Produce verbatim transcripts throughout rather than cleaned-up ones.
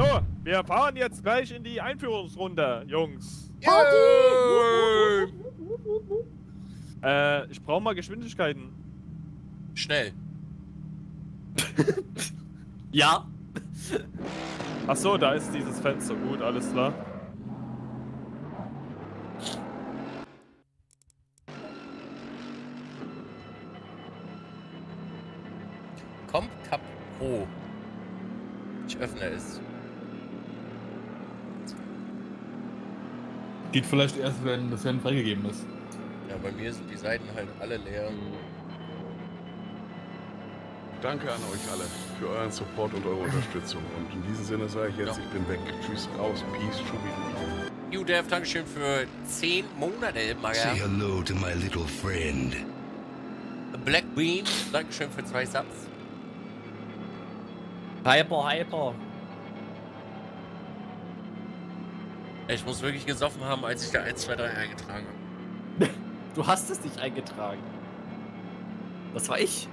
So, wir fahren jetzt gleich in die Einführungsrunde, Jungs. Party! Äh, ich brauche mal Geschwindigkeiten. Schnell. Ja. Ach so, da ist dieses Fenster. Gut, alles klar. Kommt Cap Pro. Ich öffne es. Geht vielleicht erst, wenn das Fan freigegeben ist. Ja, bei mir sind die Seiten halt alle leer. Danke an euch alle für euren Support und eure Unterstützung. Und in diesem Sinne sage ich jetzt, no. Ich bin weg. Tschüss, raus, peace, Schubi. You Dev, Dankeschön für zehn Monate, Maga. Say hello to my little friend. Black Bean, Dankeschön für zwei Subs. Hyper, hyper. Ich muss wirklich gesoffen haben, als ich da eins, zwei, drei eingetragen habe. Du hast es nicht eingetragen. Das war ich.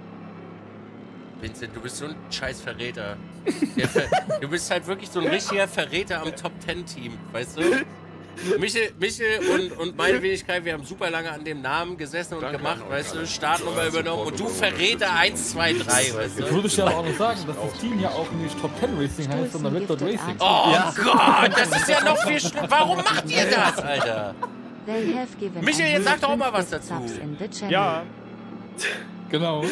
Vincent, du bist so ein scheiß Verräter. Ver du bist halt wirklich so ein richtiger Verräter am Top zehn Team, weißt du? Michel, Michel und, und meine Wenigkeit, wir haben super lange an dem Namen gesessen und Danke gemacht, weißt du, Startnummer übernommen und du Verräter eins, zwei, drei, weißt du? Jetzt würde ich ja auch noch sagen, dass das Team ja auch nicht Top zehn Racing heißt, sondern Red Dot Racing. Oh ja. Gott, das ist ja noch viel schlimmer. Warum macht ihr das, Alter? Michel, jetzt sag doch auch mal was dazu. Ja. Genau.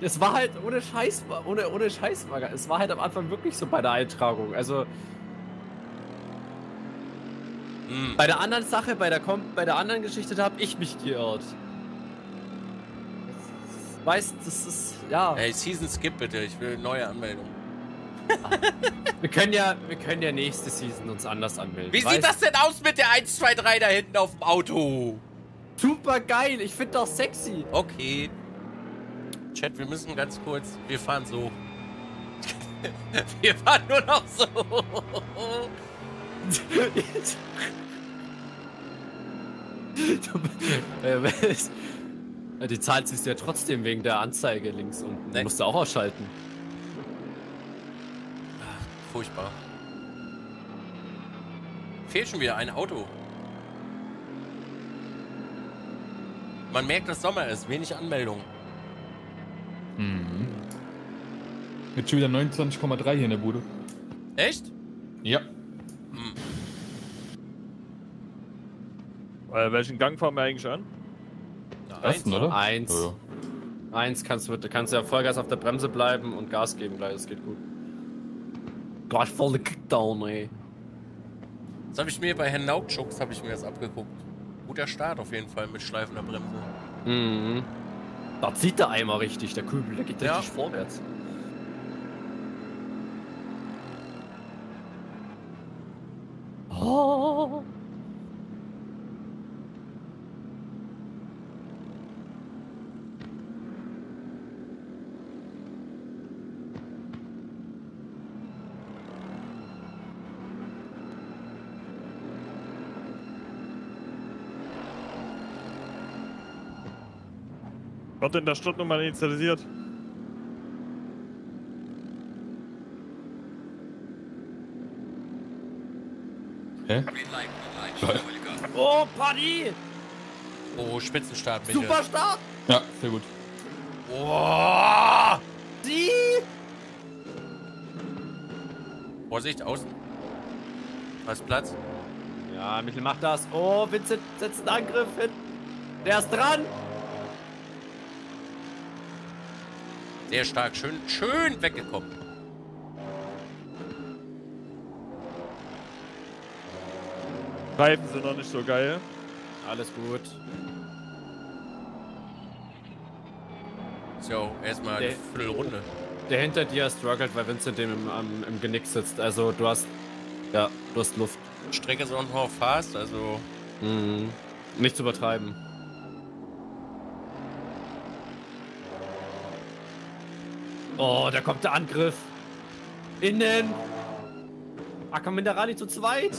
Es war halt ohne Scheiß, ohne, ohne Scheißmager. Es war halt am Anfang wirklich so bei der Eintragung. Also mm. bei der anderen Sache, bei der, bei der anderen Geschichte, da habe ich mich geirrt. Weißt, das ist ja. Hey, Season Skip bitte. Ich will eine neue Anmeldung. wir können ja, wir können ja nächste Season uns anders anmelden. Wie weißt? Sieht das denn aus mit der eins, zwei, drei da hinten auf dem Auto? Super geil, ich finde das sexy. Okay. Chat, wir müssen ganz kurz. Wir fahren so. Wir fahren nur noch so. Die Zahl siehst du ja trotzdem wegen der Anzeige links unten. Nein. Musst du auch ausschalten. Ach, furchtbar. Fehlt schon wieder ein Auto. Man merkt, dass Sommer ist. Wenig Anmeldungen. Mhm. Jetzt schon wieder neunundzwanzig Komma drei hier in der Bude. Echt? Ja. Hm. Äh, welchen Gang fahren wir eigentlich an? Ersten, oder? Eins. Oh, ja. Eins kannst du, kannst du ja Vollgas auf der Bremse bleiben und Gas geben gleich. Das geht gut. Gott, voll der Kickdown, ey. Das habe ich mir bei Herrn Nautschux, habe ich mir das abgeguckt. Guter Start auf jeden Fall mit schleifender Bremse. Mhm. Da zieht der Eimer richtig, der Kübel, der geht ja richtig vorwärts. Oh. Wird in der Stadt nochmal initialisiert. Hä? Oh, Party! Oh, Spitzenstart, Michael. Super Start! Ja, sehr gut. Oh, die! Vorsicht, außen. Da ist Platz. Ja, Michael macht das. Oh, Vincent setzt einen Angriff hin. Der ist dran! Sehr stark, schön, schön weggekommen. Reifen sind noch nicht so geil. Alles gut. So, erstmal eine Viertelrunde. Der hinter dir struggelt, weil Vincent dem im, am, im Genick sitzt. Also du hast, ja, du hast Luft. Strecke ist auch noch fast, also mhm. Nicht zu übertreiben. Oh, da kommt der Angriff. Innen. Acker Minderani zu zweit.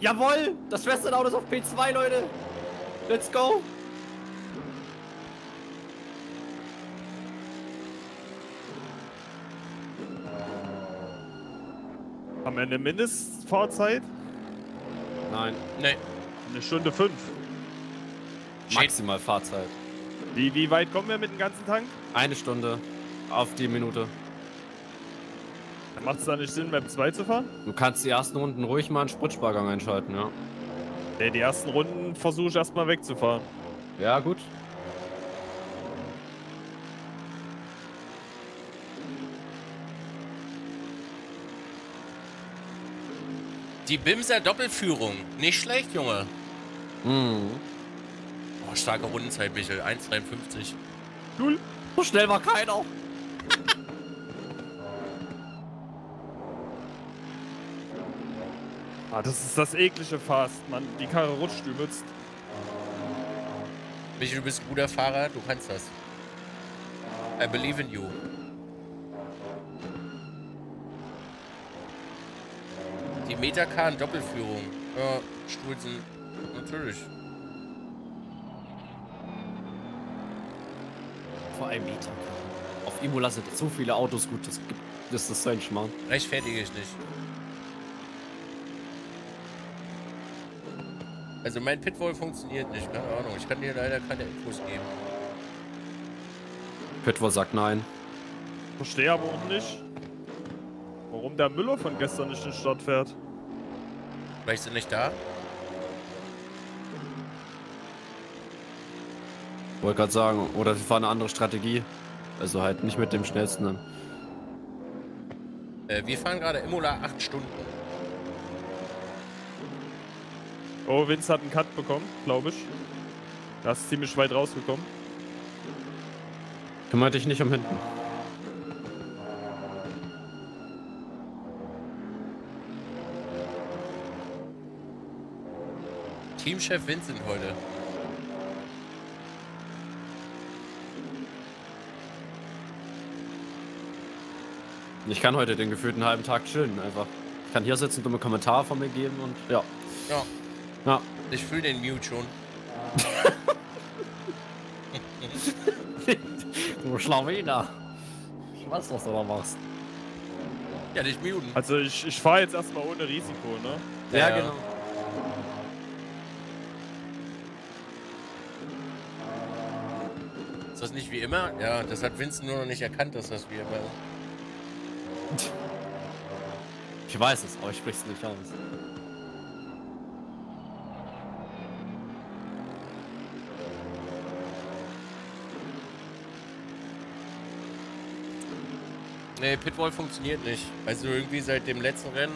Jawohl, das Western-Auto ist auf P zwei, Leute. Let's go. Haben wir eine Mindestfahrzeit? Nein. Nee. Eine Stunde fünf. Maximal Fahrzeit. Wie, wie weit kommen wir mit dem ganzen Tank? Eine Stunde auf die Minute. Macht es da nicht Sinn, Map zwei zu fahren? Du kannst die ersten Runden ruhig mal einen Spritspargang einschalten, ja. Nee, die ersten Runden versuche ich erstmal wegzufahren. Ja, gut. Die Bimser Doppelführung. Nicht schlecht, Junge. Mhm. Oh, starke Rundenzeit, Michel. eins dreiundfünfzig. Cool. So schnell war keiner. Ah, das ist das eklige Fast, Mann. Die Karre rutscht übelst. Michel, du bist ein guter Fahrer. Du kannst das. I believe in you. Die Meterkahn Doppelführung. Ja, Stulzen. Natürlich. Vor allem Meterkahn. Auf Imola sind so viele Autos gut, das gibt das ist so ein Schmarrn. Rechtfertige ich nicht. Also mein Pitwall funktioniert nicht, keine Ahnung. Ich kann dir leider keine Infos geben. Pitwall sagt nein. Verstehe aber auch nicht, warum der Müller von gestern nicht in die Stadt fährt. Vielleicht sind nicht da? Wollte gerade sagen, oder sie fahren eine andere Strategie. Also halt nicht mit dem schnellsten. Äh, wir fahren gerade Imola acht Stunden. Oh, Vince hat einen Cut bekommen, glaube ich. Da ist ziemlich weit rausgekommen. Kümmere dich nicht um hinten. Teamchef Vincent heute. Ich kann heute den gefühlten halben Tag chillen, einfach. Ich kann hier sitzen, dumme Kommentare von mir geben und ja. Ja. Ja. Ich fühle den Mute schon. Du Schlawiner. Ich weiß, was du da machst. Ja, dich muten. Also ich, ich fahre jetzt erstmal ohne Risiko, ne? Ja, ja, genau. Ist das nicht wie immer? Ja, das hat Vincent nur noch nicht erkannt, dass das wie immer ist. Ich weiß es, aber ich sprich's nicht aus. Nee, Pitwall funktioniert nicht. Also irgendwie seit dem letzten Rennen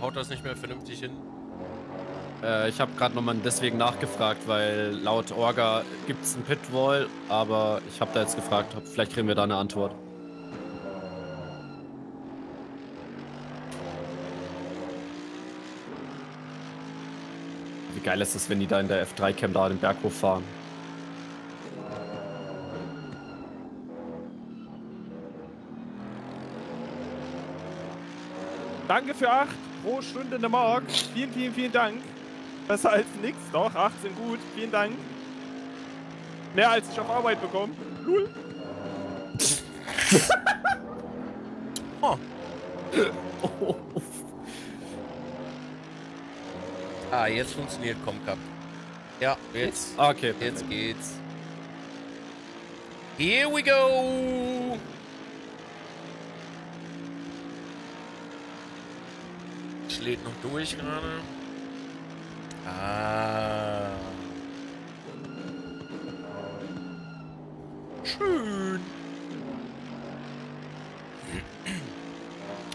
haut das nicht mehr vernünftig hin. Äh, ich habe gerade nochmal deswegen nachgefragt, weil laut Orga gibt es einen Pitwall, aber ich habe da jetzt gefragt, vielleicht kriegen wir da eine Antwort. Wie geil ist es, wenn die da in der F drei Cam da den Berg hochfahren? Danke für acht pro Stunde eine Mark. Vielen, vielen, vielen Dank. Besser als nichts. Doch, acht sind gut. Vielen Dank. Mehr als ich auf Arbeit bekomme. Lul. Oh. Oh. Ah, jetzt funktioniert Comcap. Ja, jetzt. Okay. Jetzt geht's. Here we go. Lädt noch durch gerade. Ah. Schön.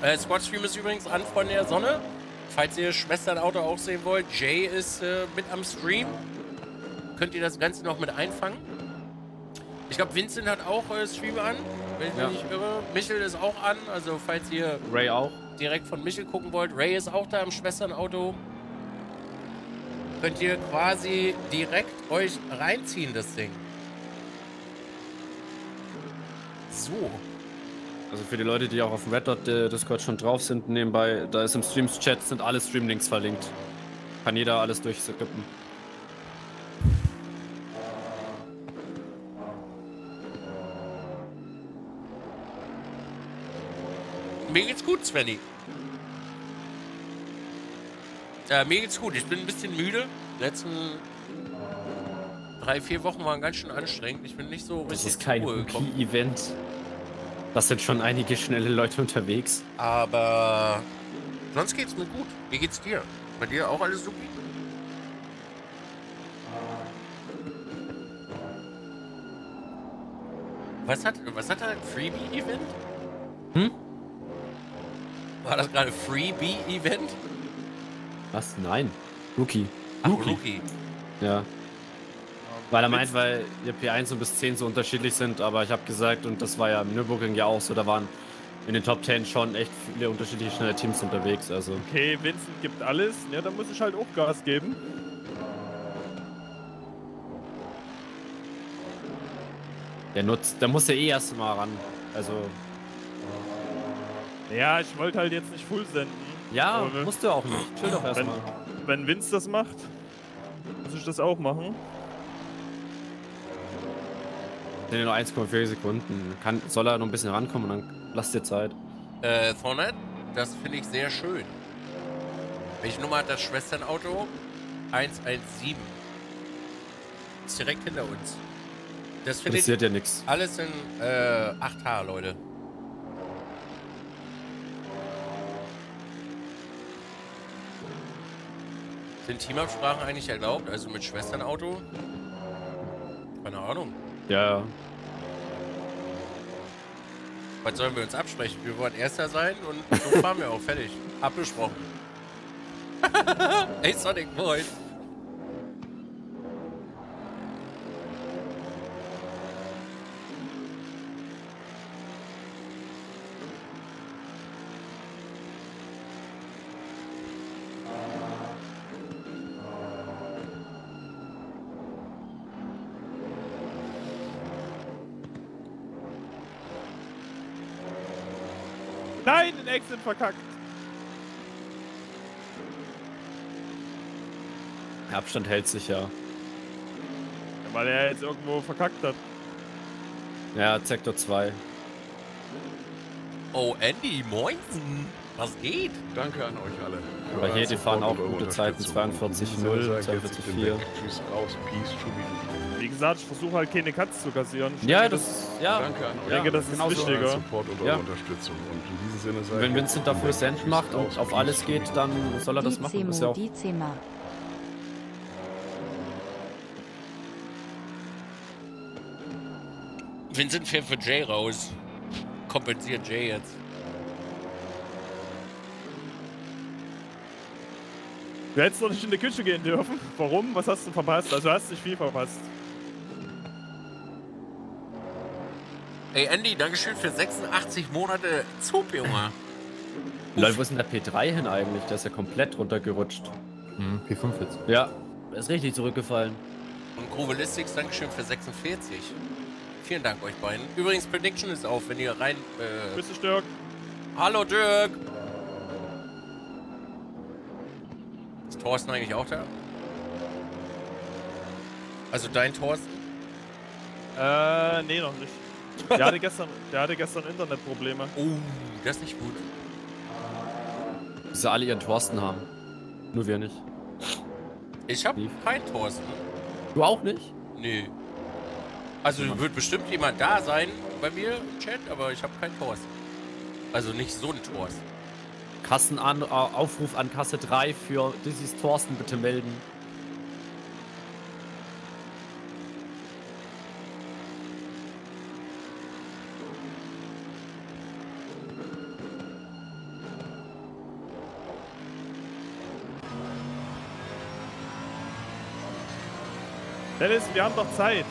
äh, Squad-Stream ist übrigens an von der Sonne. Falls ihr Schwesternauto auch sehen wollt, Jay ist äh, mit am Stream. Könnt ihr das Ganze noch mit einfangen? Ich glaube, Vincent hat auch äh, Stream an, wenn ich mich ja. nicht irre. Michel ist auch an, also falls ihr... Ray auch. Direkt von Michel gucken wollt. Ray ist auch da im Schwesternauto. Könnt ihr quasi direkt euch reinziehen, das Ding. So. Also für die Leute, die auch auf dem Red Dot Discord schon drauf sind, nebenbei, da ist im Streams-Chat, sind alle Streamlinks verlinkt. Kann jeder alles durchskippen. Mir geht's gut, Svenny. Äh, mir geht's gut. Ich bin ein bisschen müde. Die letzten drei, vier Wochen waren ganz schön anstrengend. Ich bin nicht so richtig. Das ist kein Rookie-Event. Das sind schon einige schnelle Leute unterwegs. Aber sonst geht's mir gut. Wie geht's dir? Bei dir auch alles super? Was hat, was hat er? Freebie-Event? Hm? War das gerade Freebie-Event? Was? Nein. Rookie. Ach, Rookie. Rookie. Ja. Weil er meint, weil P eins und bis zehn so unterschiedlich sind, aber ich habe gesagt, und das war ja im Nürburgring ja auch so, da waren in den Top zehn schon echt viele unterschiedliche schnelle Teams unterwegs, also. Okay, Vincent gibt alles, ja, dann muss ich halt auch Gas geben. Der nutzt, da muss er eh erst mal ran, also. Ja, ich wollte halt jetzt nicht full senden. Ja, musst du auch nicht. Chill doch erstmal. Wenn, wenn Vince das macht, muss ich das auch machen. Sind ja nur eins Komma vier Sekunden. Kann, soll er noch ein bisschen rankommen und dann lass dir Zeit. Äh, Thornet, das finde ich sehr schön. Welche Nummer hat das Schwesternauto? hundertsiebzehn. Ist direkt hinter uns. Das finde ich. Passiert ja nichts. Alles in äh, acht H, Leute. Sind Teamabsprachen eigentlich erlaubt? Also mit Schwesternauto? Keine Ahnung. Ja, ja. Was sollen wir uns absprechen? Wir wollen Erster sein und so fahren wir auch. Fertig. Abgesprochen. Hey Sonic Boy. Nein, den Exit verkackt. Der Abstand hält sich ja. Ja, weil er jetzt irgendwo verkackt hat. Ja, Sektor zwei. Oh, Andy, moin. Was geht? Danke an euch alle. Aber hier, die fahren auch gute Zeiten. zweiundvierzig null, zweiundvierzig vier. Wie gesagt, ich versuche halt keine Katze zu kassieren. Ich ja, denke, das, ja. Danke an euch. Ich denke, das ist wichtiger. Support und ja. Unterstützung. Und in diesem Sinne sei wenn Vincent dafür Send macht und auf alles geht, dann soll er das machen. Das ist ja auch. Vincent fährt für Jay raus. Kompensiert Jay jetzt. Du hättest doch nicht in die Küche gehen dürfen. Warum? Was hast du verpasst? Also hast du nicht viel verpasst. Ey Andy, dankeschön für sechsundachtzig Monate Zub, Junge. Leute, wo ist denn der P drei hin eigentlich? Der ist ja komplett runtergerutscht. Mhm, P fünf jetzt. Ja, der ist richtig zurückgefallen. Und Grovelistics, dankeschön für sechsundvierzig. Vielen Dank euch beiden. Übrigens, Prediction ist auf, wenn ihr rein... Äh Grüß dich, Dirk. Hallo, Dirk. Ist Thorsten eigentlich auch da? Also dein Thorsten? Äh, nee, noch nicht. Der hatte gestern, der hatte gestern Internetprobleme. Oh, das ist nicht gut. Dass sie alle ihren Thorsten haben. Nur wir nicht. Ich hab keinen Thorsten. Du auch nicht? Nee. Also ja, wird bestimmt jemand da sein bei mir im Chat, aber ich habe keinen Thorsten. Also nicht so einen Thorsten. Kassen an, äh, Aufruf an Kasse drei für dieses Thorsten bitte melden. Dennis, wir haben doch Zeit.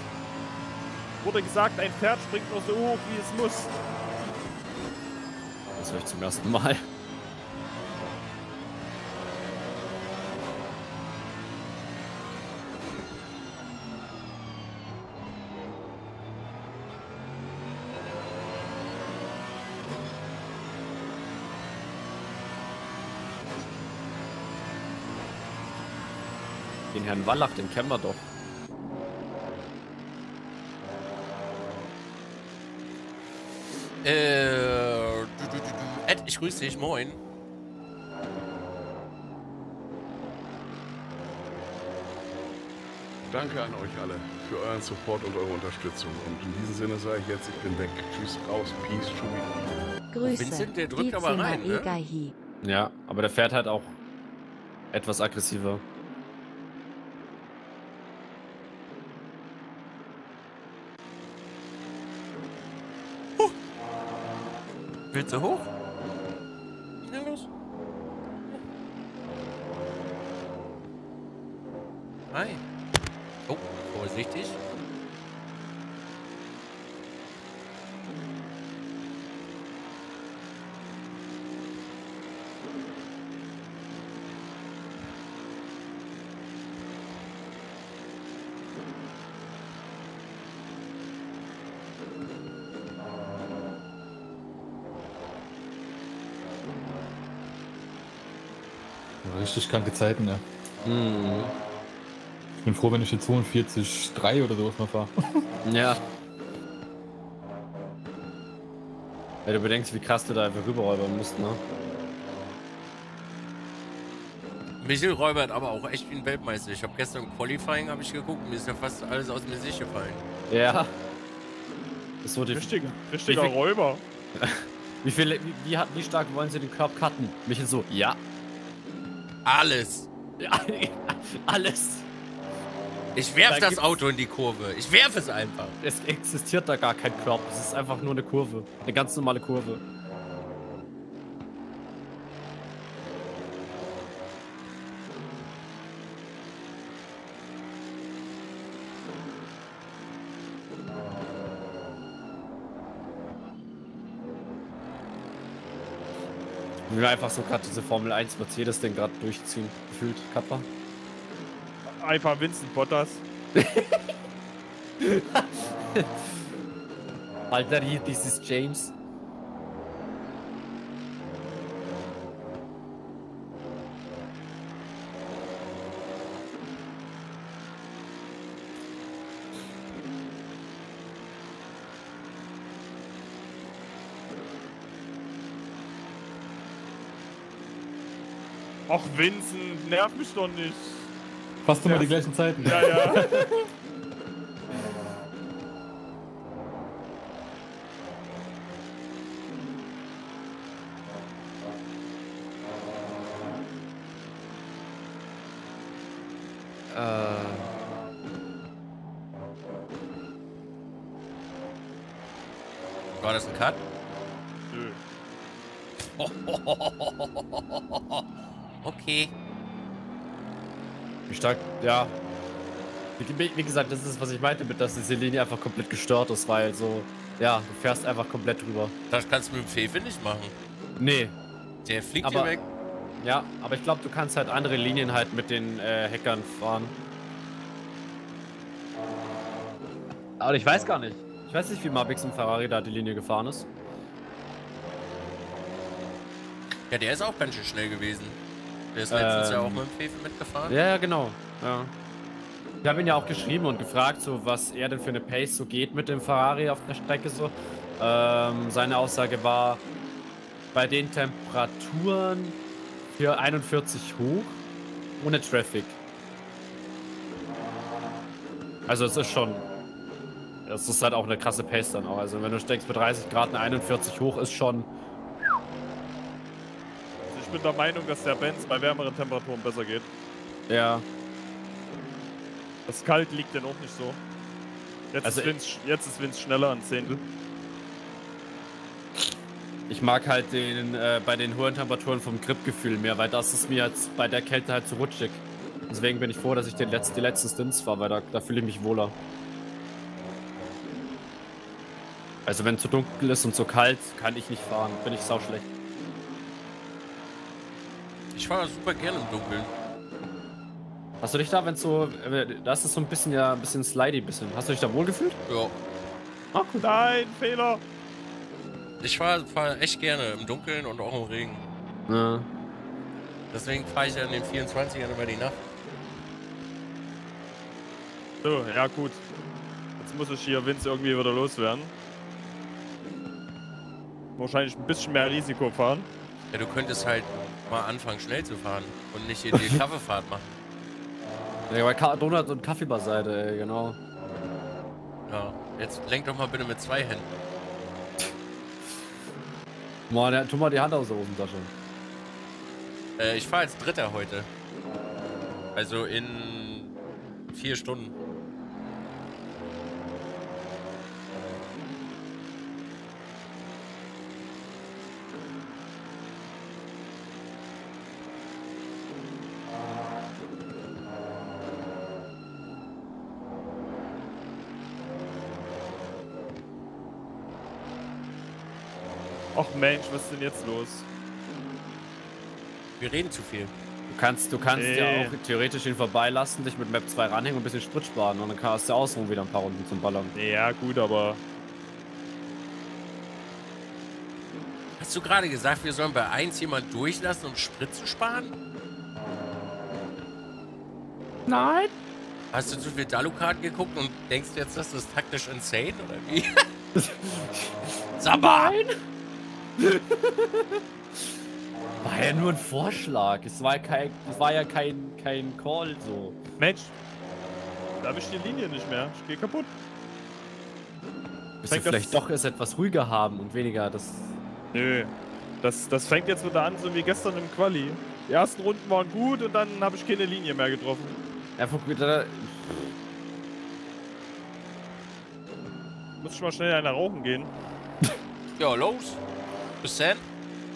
Wurde gesagt, ein Pferd springt nur so hoch, wie es muss. Das höre ich zum ersten Mal. Den Herrn Wallach, den kennen wir doch. Äh, du, du, du, du. Ed, ich grüße dich, moin. Danke an euch alle für euren Support und eure Unterstützung. Und in diesem Sinne sage ich jetzt, ich bin weg. Tschüss, raus, peace, Schubi. Grüße. Vincent, der drückt aber rein, ne? Ja, aber der fährt halt auch etwas aggressiver. Huh. Willst du hoch? Hi. Oh, vorsichtig. Richtig kranke Zeiten, ne? Mhm. Ich bin froh, wenn ich jetzt zweiundvierzig Komma drei oder sowas mal fahre. Ja. Wenn du bedenkst, wie krass du da einfach rüberräubern musst, ne? Michel räubert aber auch echt wie ein Weltmeister. Ich habe gestern im Qualifying hab ich geguckt, mir ist ja fast alles aus mir Sicht gefallen. Ja. Das wurde richtiger, richtiger Räuber. Wie viel, wie, wie stark wollen sie den Körper cutten? Michel so, ja. Alles. Ja, alles. Ich werf da das Auto in die Kurve. Ich werf es einfach. Es existiert da gar kein Körper. Es ist einfach nur eine Kurve. Eine ganz normale Kurve. Wie wir einfach so gerade diese Formel eins Mercedes-Ding gerade durchziehen. Gefühlt, Kappa. Einfach Vincent Bottas. Alter, hier, this is James. Ach, Vincent, nerv mich doch nicht. Fast immer ja. Die gleichen Zeiten. Ja, ja. äh. War das ein Cut? Nö. Okay. Wie stark, ja. Wie, wie gesagt, das ist, was ich meinte, mit dass diese Linie einfach komplett gestört ist, weil so, ja, du fährst einfach komplett drüber. Das kannst du mit dem Fefe nicht machen. Nee. Der fliegt aber, hier weg. Ja, aber ich glaube, du kannst halt andere Linien halt mit den äh, Hackern fahren. Aber ich weiß gar nicht. Ich weiß nicht, wie Mabix im Ferrari da die Linie gefahren ist. Ja, der ist auch ganz schön schnell gewesen. Der ist letztens ähm, ja auch mit dem Fefe mitgefahren. Ja, genau. Ja. Ich habe ihn ja auch geschrieben und gefragt, so, was er denn für eine Pace so geht mit dem Ferrari auf der Strecke. So. Ähm, seine Aussage war, bei den Temperaturen für einundvierzig hoch, ohne Traffic. Also es ist schon, das ist halt auch eine krasse Pace dann auch. Also wenn du steckst bei dreißig Grad eine einundvierzig hoch, ist schon... Ich bin der Meinung, dass der Benz bei wärmeren Temperaturen besser geht. Ja. Das Kalt liegt denn auch nicht so. Jetzt also ist Vince schneller an Zehntel. Ich mag halt den äh, bei den hohen Temperaturen vom Gripgefühl mehr, weil das ist mir jetzt bei der Kälte halt so rutschig. Deswegen bin ich froh, dass ich den letzten, die letzten Stints fahre, weil da, da fühle ich mich wohler. Also wenn es zu dunkel ist und zu kalt, kann ich nicht fahren. Bin ich sau schlecht. Ich fahre super gerne im Dunkeln. Hast du dich da, wenn so, das ist so ein bisschen ja, ein bisschen slidey, bisschen. Hast du dich da wohlgefühlt? Ja. Ach, gut. Nein, Fehler. Ich fahre fahr echt gerne im Dunkeln und auch im Regen. Ja. Deswegen fahre ich ja in den vierundzwanzigern über die Nacht. So, ja gut. Jetzt muss ich hier Vince irgendwie wieder loswerden. Wahrscheinlich ein bisschen mehr Risiko fahren. Ja, du könntest halt mal anfangen, schnell zu fahren und nicht in die Kaffeefahrt machen. Ja, bei Donuts und Kaffee beiseite, ey, genau. Ja, jetzt lenk doch mal bitte mit zwei Händen. Mann, tu mal die Hand aus der Hosentasche. Äh, ich fahre als Dritter heute. Also in vier Stunden. Och Mensch, was ist denn jetzt los? Wir reden zu viel. Du kannst, du kannst nee. ja auch theoretisch ihn vorbeilassen, dich mit Map zwei ranhängen und ein bisschen Sprit sparen und dann kannst du außenrum wieder ein paar Runden zum Ballern. Ja gut, aber... Hast du gerade gesagt, wir sollen bei eins jemand durchlassen, um Sprit zu sparen? Nein. Hast du zu viel Dalu-Karten geguckt und denkst jetzt, das ist taktisch insane, oder wie? Sabah! Nein. War ja nur ein Vorschlag. Es war ja kein, es war ja kein, kein Call so. Mensch, da habe ich die Linie nicht mehr. Ich gehe kaputt. Müsste vielleicht doch erst etwas ruhiger haben und weniger das... Nö. Das, das fängt jetzt wieder an, so wie gestern im Quali. Die ersten Runden waren gut und dann habe ich keine Linie mehr getroffen. Einfach wieder... Muss ich mal schnell einer rauchen gehen. Ja, los. Bis dann.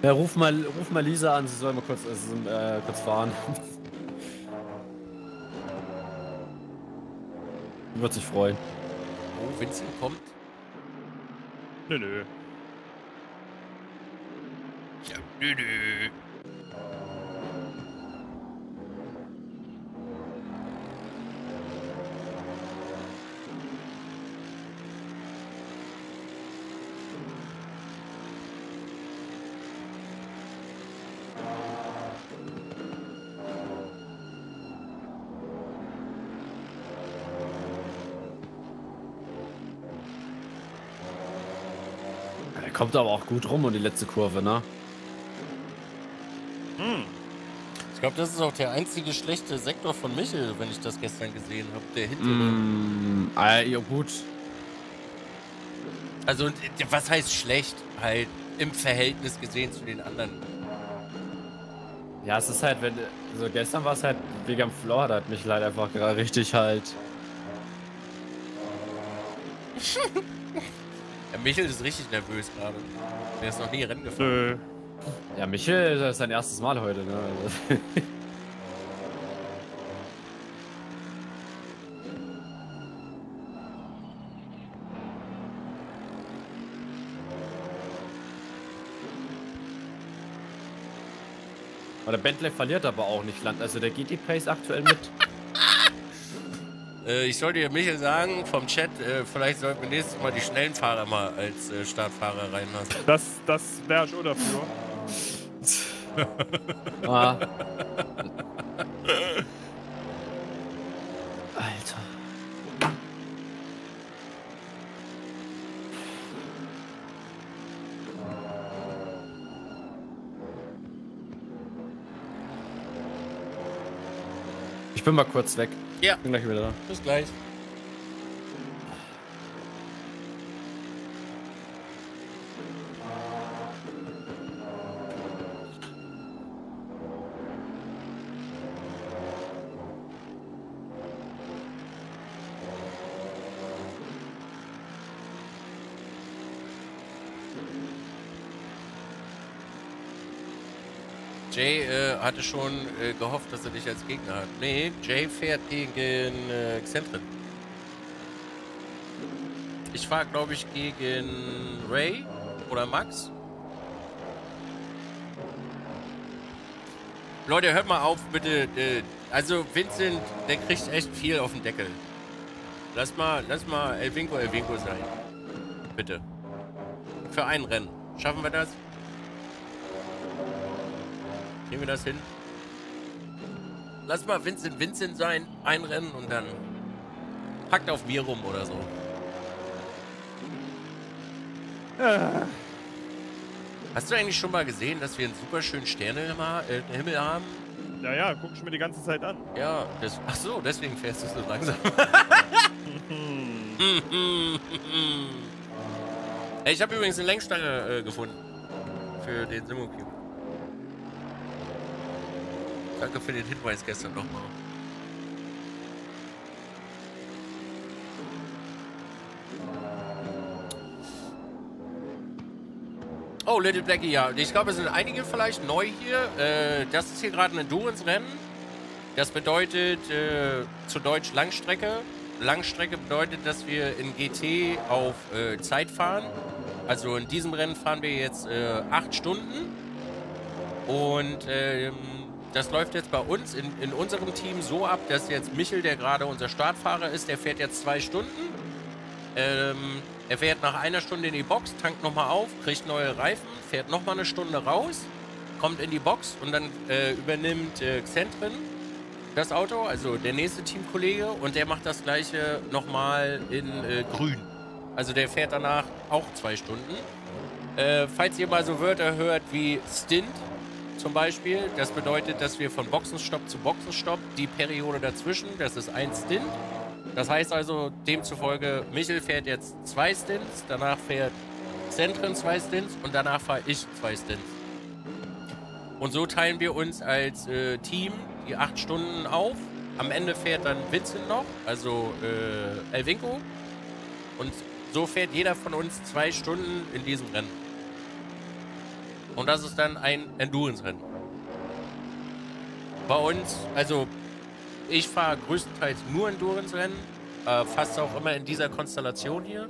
Ja, ruf mal, ruf mal Lisa an, sie soll mal kurz, äh, kurz fahren. Wird sich freuen. Oh, Vincent kommt. Nö, nö. Ja, nö, nö. Kommt aber auch gut rum und die letzte Kurve, ne? Hm. Ich glaube, das ist auch der einzige schlechte Sektor von Michel, wenn ich das gestern gesehen habe, der hintere. Mm, äh, ja gut. Also, was heißt schlecht? Halt im Verhältnis gesehen zu den anderen. Ja, es ist halt, wenn... Also gestern war es halt, wegen am Floor, da hat mich leider einfach gerade richtig halt... Ja, Michel ist richtig nervös gerade. Der ist noch nie Rennen gefahren. Nö. Ja, Michel, das ist sein erstes Mal heute, ne? Also. Aber der Bentley verliert aber auch nicht Land. Also der geht die Pace aktuell mit. Ich sollte dir, Michael, sagen, vom Chat, vielleicht sollten wir nächstes Mal die schnellen Fahrer mal als Startfahrer reinlassen. Das, das wäre ich auch dafür. Ah. Alter. Ich bin mal kurz weg. Ja. Bin gleich wieder da. Bis gleich. Jay äh, hatte schon äh, gehofft, dass er dich als Gegner hat. Nee, Jay fährt gegen äh, Xentrin. Ich fahre, glaube ich, gegen Ray oder Max. Leute, hört mal auf, bitte. Äh, also Vincent, der kriegt echt viel auf den Deckel. Lass mal, lass mal El Vinco, El Vinco sein. Bitte. Für ein Rennen. Schaffen wir das? Kriegen wir das hin? Lass mal Vincent Vincent sein, einrennen und dann packt auf mir rum oder so. Ah. Hast du eigentlich schon mal gesehen, dass wir einen super schönen Sternenhimmel haben? Naja, guck ich mir die ganze Zeit an. Ja, das, ach so, deswegen fährst du es so langsam. Hey, ich habe übrigens eine Lenkstange äh, gefunden. Für den SimuCube. Danke für den Hinweis gestern nochmal. Oh, Little Blackie, ja. Ich glaube, es sind einige vielleicht neu hier. Äh, das ist hier gerade ein Endurance-Rennen. Das bedeutet äh, zu Deutsch Langstrecke. Langstrecke bedeutet, dass wir in G T auf äh, Zeit fahren. Also in diesem Rennen fahren wir jetzt äh, acht Stunden. Und ähm, das läuft jetzt bei uns in, in unserem Team so ab, dass jetzt Michel, der gerade unser Startfahrer ist, der fährt jetzt zwei Stunden. Ähm, er fährt nach einer Stunde in die Box, tankt nochmal auf, kriegt neue Reifen, fährt nochmal eine Stunde raus, kommt in die Box und dann äh, übernimmt äh, Xentrin das Auto, also der nächste Teamkollege, und der macht das gleiche nochmal in äh, grün. Also der fährt danach auch zwei Stunden. Äh, falls ihr mal so Wörter hört wie Stint zum Beispiel, das bedeutet, dass wir von Boxenstopp zu Boxenstopp, die Periode dazwischen, das ist ein Stint. Das heißt also, demzufolge, Michel fährt jetzt zwei Stints, danach fährt Xentrin zwei Stints und danach fahre ich zwei Stints. Und so teilen wir uns als äh, Team die acht Stunden auf. Am Ende fährt dann Witzin noch, also äh, Elvinko. Und so fährt jeder von uns zwei Stunden in diesem Rennen. Und das ist dann ein Endurance-Rennen. Bei uns, also... Ich fahre größtenteils nur Endurance-Rennen, äh, fast auch immer in dieser Konstellation hier.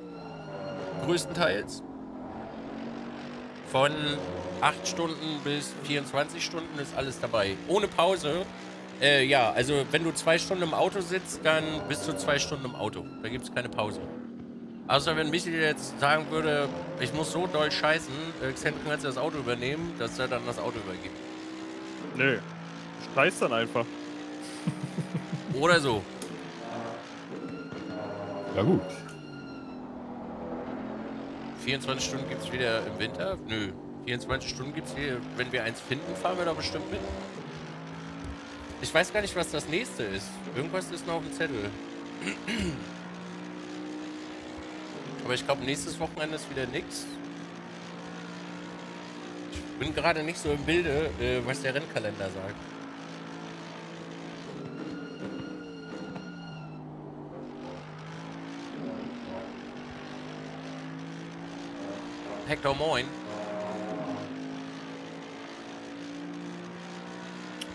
Größtenteils. Von acht Stunden bis vierundzwanzig Stunden ist alles dabei. Ohne Pause. Äh, ja, also wenn du zwei Stunden im Auto sitzt, dann bist du zwei Stunden im Auto. Da gibt es keine Pause. Außer wenn Michi jetzt sagen würde, ich muss so doll scheißen, äh, Xentrin kannst du das Auto übernehmen, dass er dann das Auto übergibt. Nö, scheiß dann einfach. Oder so. Ja gut. vierundzwanzig Stunden gibt es wieder im Winter? Nö. vierundzwanzig Stunden gibt es hier. Wenn wir eins finden, fahren wir da bestimmt mit. Ich weiß gar nicht, was das nächste ist. Irgendwas ist noch auf dem Zettel. Aber ich glaube, nächstes Wochenende ist wieder nichts. Ich bin gerade nicht so im Bilde, was der Rennkalender sagt. Hector, moin.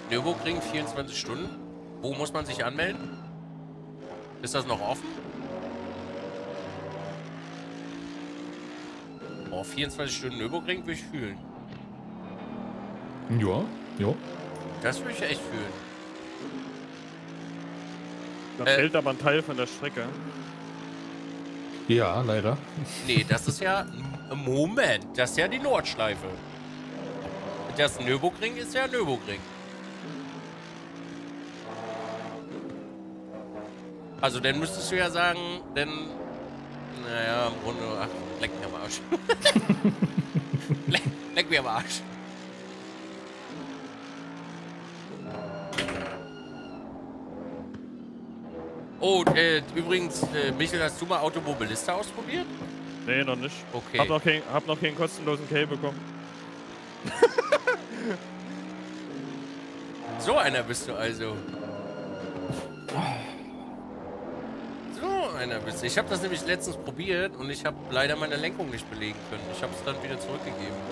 Nürburgring, vierundzwanzig Stunden. Wo muss man sich anmelden? Ist das noch offen? Oh, vierundzwanzig Stunden Nürburgring würde ich fühlen. Ja, ja. Das würde ich echt fühlen. Da äh, fällt aber ein Teil von der Strecke. Ja, leider. Nee, das ist ja... Moment, das ist ja die Nordschleife. Das Nürburgring ist ja Nürburgring. Also dann müsstest du ja sagen, denn... Naja, im Grunde... Ach, leck mich am Arsch. leck, leck mich am Arsch. Oh, äh, übrigens, äh, Michael, hast du mal Automobilista ausprobiert? Nee, noch nicht. Okay. Hab noch keinen, hab noch keinen kostenlosen K bekommen. So einer bist du also. So einer bist du. Ich habe das nämlich letztens probiert und ich habe leider meine Lenkung nicht belegen können. Ich habe es dann wieder zurückgegeben.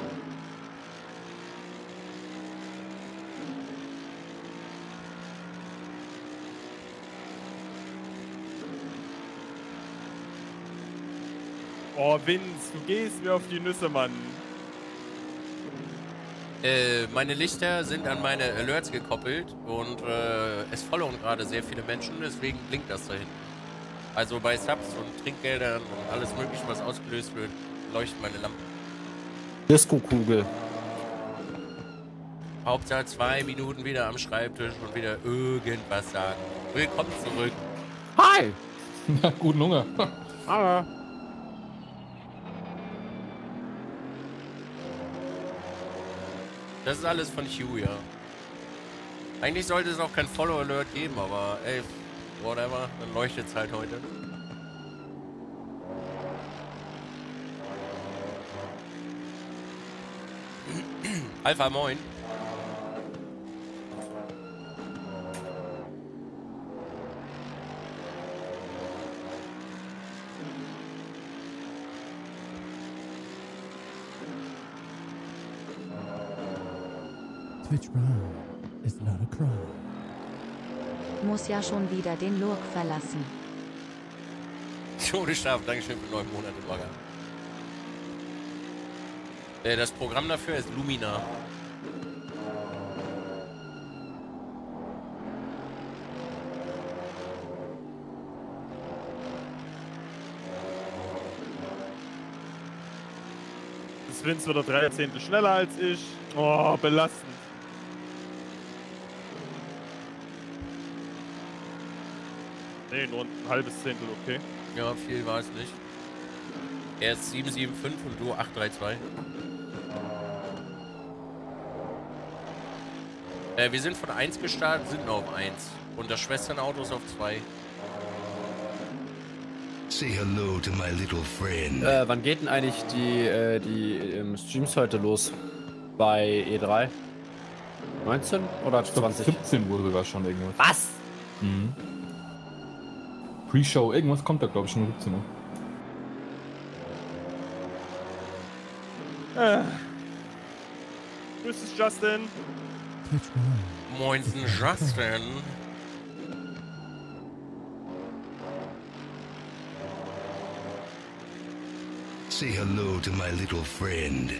Oh, Vince, du gehst mir auf die Nüsse, Mann. Äh, meine Lichter sind an meine Alerts gekoppelt und äh, es folgen gerade sehr viele Menschen, deswegen blinkt das da hinten. Also bei Subs und Trinkgeldern und alles Mögliche, was ausgelöst wird, leuchtet meine Lampe. Disco-Kugel. Hauptsache zwei Minuten wieder am Schreibtisch und wieder irgendwas sagen. Willkommen zurück. Hi! Na, guten Hunger. Hallo. Das ist alles von Hugh, ja. Eigentlich sollte es auch kein Follow-Alert geben, aber ey, whatever, dann leuchtet es halt heute. Alpha, moin. Twitch Prime is not a crime. Muss ja schon wieder den Lurk verlassen. Schöne Schlaf, Dankeschön für neun Monate, Bagger. Äh, das Programm dafür ist Lumina. Das Vince wird dreizehn schneller als ich. Oh, belastend. Nee, nur ein halbes Zehntel, okay. Ja, viel war es nicht. Er ist sieben sieben fünf und du acht drei zwei. Äh, wir sind von eins gestartet, sind noch auf eins. Und das Schwesternauto ist auf zwei. Say hello to my little friend. Äh, wann geht denn eigentlich die, äh, die ähm, Streams heute los? Bei E drei? neunzehn oder zwanzig? siebzehn Uhr sogar schon irgendwas. Was? Mhm. Pre-Show, irgendwas kommt da glaube ich schon um siebzehn Uhr. Äh. Grüß dich, Justin. Moinsen, Justin. Say hello to my little friend.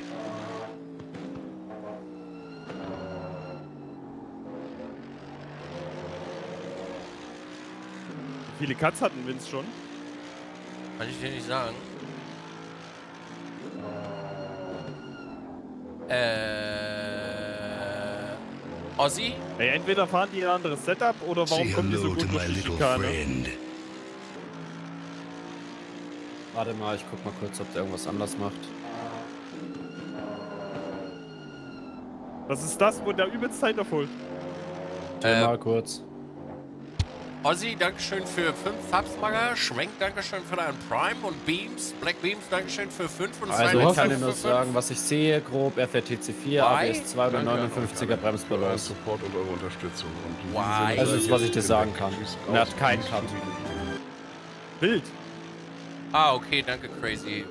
Wie viele Cuts hatten Vince schon? Kann ich dir nicht sagen. Äh. Ossi? Ey, entweder fahren die ein anderes Setup oder warum kommen die so gut durch die Schikane? Warte mal, ich guck mal kurz, ob der irgendwas anders macht. Was ist das, wo der übelst Zeit erholt? Äh, mal kurz. Ossi, Dankeschön für fünf Fabsmanger, Schwenk, Dankeschön für deinen Prime und Beams, Black Beams, Dankeschön für fünf und also ich kann dir nur sagen, was ich sehe, grob, F R T C vier, A B S zwei und neunundfünfziger Bremsbalance. Support und eure Unterstützung. Und wow. Das ist, was ich dir sagen kann. Er hat keinen Cut. Bild. Ah, okay, danke, Crazy.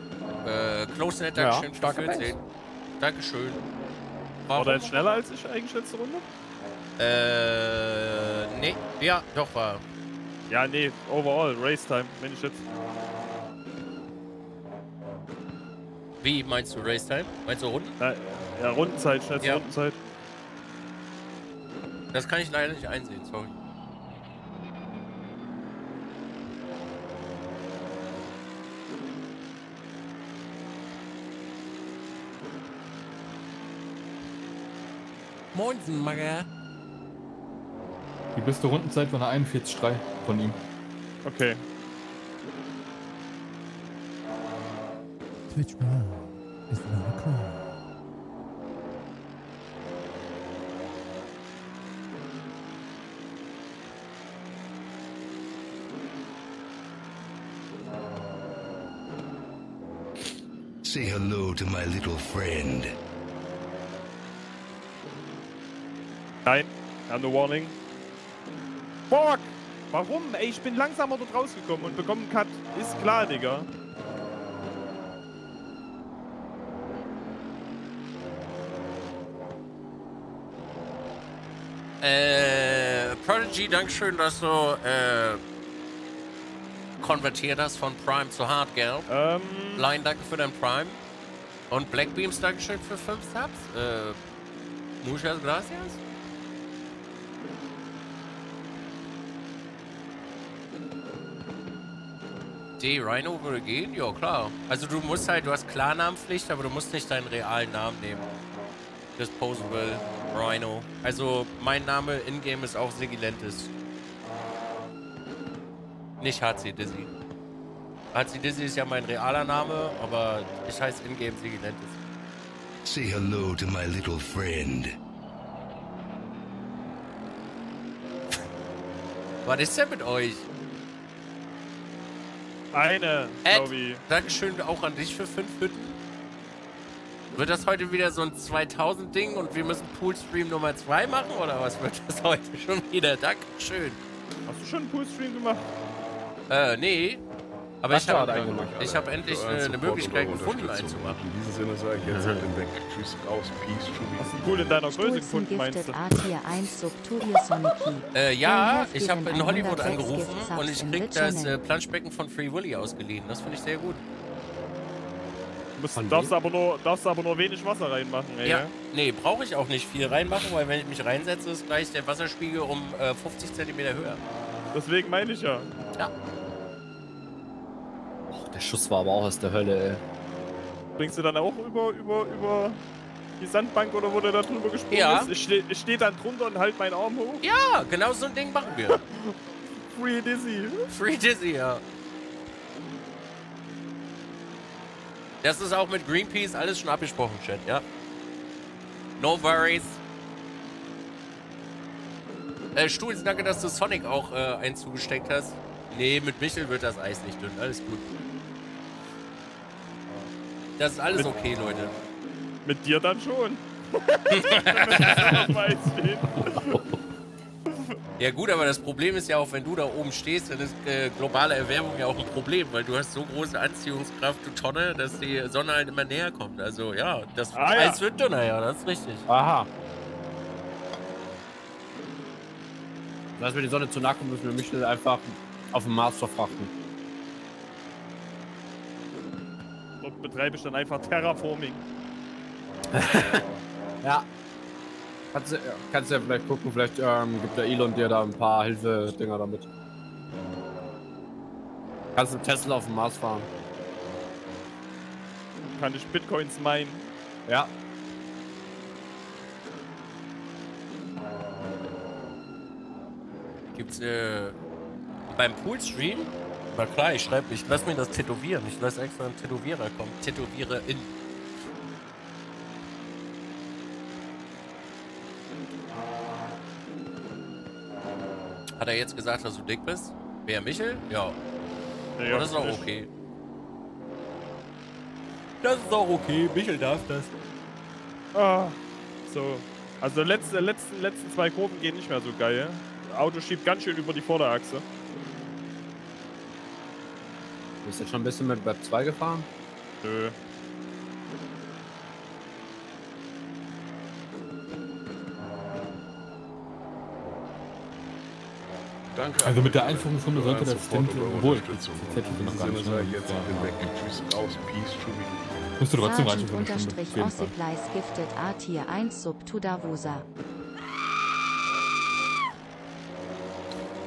Äh, CloseNet, Dankeschön, ja, für vierzehn. Dankeschön. War er jetzt schneller als ich eingeschätzte Runde? Äh, nee, ja, doch war. Ja, nee, overall, Race Time, wenn ich jetzt. Wie meinst du Race Time? Meinst du Runden? Na, ja, Rundenzeit, schnell ja. Rundenzeit. Das kann ich leider nicht einsehen, sorry. Moinsen, Magger. Die beste Rundenzeit war eine einundvierzig drei von ihm. Okay. Twitch Prime is not a crime. Say hello to my little friend. Nein, and a warning. Fuck! Warum? Ey, ich bin langsamer dort rausgekommen und bekomme einen Cut. Ist klar, Digga. Äh, Prodigy, Dankeschön, dass du, äh, konvertiert hast von Prime zu Hard, gell? Ähm. Line, danke für dein Prime. Und Blackbeams, Dankeschön für fünf Subs. Äh, muchas gracias. D. Rhino würde gehen? Ja, klar. Also du musst halt, du hast Klarnamenpflicht, aber du musst nicht deinen realen Namen nehmen. Disposable Rhino. Also mein Name in-game ist auch Sigilentis. Nicht H C Dizzy. H C Dizzy ist ja mein realer Name, aber ich heiße in-game Sigilentis. Say hello to my little friend. Was ist denn mit euch? Eine, Lobby. Dankeschön auch an dich für fünf Hütten. Wird das heute wieder so ein zweitausend-Ding und wir müssen Poolstream Nummer zwei machen? Oder was wird das heute schon wieder? Dankeschön. Hast du schon einen Poolstream gemacht? Äh, nee. Aber Ach, ich habe hab, hab endlich eine, eine Möglichkeit gefunden, einen zu machen. In diesem Sinne sage ich jetzt halt den Weg. Tschüss, raus, peace, tschüss. Hast du einen Pool in deiner Größe gefunden, meinst du? Äh, ja, ich habe in Hollywood angerufen und ich krieg das äh, Planschbecken von Free Willy ausgeliehen. Das finde ich sehr gut. Du darfst aber, nur, darfst aber nur wenig Wasser reinmachen, ey. Ja, nee, brauche ich auch nicht viel reinmachen, weil wenn ich mich reinsetze, ist gleich der Wasserspiegel um äh, fünfzig Zentimeter höher. Deswegen meine ich ja. Ja. Och, der Schuss war aber auch aus der Hölle, ey. Bringst du dann auch über, über, über die Sandbank oder wo der da drüber gesprungen ja. ist? Ich stehe steh dann drunter und halte meinen Arm hoch. Ja, genau so ein Ding machen wir. Free Dizzy. Free Dizzy, ja. Das ist auch mit Greenpeace alles schon abgesprochen, Chat, ja. No worries. Äh, Stuhls, danke, dass du Sonic auch äh, einen zugesteckt hast. Nee, mit Michel wird das Eis nicht dünn, alles gut. Das ist alles mit, okay, Leute. Mit dir dann schon. Ja gut, aber das Problem ist ja auch, wenn du da oben stehst, dann ist äh, globale Erwärmung ja auch ein Problem, weil du hast so große Anziehungskraft, du Tonne, dass die Sonne halt immer näher kommt. Also ja, das ah, Eis ja. wird dünner, ja, das ist richtig. Aha. Dass wir die Sonne zu nahe kommen, müssen wir Michel einfach auf dem Mars verfrachten. Und betreibe ich dann einfach Terraforming. Ja. Kannst du, kannst du ja vielleicht gucken, vielleicht ähm, gibt der Elon dir da ein paar Hilfedinger damit. Kannst du Tesla auf dem Mars fahren? Kann ich Bitcoins meinen? Ja. Gibt's äh, beim Poolstream? Na klar, ich schreibe, ich lass mir das tätowieren. Ich lass extra einen Tätowierer kommen. Tätowiere in. Hat er jetzt gesagt, dass du dick bist? Wer, Michel? Ja. ja Aber das ist auch nicht. okay. Das ist auch okay. Michel darf das. Ah, so. Also die letzte, letzten, letzten zwei Kurven gehen nicht mehr so geil. Das Auto schiebt ganz schön über die Vorderachse. Bist du schon ein bisschen mit Web zwei gefahren? Nö. Danke, also mit der Einführung von der Sonne, das stimmt wohl. Musst du trotzdem reichen von der Stunde.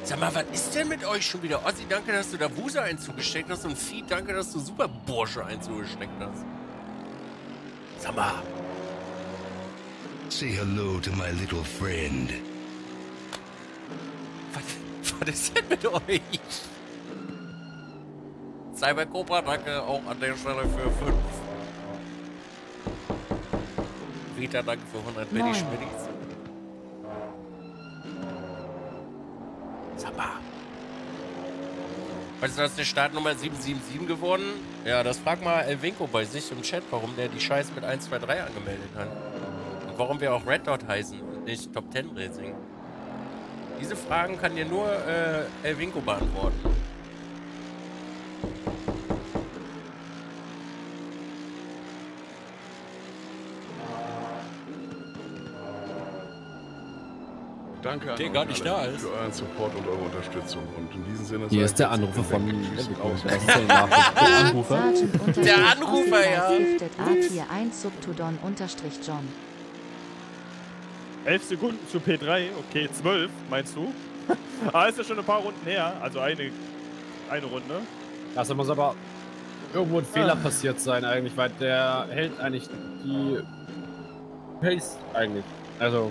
Sag mal, was ist denn mit euch schon wieder? Ossi, danke, dass du da Wusa einzugesteckt hast und Vieh, danke, dass du Super Bursche einzugesteckt hast. Sag mal. Say hello to my little friend. Was ist denn mit euch? Cyber Cobra, danke auch an der Stelle für fünf. Rita, danke für hundert Mini-Schmittis. Sag mal. Weißt du, das ist eine Startnummer sieben sieben sieben geworden? Ja, das frag mal Elvinko bei sich im Chat, warum der die Scheiße mit eins zwei drei angemeldet hat. Und warum wir auch Red Dot heißen und nicht Top zehn Racing. Diese Fragen kann dir nur äh, Elvinko beantworten. Danke an der gar nicht da ist. Für euren Support und eure Unterstützung. Und in diesem Sinne hier ist der Anrufer von aus. Der Anrufer. Der Anrufer, ja. elf Sekunden zu P drei, okay, zwölf, meinst du? Ah, ist ja schon ein paar Runden her, also eine, eine Runde. Also muss aber irgendwo ein Fehler ah. passiert sein eigentlich, weil der hält eigentlich die Pace eigentlich, also...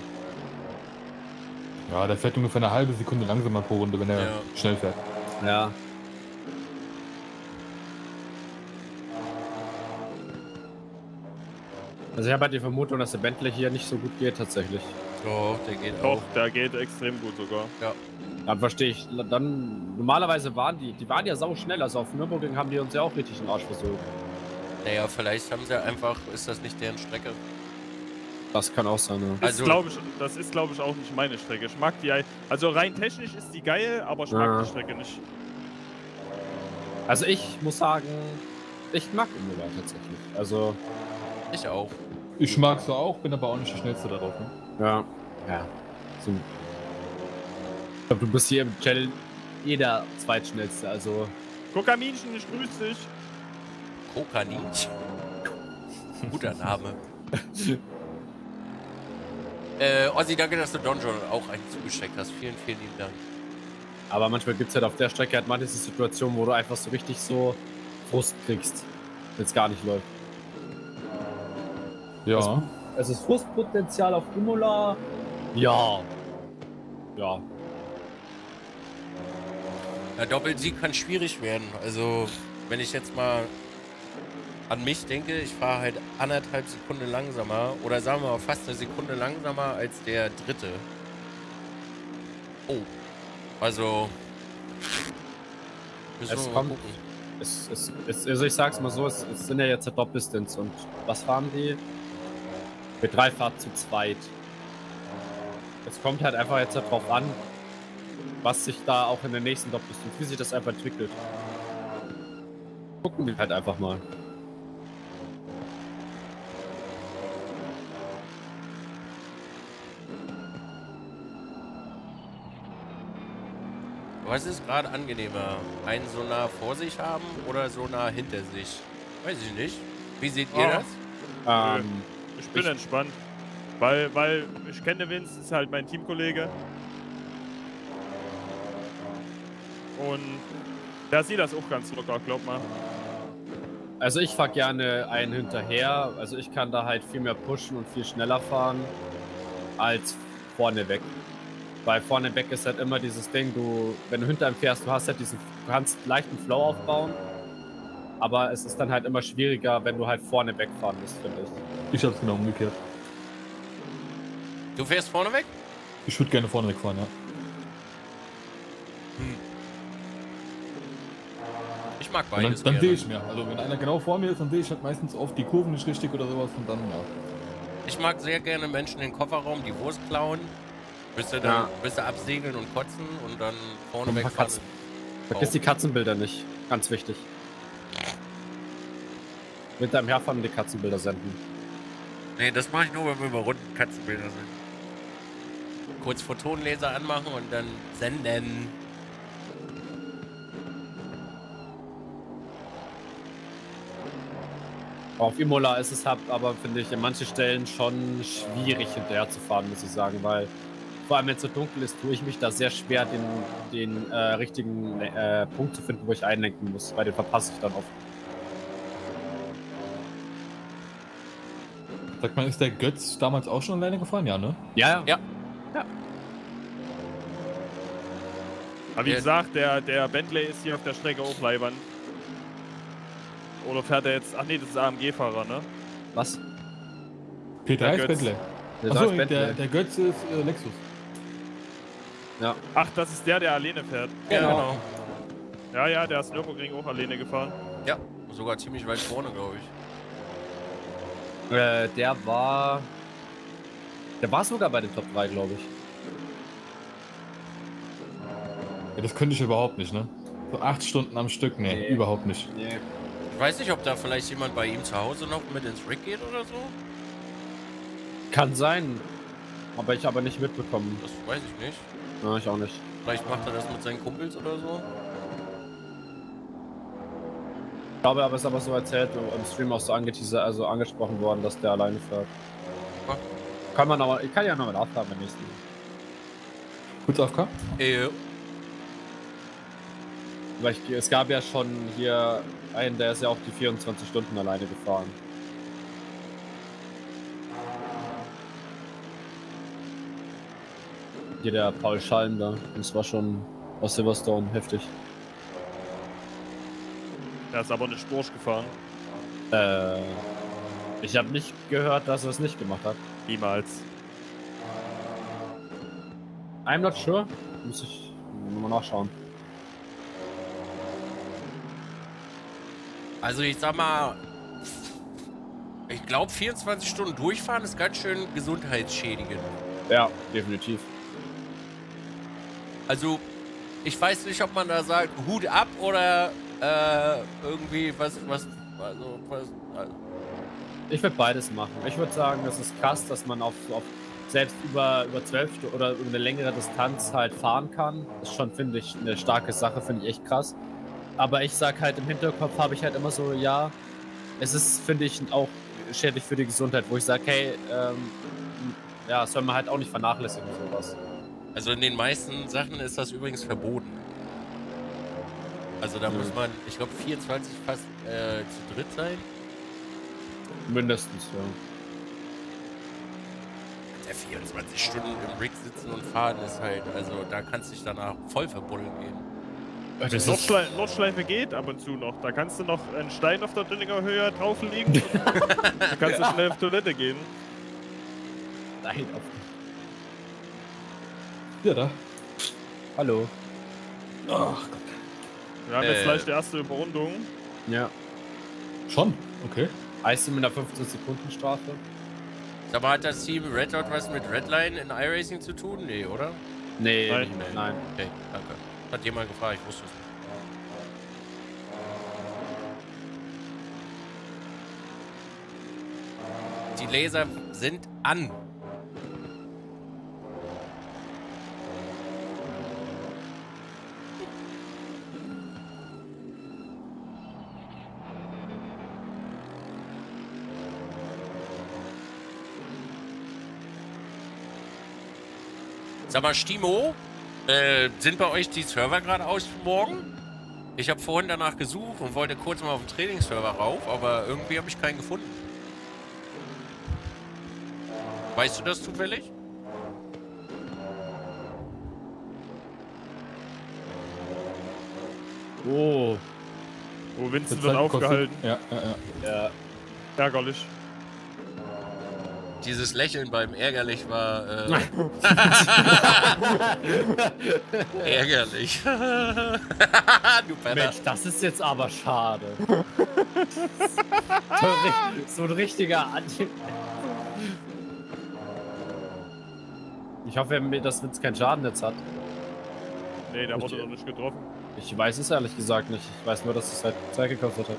Ja, der fährt ungefähr eine halbe Sekunde langsamer pro Runde, wenn er ja. schnell fährt. Ja. Also ich habe halt die Vermutung, dass der Bentley hier nicht so gut geht tatsächlich. Doch, der geht auch. Doch, der geht extrem gut sogar. Ja. Dann verstehe ich, dann normalerweise waren die, die waren ja sau schnell, also auf Nürburgring haben die uns ja auch richtig in den Arsch versucht. Naja, vielleicht haben sie einfach, ist das nicht deren Strecke? Das kann auch sein, ja. Also, glaub ich, das ist glaube ich auch nicht meine Strecke. Ich mag die, also rein technisch ist die geil, aber ich mag ja. die Strecke nicht. Also ich muss sagen, ich mag Imola tatsächlich, also... Ich auch. Ich mag sie auch, bin aber auch nicht der Schnellste darauf, ne? Ja, ja. So. Ich glaube, du bist hier im Channel jeder Zweitschnellste, also... Kokaminchen, ich grüß dich! Kokaninchen? Guter Name. äh, Ossi, danke, dass du Donjon auch einen zugeschickt hast. Vielen, vielen lieben Dank. Aber manchmal gibt es halt auf der Strecke halt manche Situationen, wo du einfach so richtig so Frust kriegst, wenn es gar nicht läuft. Ja. Also, es ist Frustpotenzial auf Imola. Ja. Ja. Ja, Doppelsieg kann schwierig werden. Also, wenn ich jetzt mal an mich denke, ich fahre halt anderthalb Sekunden langsamer oder sagen wir mal fast eine Sekunde langsamer als der dritte. Oh. Also, müssen es wir kommt, es, es, es, also ich sag's mal so, es, es sind ja jetzt der Top-Distance und was fahren die? Mit drei Fahrt zu zweit. Es kommt halt einfach jetzt darauf an, was sich da auch in der nächsten Top-Distance, wie sich das einfach entwickelt. Gucken wir halt einfach mal. Was ist gerade angenehmer? Einen so nah vor sich haben oder so nah hinter sich? Weiß ich nicht. Wie seht ihr oh. das? Ähm, ich bin ich entspannt. Weil, weil ich kenne Vince, ist halt mein Teamkollege. Und der sieht das auch ganz locker, glaub mal. Also ich fahre gerne einen hinterher. Also ich kann da halt viel mehr pushen und viel schneller fahren als vorneweg. Weil vorne weg ist halt immer dieses Ding, du, wenn du hinter einem fährst, du hast halt diesen, du kannst leichten Flow aufbauen, aber es ist dann halt immer schwieriger, wenn du halt vorne wegfahren musst, finde ich. Ich hab's genau umgekehrt. Du fährst vorne weg? Ich würde gerne vorne wegfahren, ja. Hm. Ich mag beides. Dann, dann sehe ich mehr. Also wenn einer genau vor mir ist, dann sehe ich halt meistens oft die Kurven nicht richtig oder sowas und dann ja. Ich mag sehr gerne Menschen in den Kofferraum, die Wurst klauen. Bist du dann, ja. bist du absegeln und kotzen und dann vorne wegfahren. Vergiss oh. die Katzenbilder nicht. Ganz wichtig. Mit deinem Herfahren und die Katzenbilder senden. Nee, das mache ich nur, wenn wir über runden Katzenbilder sind. Kurz Photonlaser anmachen und dann senden. Auf Imola ist es halt, aber finde ich, an manchen Stellen schon schwierig hinterher zu fahren, muss ich sagen, weil vor allem, wenn es so dunkel ist, tue ich mich da sehr schwer, den, den äh, richtigen äh, Punkt zu finden, wo ich einlenken muss, weil den verpasse ich dann oft. Sag mal, ist der Götz damals auch schon alleine gefahren? Ja, ne? Ja, ja. ja. Aber wie gesagt, der, der Bentley ist hier auf der Strecke auch leibern. Oder fährt er jetzt... Ach nee, das ist A M G-Fahrer, ne? Was? P drei ist Bentley. Der, Achso, der, der Götz ist äh, Lexus. Ja. Ach, das ist der, der alleine fährt. Genau. Ja, genau. Ja, ja, der ist Nürburgring auch alleine gefahren. Ja, sogar ziemlich weit vorne, glaube ich. Äh, der war... Der war sogar bei den Top drei, glaube ich. Ja, das könnte ich überhaupt nicht, ne? So acht Stunden am Stück, ne, nee. überhaupt nicht. Nee. Ich weiß nicht, ob da vielleicht jemand bei ihm zu Hause noch mit ins Rig geht oder so. Kann sein. Aber ich habe nicht mitbekommen. Das weiß ich nicht. Na, ich auch nicht. Vielleicht macht er das mit seinen Kumpels oder so. Ich glaube, aber es ist aber so erzählt und im Stream auch so angeteasert, also angesprochen worden, dass der alleine fährt. Okay. Kann man aber, ich kann ja nochmal nachfragen beim nächsten Mal. Kurz A F K? Ejo. Weil ich, es gab ja schon hier einen, der ist ja auch die vierundzwanzig Stunden alleine gefahren. Hier der Paul Schallen da, das war schon aus Silverstone heftig. Er ist aber nicht Porsche gefahren. Äh, ich habe nicht gehört, dass er es nicht gemacht hat. Niemals. I'm not sure. Muss ich Müssen wir mal nachschauen. Also ich sag mal, ich glaube vierundzwanzig Stunden durchfahren ist ganz schön gesundheitsschädigend. Ja, definitiv. Also ich weiß nicht, ob man da sagt, Hut ab oder äh, irgendwie was, was, also, was also. Ich würde beides machen. Ich würde sagen, das ist krass, dass man auf, auf selbst über, über zwölf Stunden oder über eine längere Distanz halt fahren kann. Das ist schon, finde ich, eine starke Sache, finde ich echt krass. Aber ich sag halt, im Hinterkopf habe ich halt immer so, ja, es ist, finde ich, auch schädlich für die Gesundheit, wo ich sage, hey, ähm, ja, soll man halt auch nicht vernachlässigen, sowas. Also in den meisten Sachen ist das übrigens verboten. Also da mhm. muss man, ich glaube, vierundzwanzig fast äh, zu dritt sein. Mindestens, ja. Der vierundzwanzig Stunden im Rig sitzen und fahren ist halt, also da kannst du dich danach voll verbuddeln gehen. Das Nordschle Nordschleife geht ab und zu noch. Da kannst du noch einen Stein auf der Dünninger Höhe drauf liegen. Da kannst du schnell auf Toilette gehen. Nein, auf. Ja, da. Hallo. Ach Gott. Wir haben äh. jetzt gleich die erste Überrundung. Ja. Schon? Okay. Eisen mit einer fünfzehn Sekunden Strafe. Aber hat das Team Red Dot was mit Redline in iRacing zu tun? Nee, oder? Nee, nein. Nein. nein. Okay, danke. Hat jemand gefragt, ich wusste es nicht. Die Laser sind an. Sag mal, Stimo? Äh, sind bei euch die Server gerade aus morgen? Ich habe vorhin danach gesucht und wollte kurz mal auf den Trainingsserver rauf, aber irgendwie habe ich keinen gefunden. Weißt du das zufällig? Oh. Oh, Vincent wird aufgehalten. Ja, ja, ja. Ja. Ärgerlich. Dieses Lächeln beim Ärgerlich war, äh... Ärgerlich. Du Mensch, das ist jetzt aber schade. So ein richtiger Anti... Ich hoffe, dass Witz keinen Schaden jetzt hat. Nee, der wurde doch nicht getroffen. Ich weiß es ehrlich gesagt nicht. Ich weiß nur, dass es halt Zeit gekostet hat.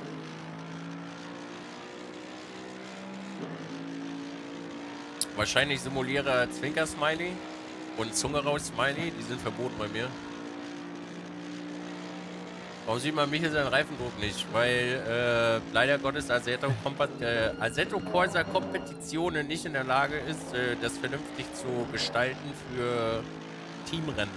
Wahrscheinlich simuliere Zwinker-Smiley und Zunge-Raus-Smiley, die sind verboten bei mir. Warum sieht man Michel seinen Reifendruck nicht? Weil äh, leider Gottes Assetto, äh, Assetto Corsa Competizione nicht in der Lage ist, äh, das vernünftig zu gestalten für Teamrennen.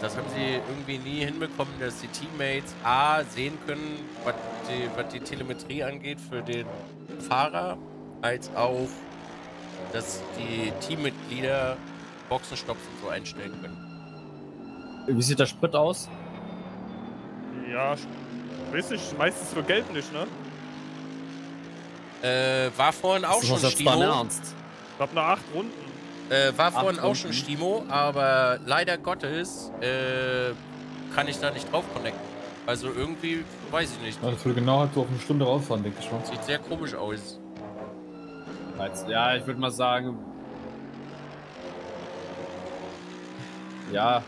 Das haben sie irgendwie nie hinbekommen, dass die Teammates A sehen können, was die, was die Telemetrie angeht für den Fahrer, als auch, dass die Teammitglieder Boxenstopps und so einstellen können. Wie sieht der Sprit aus? Ja, weiß nicht, meistens für Gelb nicht, ne? Äh, war vorhin auch schon Stimo. Ernst? Ich glaube nach acht Runden. Äh, war vorhin auch schon Stimo, aber leider Gottes äh, kann ich da nicht drauf connecten. Also irgendwie, weiß ich nicht. Ja, das würde genau halt so auf eine Stunde rausfahren, denke ich schon. Sieht sehr komisch aus. Ja, ich würde mal sagen. Ja.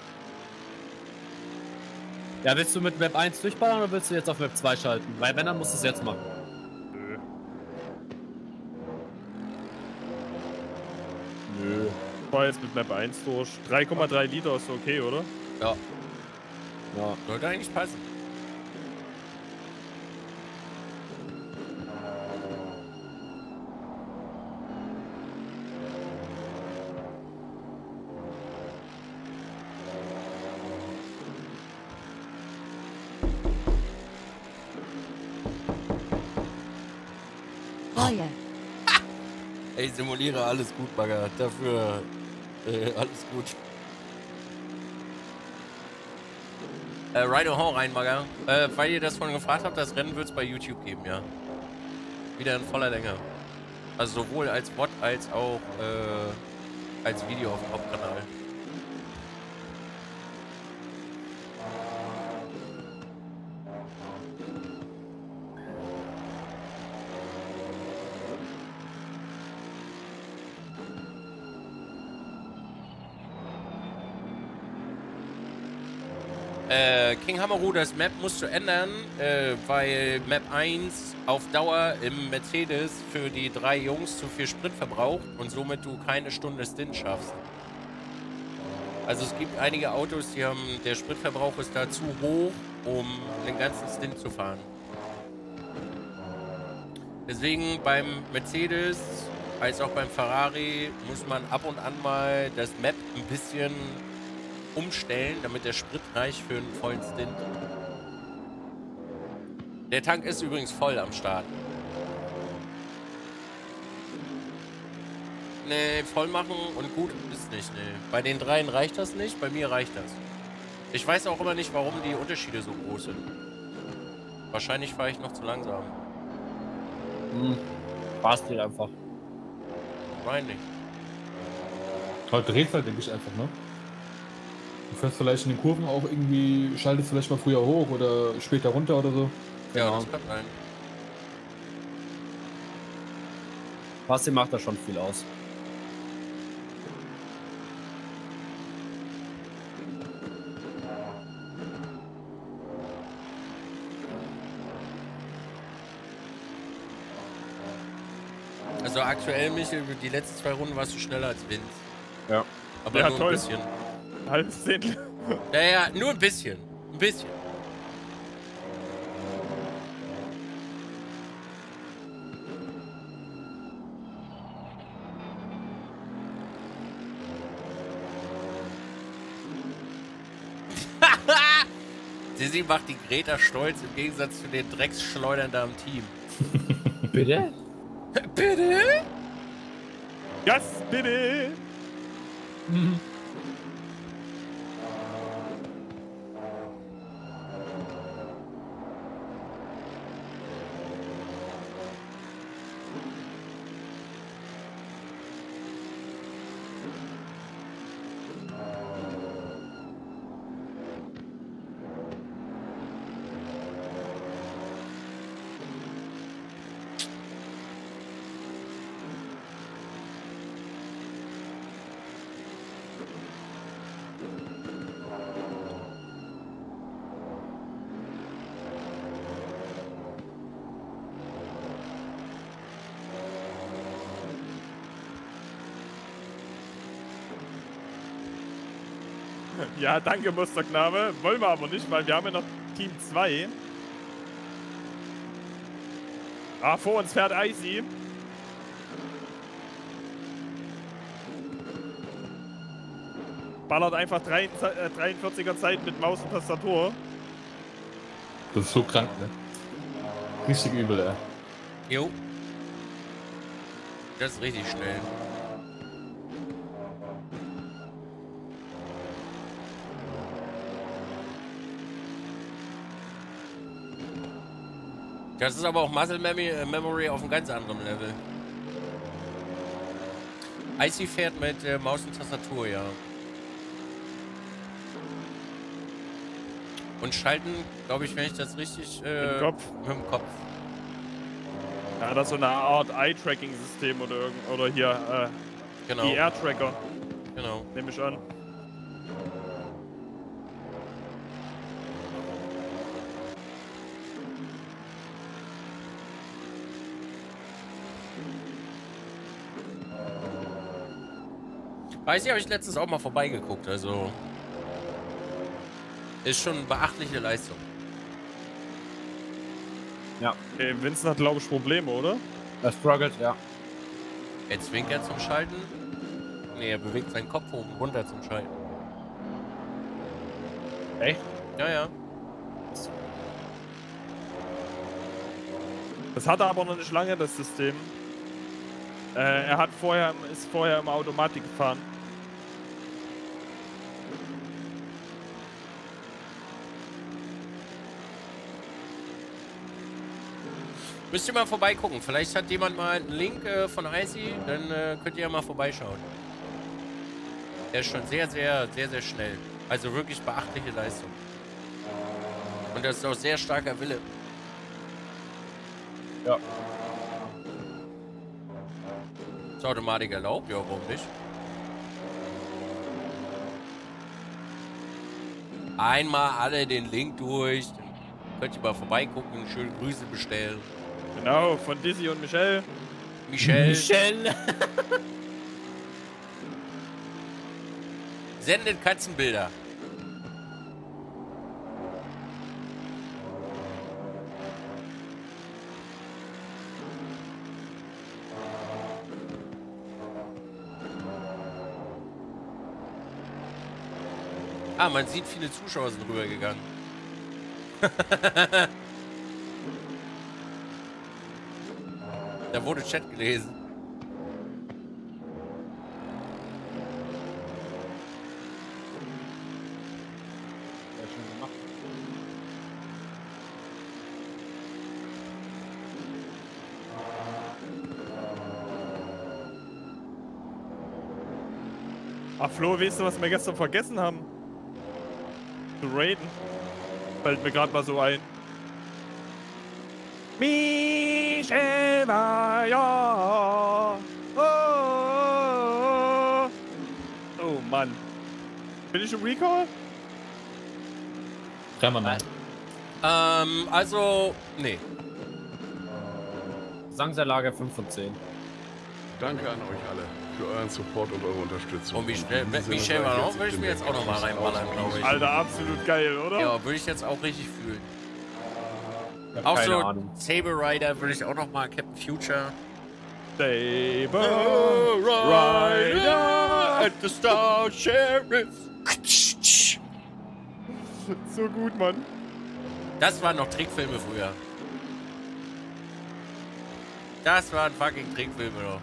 Ja, willst du mit Map eins durchballern oder willst du jetzt auf Map zwei schalten? Weil wenn, dann musst du es jetzt machen. Nö. Nö. Ich war jetzt mit Map eins durch. drei Komma drei Liter ist okay, oder? Ja. Ja. Sollte eigentlich passen. Ich simuliere alles gut, Bagger. Dafür äh, alles gut. Äh, Ride hau rein, Bagger. Äh, weil ihr das vorhin gefragt habt, das Rennen wird es bei YouTube geben, ja. Wieder in voller Länge. Also sowohl als Mod als auch äh, als Video auf dem Hauptkanal. Äh, King Hammeru, das Map musst du ändern, äh, weil Map eins auf Dauer im Mercedes für die drei Jungs zu viel Sprit verbraucht und somit du keine Stunde Stint schaffst. Also es gibt einige Autos, die haben, der Spritverbrauch ist da zu hoch, um den ganzen Stint zu fahren. Deswegen beim Mercedes als auch beim Ferrari muss man ab und an mal das Map ein bisschen umstellen, damit der Sprit reicht für einen vollen Stint. Der Tank ist übrigens voll am Start. Nee, voll machen und gut ist nicht, nee. Bei den dreien reicht das nicht, bei mir reicht das. Ich weiß auch immer nicht, warum die Unterschiede so groß sind. Wahrscheinlich fahre ich noch zu langsam. Hm, war's dir einfach. Wahrscheinlich. Heute dreht halt, denke ich, einfach, ne? Du fährst vielleicht in den Kurven auch irgendwie, schaltest vielleicht mal früher hoch oder später runter oder so. Ja, genau. Das kann sein. Basti macht da schon viel aus. Also aktuell, Michel, die letzten zwei Runden warst du schneller als Vince. Ja. Aber ja, nur toll. Ein bisschen. Halbes Zehntel. Naja, nur ein bisschen. Ein bisschen. Sissi macht die Greta stolz im Gegensatz zu den Drecksschleudern da im Team. Bitte? Bitte? Yes, bitte! Mhm. Ja, danke, Musterknabe. Wollen wir aber nicht, weil wir haben ja noch Team zwei. Ah, vor uns fährt Icy. Ballert einfach dreiundvierziger Zeit mit Maus und Tastatur. Das ist so krank, ne? Richtig übel, ey. Ja. Jo. Das ist richtig schnell. Das ist aber auch Muscle Memory auf einem ganz anderen Level. Icy fährt mit äh, Maus und Tastatur, ja. Und schalten, glaube ich, wenn ich das richtig... Äh, Im Kopf. Mit dem Kopf. Ja, das ist so eine Art Eye-Tracking-System oder irgend oder hier äh, genau. E R-Tracker. Genau. Nehme ich an. Weiß ich, habe ich letztens auch mal vorbeigeguckt, also ist schon eine beachtliche Leistung. Ja. Hey, Vincent hat, glaube ich, Probleme, oder? Er struggelt, ja. Er zwingt er zum Schalten. Ne, er bewegt seinen Kopf hoch und runter zum Schalten. Echt? Ja, ja. Das hat er aber noch nicht lange, das System. Äh, er hat vorher, ist vorher im Automatik gefahren. Müsst ihr mal vorbeigucken. Vielleicht hat jemand mal einen Link äh, von Icy, dann äh, könnt ihr ja mal vorbeischauen. Der ist schon sehr, sehr, sehr, sehr schnell. Also wirklich beachtliche Leistung. Und das ist auch sehr starker Wille. Ja. Ist Automatik erlaubt? Ja, warum nicht? Einmal alle den Link durch. Dann könnt ihr mal vorbeigucken, schöne Grüße bestellen. Genau, von Dizzy und Michelle. Michelle. Michelle. Sendet Katzenbilder. Ah, man sieht, viele Zuschauer sind rübergegangen. Da wurde Chat gelesen. Sehr schön gemacht. Ach Flo, weißt du, was wir gestern vergessen haben? Zu raiden. Fällt mir gerade mal so ein. Michel Mayer. Oh, oh, oh. Oh Mann. Bin ich im Recall? Kann man nein. Ähm, also, nee. Sangserlage fünf von zehn. Danke an euch alle für euren Support und eure Unterstützung. Und Michel Mayer würde ich mir jetzt auch nochmal reinballern, glaube ich. Alter, absolut geil, oder? Ja, würde ich jetzt auch richtig fühlen. Auch so Saber Rider würde ich auch noch mal, Captain Future. Saber Rider at the Star Sheriffs. So gut, Mann. Das waren noch Trickfilme früher. Das waren fucking Trickfilme noch.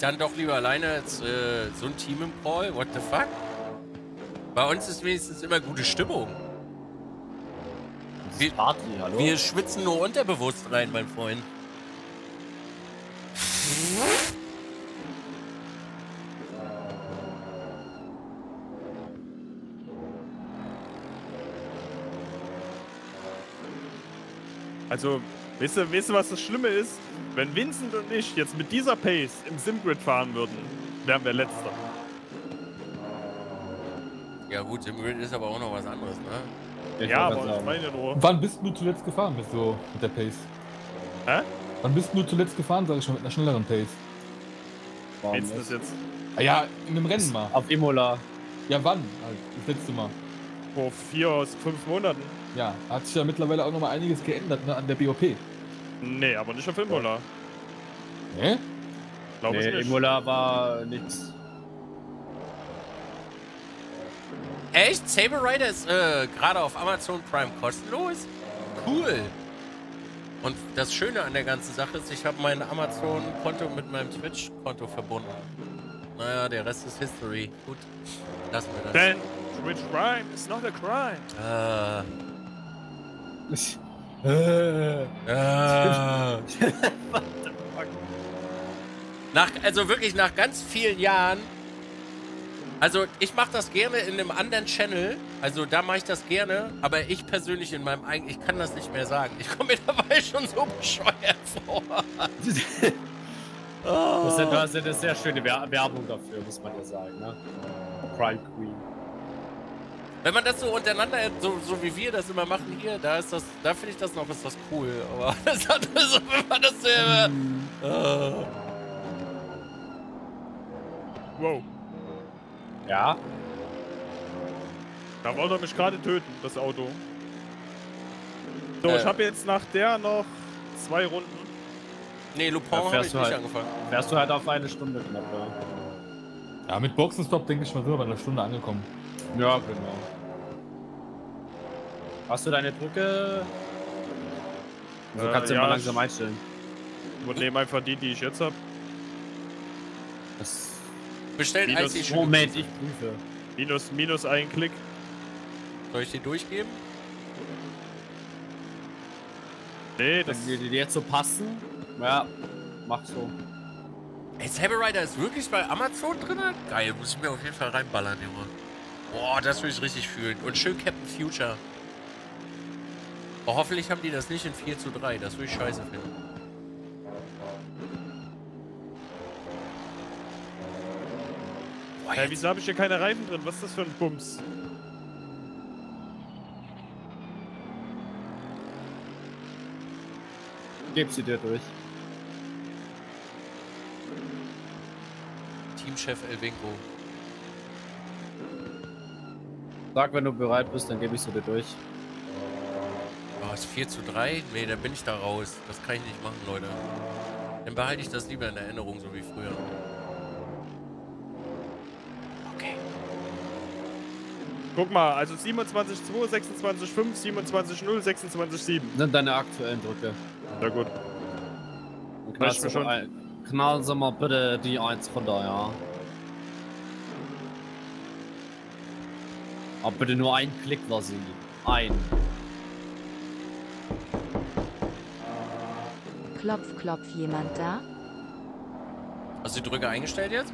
Dann doch lieber alleine als äh, so ein Team im Call. What the fuck? Bei uns ist wenigstens immer gute Stimmung. Wir, Party, hallo? Wir schwitzen nur unterbewusst rein, mein Freund. Also, weißt du, weißt du, was das Schlimme ist? Wenn Vincent und ich jetzt mit dieser Pace im SimGrid fahren würden, wären wir Letzter. Ja gut, SimGrid ist aber auch noch was anderes, ne? Ich ja, aber ich meine nur... Wann bist du zuletzt gefahren mit so mit der Pace? Hä? Wann bist du zuletzt gefahren, sag ich schon, mit einer schnelleren Pace? Willst du das jetzt? Ah, ja, in einem Rennen mal. Auf Imola. Ja, wann? Also, das letzte Mal. Vor vier aus fünf Monaten. Ja, hat sich ja mittlerweile auch noch mal einiges geändert, ne, an der B O P. Nee, aber nicht auf Imola. Hä? Glaube ich nicht. Imola war nix. Echt? Saber Rider ist äh, gerade auf Amazon Prime kostenlos? Cool. Und das Schöne an der ganzen Sache ist, ich habe mein Amazon-Konto mit meinem Twitch-Konto verbunden. Naja, der Rest ist History. Gut, lassen wir das. Denn Twitch Prime is not a crime. Ah. Ich Äh, äh. What the fuck? Nach, also wirklich nach ganz vielen Jahren. Also ich mache das gerne in einem anderen Channel. Also da mache ich das gerne. Aber ich persönlich in meinem eigenen... Ich kann das nicht mehr sagen. Ich komme mir dabei schon so bescheuert vor. Oh. Das ist, das ist eine sehr schöne Werbung dafür, muss man ja sagen. Ne? Prime Queen. Wenn man das so untereinander, so, so wie wir das immer machen hier, da ist das, da finde ich das noch, ist das cool, aber das hat so, wenn man das selber. Oh. Wow. Ja? Da wollte er mich gerade töten, das Auto. So, äh. ich habe jetzt nach der noch zwei Runden. Nee, Lupin habe ich nicht halt, angefangen. Wärst du halt auf eine Stunde knapp, ja. Ja, mit Boxenstopp denke ich mal, sind wir bei einer Stunde angekommen. Ja, genau. Hast du deine Drücke? Also äh, kannst du ja, mal langsam einstellen. Ich übernehme einfach die, die ich jetzt habe. Bestellt einzig. Moment, ich prüfe. Minus, minus ein Klick. Soll ich die durchgeben? Nee, das... Wenn die, die jetzt so passen? Ja, mach so. Ey, Saber Rider ist wirklich bei Amazon drin? Geil, muss ich mir auf jeden Fall reinballern, Junge. Boah, das will ich richtig fühlen. Und schön Captain Future. Oh, hoffentlich haben die das nicht in vier zu drei. Das will ich scheiße finden. Oh, hey, wieso habe ich hier keine Reifen drin? Was ist das für ein Bums? Gib sie dir durch. Teamchef Elvinko. Sag, wenn du bereit bist, dann gebe ich sie dir durch. Oh, ist vier zu drei? Nee, dann bin ich da raus. Das kann ich nicht machen, Leute. Dann behalte ich das lieber in Erinnerung, so wie früher. Okay. Guck mal, also siebenundzwanzig zu zwei, sechsundzwanzig zu fünf, siebenundzwanzig zu null, sechsundzwanzig zu sieben. Das sind deine aktuellen Drücke. Na gut. Knallst du schon? Ein, knallen Sie mal bitte die eins runter, ja. Aber bitte nur einen Klick, lass ihn. Ein. Klopf, klopf, jemand da? Hast du die Drücke eingestellt jetzt?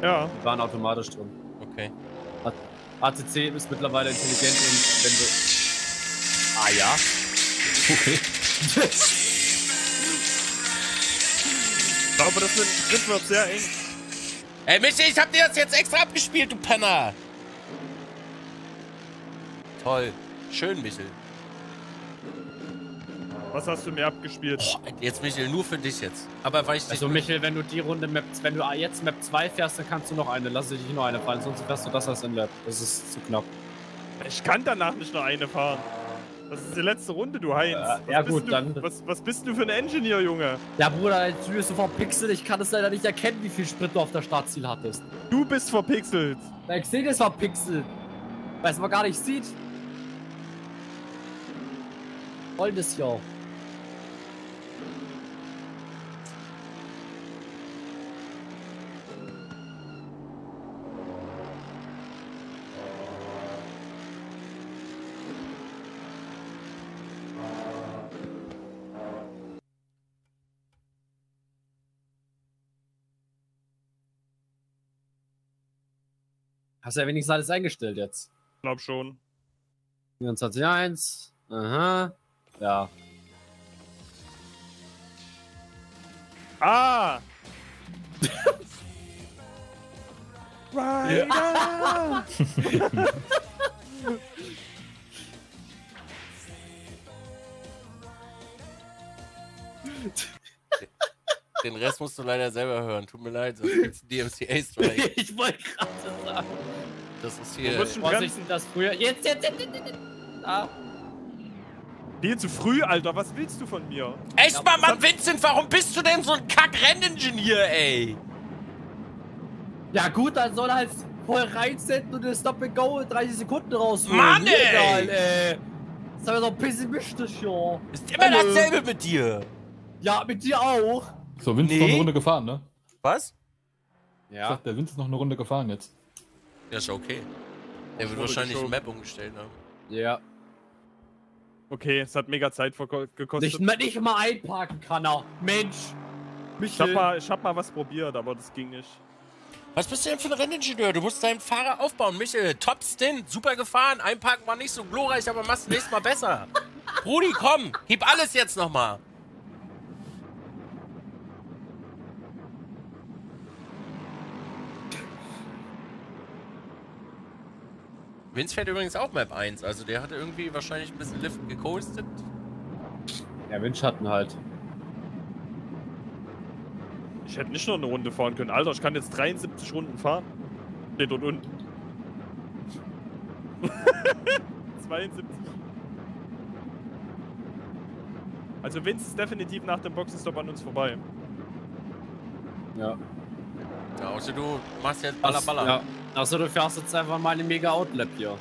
Ja. Die waren automatisch drin. Okay. A C C ist mittlerweile intelligent und wenn du... Ah ja? Okay. Aber das wird sehr eng. Ey Michi, ich hab dir das jetzt extra abgespielt, du Penner! Toll. Schön, Michel. Was hast du mir abgespielt? Oh, jetzt, Michel, nur für dich jetzt. Aber weil ich dich. Also, Michel, wenn du die Runde Map, wenn du jetzt Map zwei fährst, dann kannst du noch eine. Lass dich nur eine fahren, sonst fährst du das als Inlap. Das ist zu knapp. Ich kann danach nicht nur eine fahren. Das ist die letzte Runde, du Heinz. Äh, ja, gut, du, dann. Was, was bist du für ein Engineer, Junge? Ja, Bruder, du bist so verpixelt. Ich kann es leider nicht erkennen, wie viel Sprit du auf der Startziel hattest. Du bist verpixelt. Ja, ich sehe das verpixelt. Weil es man gar nicht sieht. Voll das ja. Hast du ja wenigstens alles eingestellt jetzt? Ich glaub schon. vierundzwanzig eins. Aha. Ja. Ah! Rider! Den Rest musst du leider selber hören. Tut mir leid, sonst gibt's D M C A-Strike. Ich wollte gerade sagen. Das ist hier... Vorsicht, das früher... Jetzt, jetzt, jetzt, jetzt, jetzt. Ah. Viel zu früh, Alter. Was willst du von mir? Echt mal, Mann, Vincent, warum bist du denn so ein Kack-Renningenieur, ey? Ja gut, dann soll er halt voll reinsetzen und den Stop-and-Go in dreißig Sekunden rausholen. Mann, ey! Egal, ey. Das ist aber so ein pessimistisch, ja. Ist immer Hallo. Dasselbe mit dir. Ja, mit dir auch. So, Vince ist nee. Noch eine Runde gefahren, ne? Was? Ja. Ich sag, der Vince ist noch eine Runde gefahren jetzt. Ja, ist ja okay. Der wird wahrscheinlich eine Map umgestellt haben. Ja. Okay, es hat mega Zeit gekostet. Nicht, nicht mal einparken kann er. Mensch. Michel. Ich hab, mal, ich hab mal was probiert, aber das ging nicht. Was bist du denn für ein Renningenieur? Du musst deinen Fahrer aufbauen. Michel, top Stint, super gefahren. Einparken war nicht so glorreich, aber machst du nächstes Mal besser. Rudi, komm, heb alles jetzt nochmal. Vince fährt übrigens auch Map eins, also der hatte irgendwie wahrscheinlich ein bisschen Lift gekostet. Ja, Windschatten halt. Ich hätte nicht noch eine Runde fahren können. Alter, ich kann jetzt dreiundsiebzig Runden fahren. Ne, dort unten. zweiundsiebzig. Also Vince ist definitiv nach dem Boxenstopp an uns vorbei. Ja. Ja, außer du machst jetzt Baller Baller. Ja. Achso, du fährst jetzt einfach mal eine mega Outlap hier.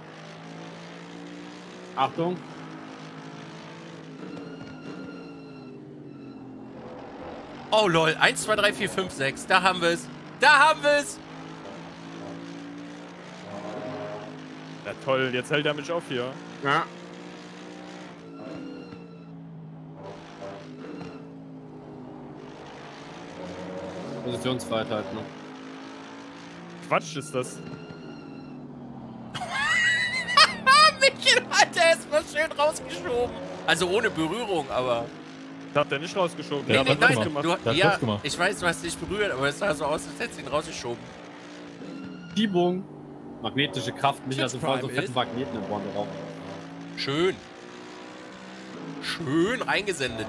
Achtung. Oh lol, eins, zwei, drei, vier, fünf, sechs. Da haben wir es. Da haben wir es. Na toll, jetzt hält er mich auf hier. Ja. Positionsfreiheit, ne? Quatsch ist das. Michael hat er erstmal schön rausgeschoben. Also ohne Berührung, aber. Das hat er nicht rausgeschoben. Nee, ja, nee, nein, gemacht. Du, ja, ich weiß, du hast dich berührt, aber es sah so aus, als hättest du ihn rausgeschoben. Schiebung. Magnetische Kraft. Mich lassen voll so fette Magneten im Bord drauf. Schön. Schön eingesendet.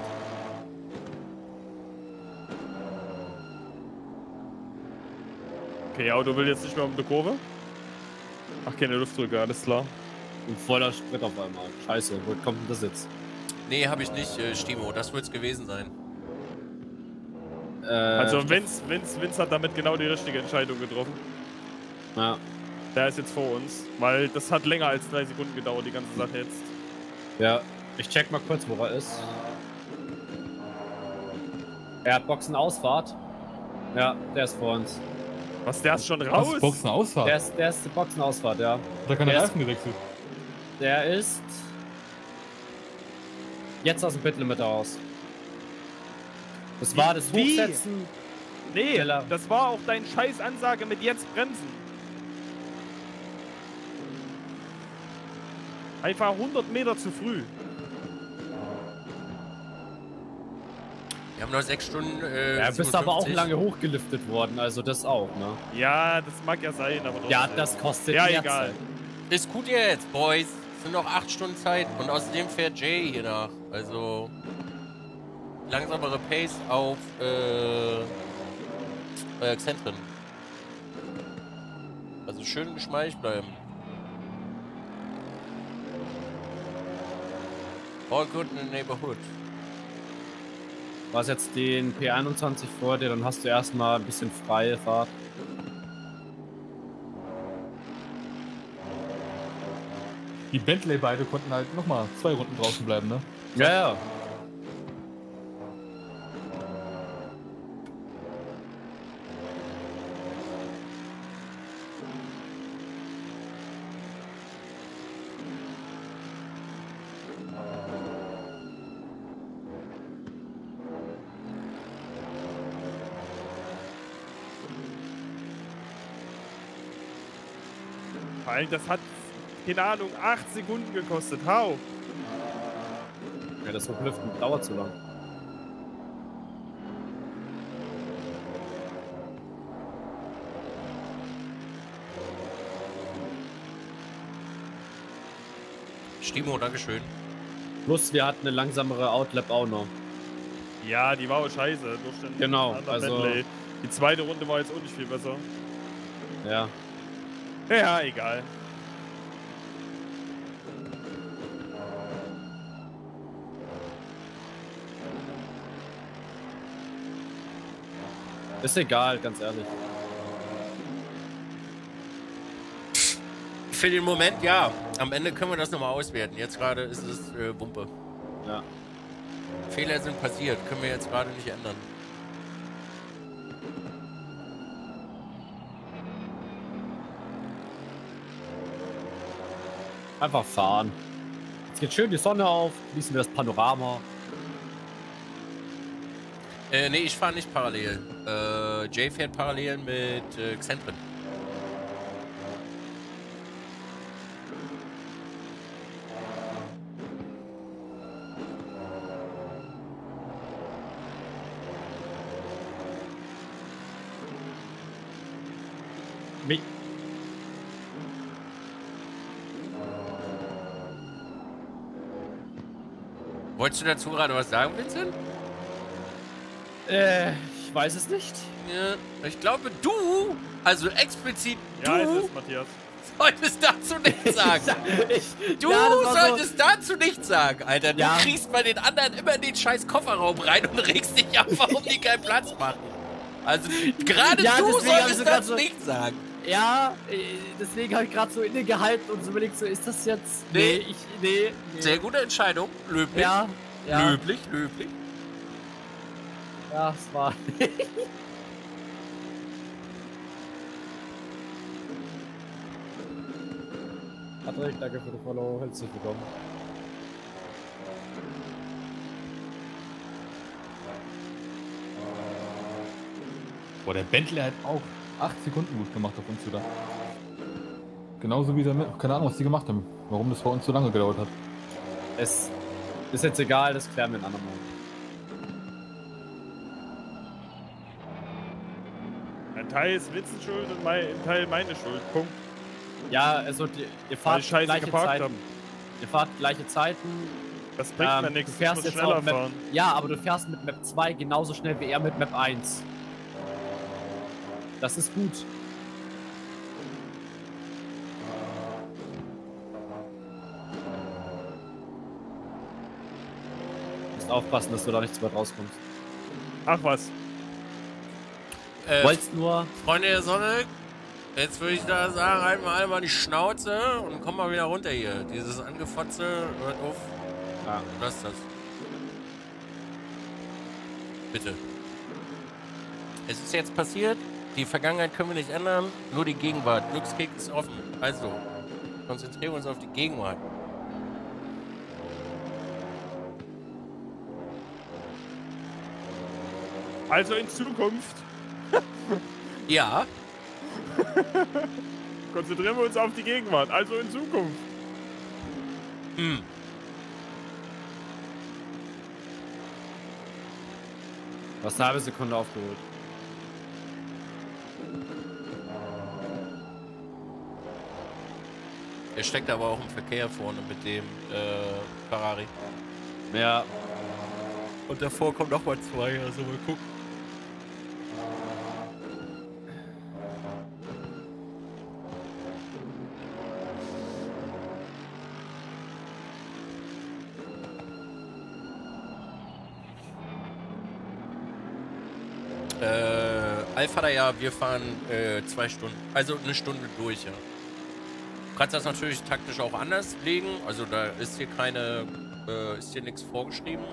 Okay, Auto will jetzt nicht mehr um die Kurve. Ach, keine Luftdrücke, alles klar. Und voller Sprit auf einmal. Scheiße, wo kommt denn das jetzt? Nee, hab ich nicht, äh, Stimo. Das wird's gewesen sein. Äh, also Vince, Vince, Vince hat damit genau die richtige Entscheidung getroffen. Ja. Der ist jetzt vor uns, weil das hat länger als drei Sekunden gedauert, die ganze Sache jetzt. Ja, ich check mal kurz, wo er ist. Er hat Boxenausfahrt. Ja, der ist vor uns. Was, der ist schon raus? Was, Boxenausfahrt? Der ist, der ist die Boxenausfahrt, ja. Da kann er Reifen gewechselt. Der ist... jetzt aus dem Pitlimit raus. Das war das Hochsetzen. Nee, Keller. Das war auch deine scheiß Ansage mit jetzt bremsen. Einfach hundert Meter zu früh. Wir haben noch sechs Stunden. Äh, ja, du bist aber auch lange hochgeliftet worden, also das auch, ne? Ja, das mag ja sein, aber. Ja, das kostet ja egal. Zeit. Ist gut jetzt, Boys. Es sind noch acht Stunden Zeit und außerdem fährt Jay hier nach. Also. Langsamere Pace auf äh, äh, Zentren. Also schön geschmeidig bleiben. All good in the neighborhood. Du hast jetzt den P einundzwanzig vor dir, dann hast du erstmal ein bisschen freie Fahrt. Die Bentley beide konnten halt nochmal zwei Runden draußen bleiben, ne? Ja, ja. Das hat, keine Ahnung, acht Sekunden gekostet. Hau! Ja, das Hochlüften dauert zu lang. Stimo, dankeschön. Plus, wir hatten eine langsamere Outlap auch noch. Ja, die war auch scheiße. Genau, also... Bentley. Die zweite Runde war jetzt auch nicht viel besser. Ja. Ja, egal. Ist egal, ganz ehrlich. Für den Moment ja. Am Ende können wir das nochmal auswerten. Jetzt gerade ist es äh, Wumpe. Ja. Fehler sind passiert. Können wir jetzt gerade nicht ändern. Einfach fahren. Jetzt geht schön die Sonne auf, ließen wir das Panorama. Äh, nee, ich fahre nicht parallel. Äh, Jay fährt parallel mit äh, Xentrin. Mich. Wolltest du dazu gerade was sagen, Vincent? Äh, ich weiß es nicht. Ja, ich glaube, du, also explizit du, ja, es ist Matthias. Solltest dazu nichts sagen. ich, du ja, solltest so. dazu nichts sagen, Alter. Du ja. kriegst bei den anderen immer in den scheiß Kofferraum rein und regst dich auf, warum die keinen Platz machen. Also, gerade ja, du solltest dazu so nichts sagen. Ja, deswegen habe ich gerade so innegehalten und so überlegt, so ist das jetzt. Nee, nee, ich, nee, nee. Sehr gute Entscheidung. Löblich. Ja, ja. Löblich, löblich. Ja, es war. Patrick, danke für den Follow. Herzlich willkommen. Boah, der Bentley hat auch acht Sekunden gut gemacht auf uns wieder. Genauso wie damit. Keine Ahnung, was die gemacht haben. Warum das bei uns so lange gedauert hat. Es ist jetzt egal, das klären wir in einem anderen Moment. Teil ist Witzens Schuld und mein, im Teil meine Schuld. Punkt. Ja, also die, ihr fahrt die gleiche Zeiten. Haben. Ihr fahrt gleiche Zeiten. Das bringt ähm, mir nichts, du fährst ich muss jetzt schneller Map, fahren. Ja, aber du fährst mit Map zwei genauso schnell wie er mit Map eins. Das ist gut. Du musst aufpassen, dass du da nicht zu weit rauskommst. Ach was. Äh, Wollt's nur... Freunde der Sonne, jetzt würde ich da sagen, halten wir alle mal die Schnauze und kommen mal wieder runter hier. Dieses Angefotze hört auf. Ah, lass das. Bitte. Es ist jetzt passiert. Die Vergangenheit können wir nicht ändern. Nur die Gegenwart. Glückskick ist offen. Also, konzentrieren wir uns auf die Gegenwart. Also in Zukunft. Ja. Konzentrieren wir uns auf die Gegenwart. Also in Zukunft. Hm. Was eine halbe Sekunde aufgeholt. Er steckt aber auch im Verkehr vorne mit dem äh, Ferrari. Ja. Und davor kommt nochmal zwei, also mal gucken. Vater, ja, wir fahren äh, zwei Stunden, also eine Stunde durch, ja. Du kannst das natürlich taktisch auch anders legen, also da ist hier keine, äh, ist hier nichts vorgeschrieben,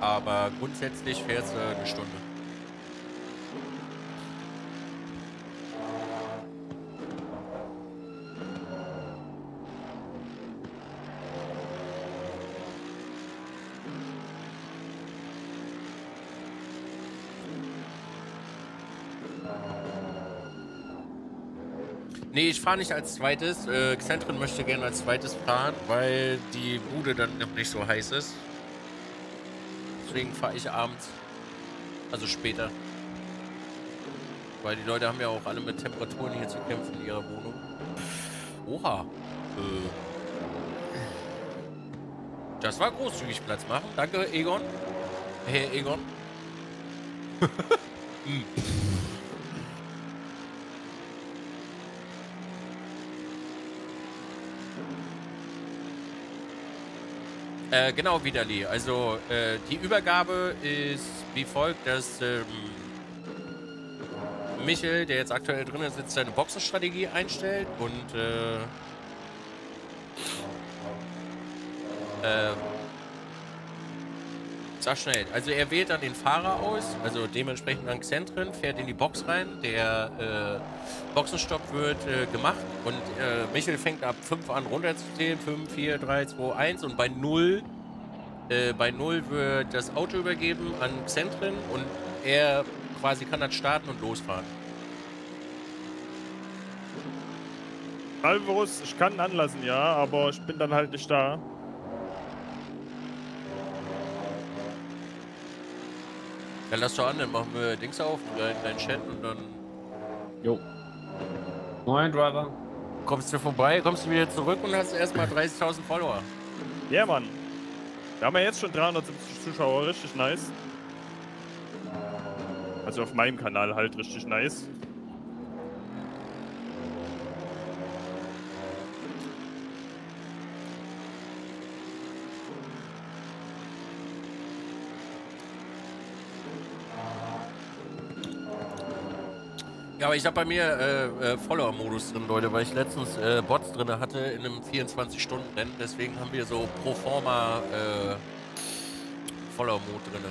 aber grundsätzlich fährst du äh, eine Stunde. Nee, ich fahre nicht als zweites. Äh, Xentrin möchte gerne als zweites fahren, weil die Bude dann nicht so heiß ist. Deswegen fahre ich abends. Also später. Weil die Leute haben ja auch alle mit Temperaturen hier zu kämpfen in ihrer Wohnung. Oha. Äh. Das war großzügig Platz machen. Danke, Egon. Hey, Egon. hm. Äh, genau, Vitali. Also, äh, die Übergabe ist wie folgt, dass ähm, Michel, der jetzt aktuell drin ist, jetzt seine Boxenstrategie einstellt und äh, äh, sag schnell. Also, er wählt dann den Fahrer aus, also dementsprechend an Xentrin, fährt in die Box rein, der äh, Boxenstopp wird äh, gemacht. Und äh, Michel fängt ab fünf an runter zu zählen. fünf, vier, drei, zwei, eins. Und bei null, äh, bei null wird das Auto übergeben an Xentrin und er quasi kann dann starten und losfahren. Alvarus, ich kann anlassen, ja, aber ich bin dann halt nicht da. Ja, lass doch an, dann machen wir Dings auf, deinen Chat und dann... Jo. Moin, Driver. Kommst du vorbei, kommst du wieder zurück und hast erstmal dreißigtausend Follower. Ja, yeah, Mann. Da haben wir jetzt schon dreihundertsiebzig Zuschauer, richtig nice. Also auf meinem Kanal halt richtig nice. Ja, aber ich habe bei mir äh, äh, Follower-Modus drin, Leute, weil ich letztens äh, Bots drin hatte in einem vierundzwanzig-Stunden-Rennen. Deswegen haben wir so pro forma äh, Follower-Mode drin.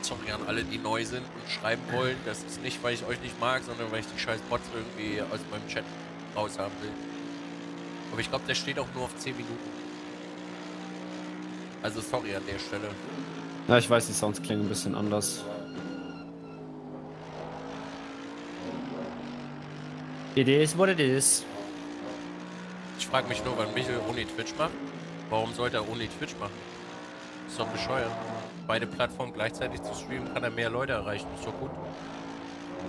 Sorry an alle, die neu sind und schreiben wollen. Das ist nicht, weil ich euch nicht mag, sondern weil ich die scheiß Bots irgendwie aus meinem Chat raus haben will. Aber ich glaube, der steht auch nur auf zehn Minuten. Also sorry an der Stelle. Na, ich weiß, die Sounds klingen ein bisschen anders. It is what it is. Ich frage mich nur, wann Michel ohne Twitch macht. Warum sollte er ohne Twitch machen? Ist doch bescheuert. Beide Plattformen gleichzeitig zu streamen, kann er mehr Leute erreichen. Ist doch gut.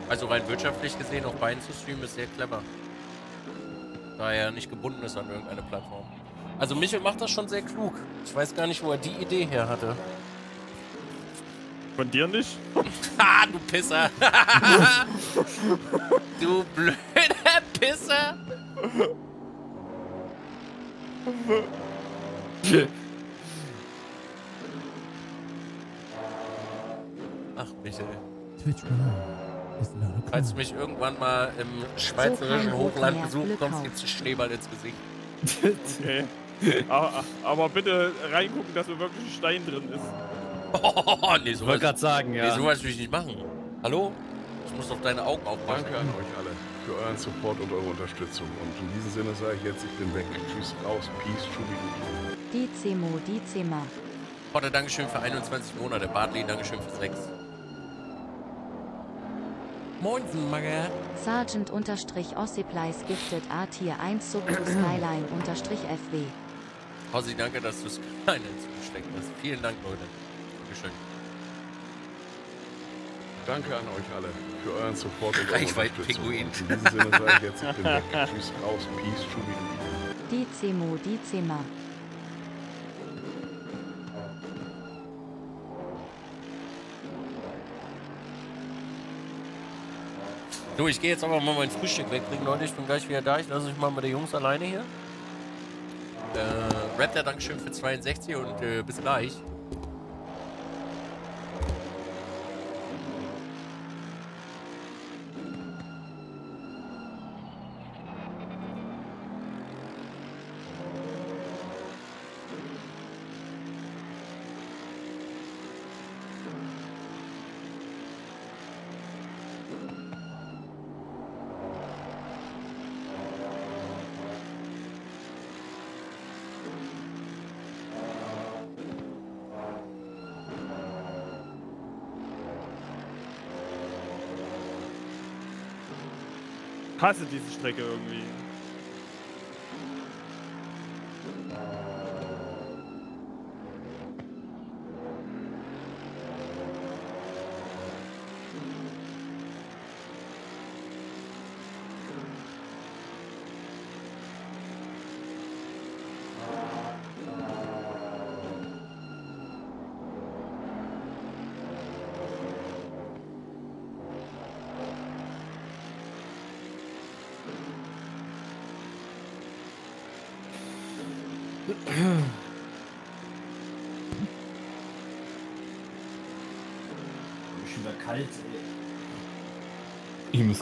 Also rein wirtschaftlich gesehen, auf beiden zu streamen, ist sehr clever. Da er nicht gebunden ist an irgendeine Plattform. Also Michael macht das schon sehr klug. Ich weiß gar nicht, wo er die Idee her hatte. Von dir nicht? Ha, du Pisser! Du blöder Pisser! Ach, Michael. Falls du mich irgendwann mal im schweizerischen so Hochland besuchen kommst, gibt's einen Schneeball ins Gesicht. Okay. Aber, aber bitte reingucken, dass da wirklich ein Stein drin ist. Oh, nee, sowas, ich sagen, ja. Nee, sowas will ich nicht machen. Hallo? Ich muss auf deine Augen aufpassen. Danke an euch alle für euren Support und eure Unterstützung. Und in diesem Sinne sage ich jetzt, ich bin weg. Tschüss, raus, peace, tschubidu. Die Zemo, die Zema. Potter, Dankeschön für einundzwanzig Monate. Bartley, Dankeschön für sechs. Moinsen, Magger. Sergeant unterstrich Ossiplies giftet A Tier eins Subru Skyline unterstrich F W. Hossi, danke, dass du Skyline zugesteckt hast. Vielen Dank, Leute. Dankeschön. Danke an euch alle für euren Support und Reichweitenpinguin. In diesem Sinne sage ich jetzt, ich bin weg. Tschüss, raus, peace, tschubidu. Die Zemo, die Zema. So, ich gehe jetzt aber mal mein Frühstück wegbringen, Leute. Ich bin gleich wieder da. Ich lasse euch mal mit den Jungs alleine hier. Äh, Raptor, Dankeschön für zweiundsechzig und äh, bis gleich. Ich hasse diese Strecke irgendwie.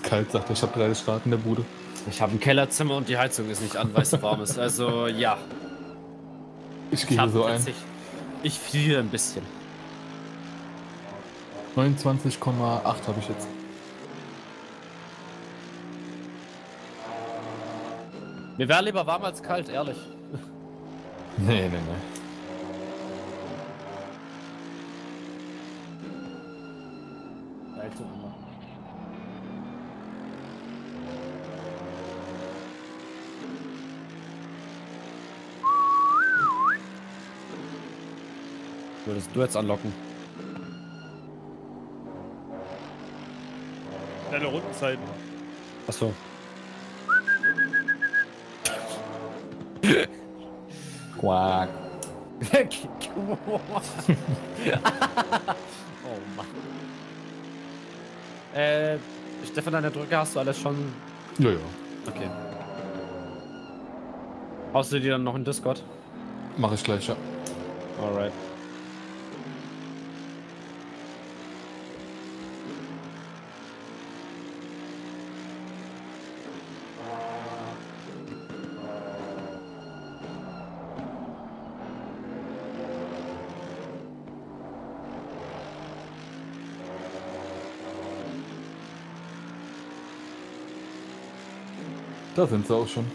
Kalt, sagt er. Ich habe leider Start in der Bude. Ich habe ein Kellerzimmer und die Heizung ist nicht an, weil es warm ist. Also, ja. Ich gehe so ein. Ich friere ein bisschen. neunundzwanzig Komma acht habe ich jetzt. Mir wäre lieber warm als kalt, ehrlich. Nee, nee, nee. Würdest du jetzt anlocken? Schnelle Rundenzeiten. Achso. Quack. Oh Mann. Äh, Stefan, deine Drücke hast du alles schon? Ja, ja. Okay. Haust du die dann noch in Discord? Mach ich gleich, ja. Alright. Da sind sie auch schon.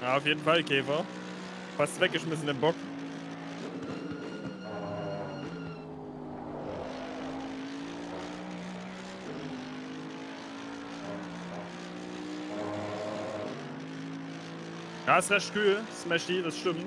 Ja, auf jeden Fall, Käfer. Fast weggeschmissen im Bock. Ja, ist recht kühl, Smashy, das stimmt.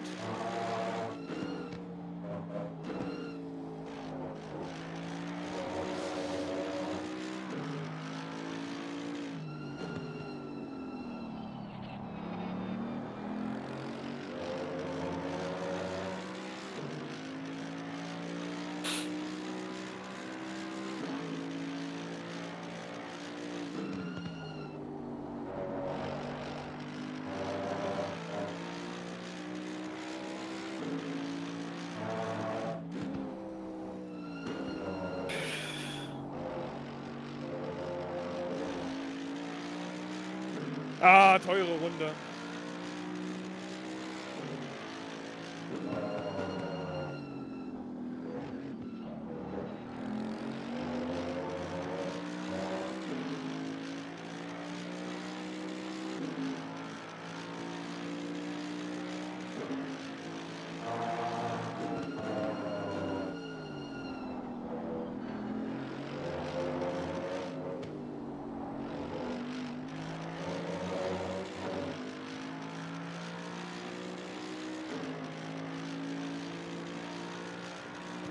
Ah, teure Runde.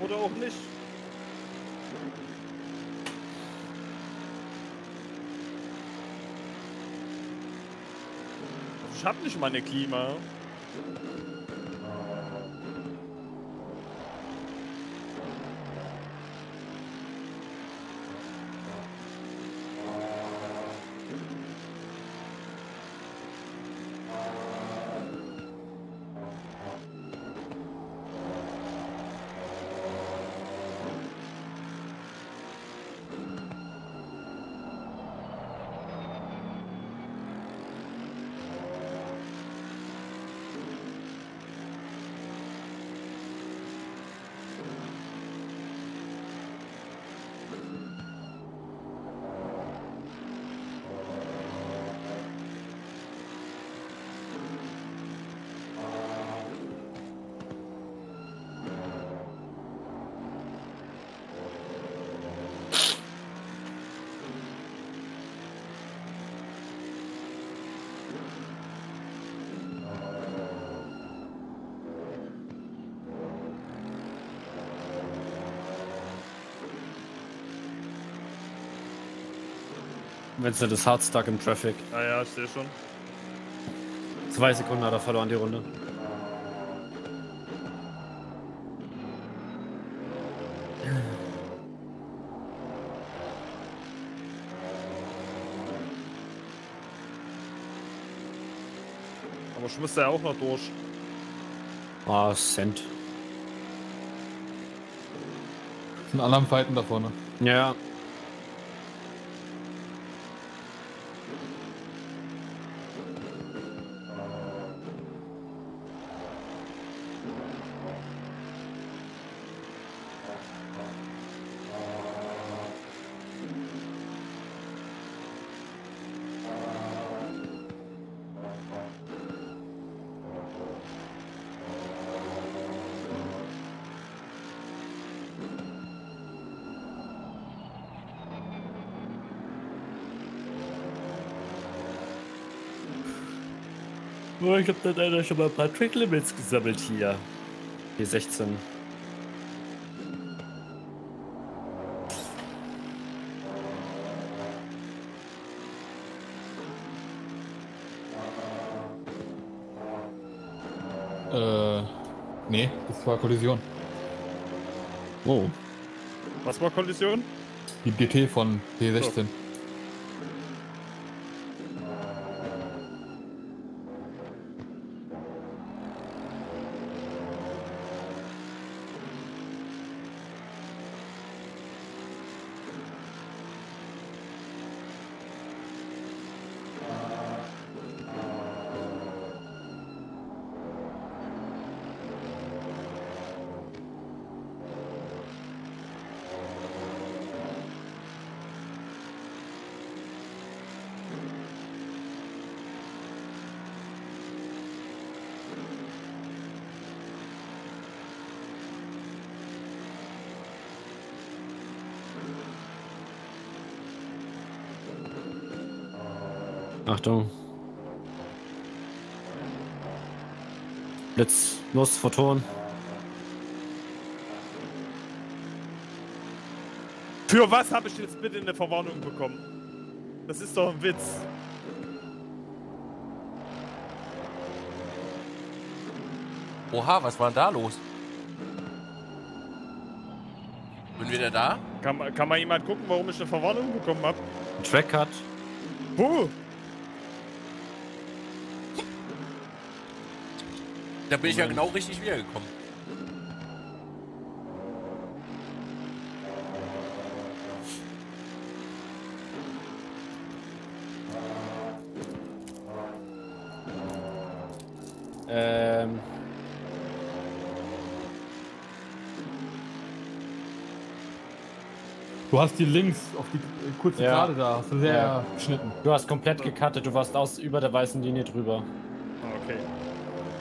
Oder auch nicht. Ich hab nicht mal eine Klima. Vincent ist hart stuck im Traffic. Ah ja, ich sehe schon. Zwei Sekunden hat er verloren die Runde. Aber ich müsste ja auch noch durch. Ah, Cent. Ein anderen Fighten da vorne. Ja. Ich hab dann leider schon mal ein paar Track Limits gesammelt hier. G sechzehn. Äh, nee, das war Kollision. Oh. Was war Kollision? Die G T von G sechzehn. So. Achtung. Blitz, los, Photon. Für was habe ich jetzt bitte eine Verwarnung bekommen? Das ist doch ein Witz. Oha, was war denn da los? Bin wieder da? Kann, kann mal jemand gucken, warum ich eine Verwarnung bekommen habe? Ein Track hat. Puh. Da bin ich ja genau richtig wiedergekommen. bleiben. Du hast die links auf die kurze ja. Gerade da, hast du sehr ja. geschnitten. Du hast komplett gecuttet, du warst aus über der weißen Linie drüber. Okay.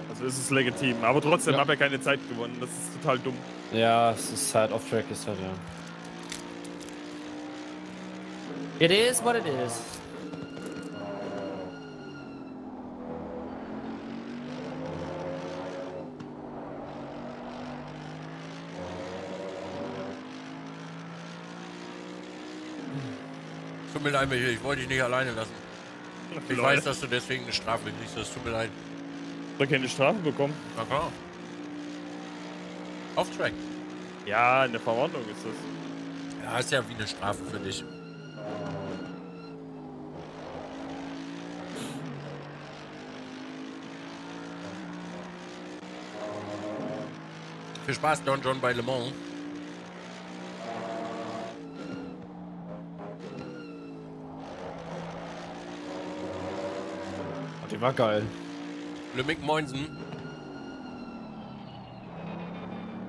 Also ist es legitim, aber trotzdem ja. habe ich keine Zeit gewonnen, das ist total dumm. Ja, es ist halt off-track, ist halt ja. It is what it is. Tut mir leid, Michael, ich wollte dich nicht alleine lassen. Ich Leute. weiß, dass du deswegen eine Strafe kriegst, das tut mir leid. Du hast keine Strafe bekommen. Na klar. Off-Track. Ja, eine Verordnung ist das. Ja, ist ja wie eine Strafe für dich. Viel Spaß, Don John, bei Le Mans. Die war geil. Lümmig Moinsen.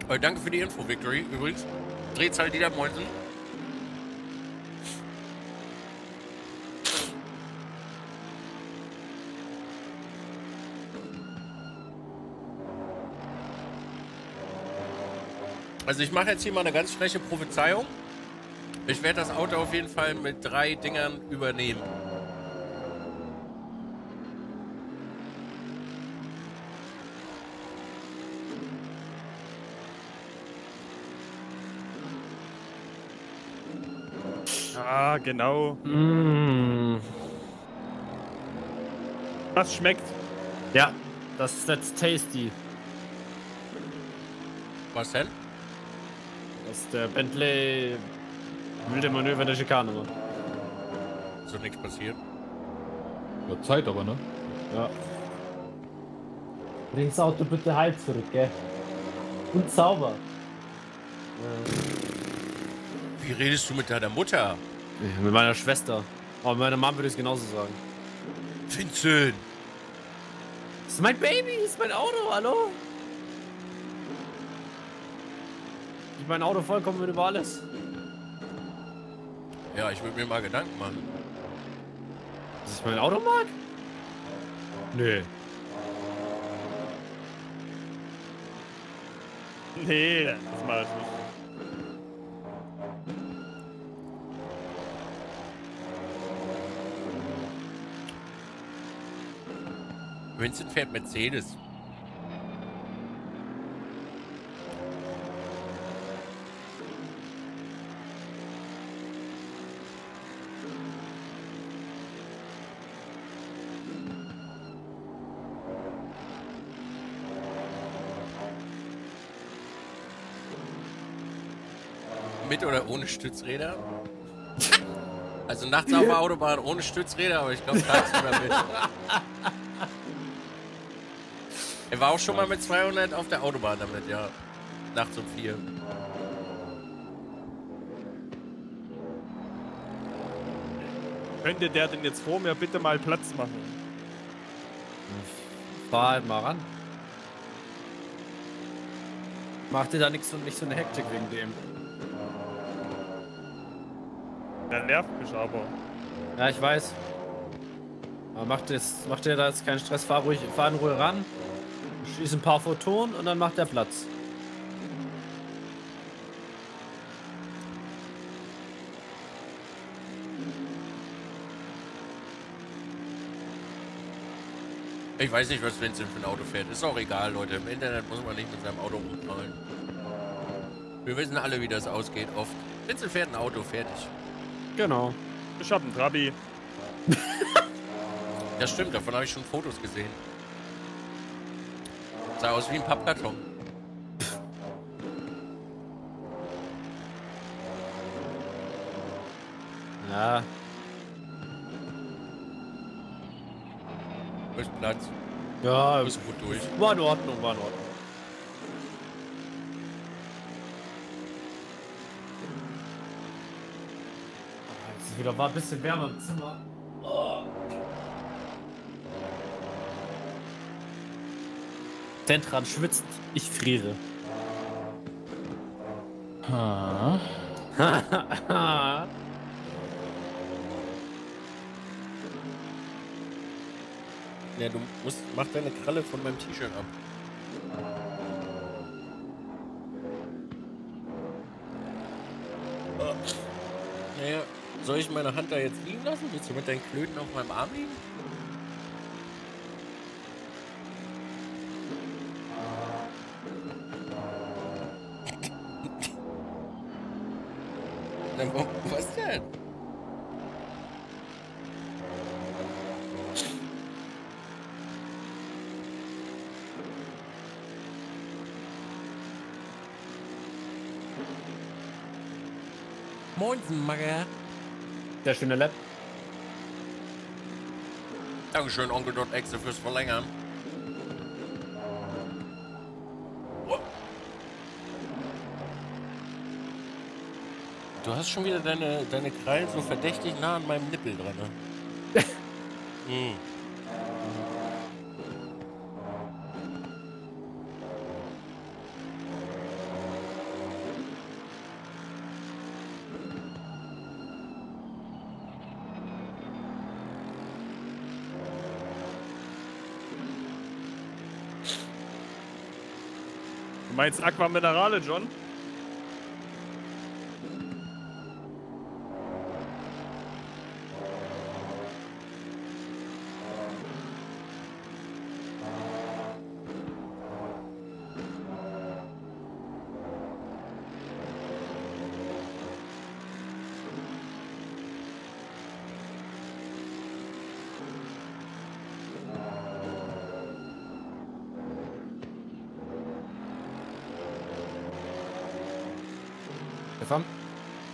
Oh, danke für die Info, Victory, übrigens. Drehzahl wieder Moinsen. Also ich mache jetzt hier mal eine ganz freche Prophezeiung. Ich werde das Auto auf jeden Fall mit drei Dingern übernehmen. Ah, genau. Mm. Das schmeckt. Ja, das ist jetzt tasty. Was denn? Das ist der Bentley wilde Manöver der Schikane. So nichts passiert. Wird Zeit aber, ne? Ja. Bring das Auto bitte heil zurück, gell? Und sauber. Wie redest du mit deiner Mutter? Mit meiner Schwester. Aber meiner Mom würde ich es genauso sagen. Vincent! Das ist mein Baby, das ist mein Auto, hallo? Ich mein Auto vollkommen über alles. Ja, ich würde mir mal Gedanken machen. Dass ich mein Auto mag? Nee. Nee, das mache ich nicht. Vincent fährt Mercedes. Mit oder ohne Stützräder? Also nachts auf der Autobahn ohne Stützräder, aber ich glaube tagsüber mit. Er war auch schon mal mit zweihundert auf der Autobahn damit, ja. Nachts um vier. Könnte der denn jetzt vor mir bitte mal Platz machen? Fahr halt mal ran. Mach dir da nichts und nicht so eine Hektik wegen dem. Der nervt mich aber. Ja, ich weiß. Aber macht dir mach da jetzt keinen Stress, fahr ruhig, fahr in Ruhe ran. Schieß ein paar Photonen und dann macht er Platz. Ich weiß nicht, was Vincent für ein Auto fährt. Ist auch egal, Leute. Im Internet muss man nicht mit seinem Auto rumprallen. Wir wissen alle, wie das ausgeht, oft. Vincent fährt ein Auto, fertig. Genau. Ich hab einen Trabi. Das stimmt, davon habe ich schon Fotos gesehen. Sah aus wie ein Pappkarton. Ja. Durch Platz. Ja, ist gut durch. War in Ordnung, war in Ordnung. Jetzt ist wieder war ein bisschen wärmer im Zimmer. Oh. Zentran schwitzt, ich friere. Ha. Ha. Ja, du musst, mach deine Kralle von meinem T-Shirt ab. Oh. Naja, soll ich meine Hand da jetzt liegen lassen? Willst du mit deinen Klöten auf meinem Arm liegen? Na, was denn? Monsenmacher. Sehr schöner Lab. Dankeschön, Onkel.exe, fürs Verlängern. Oh. Du hast schon wieder deine, deine Krallen so verdächtig nah an meinem Nippel dran. hm. Du meinst Aqua Minerale, John?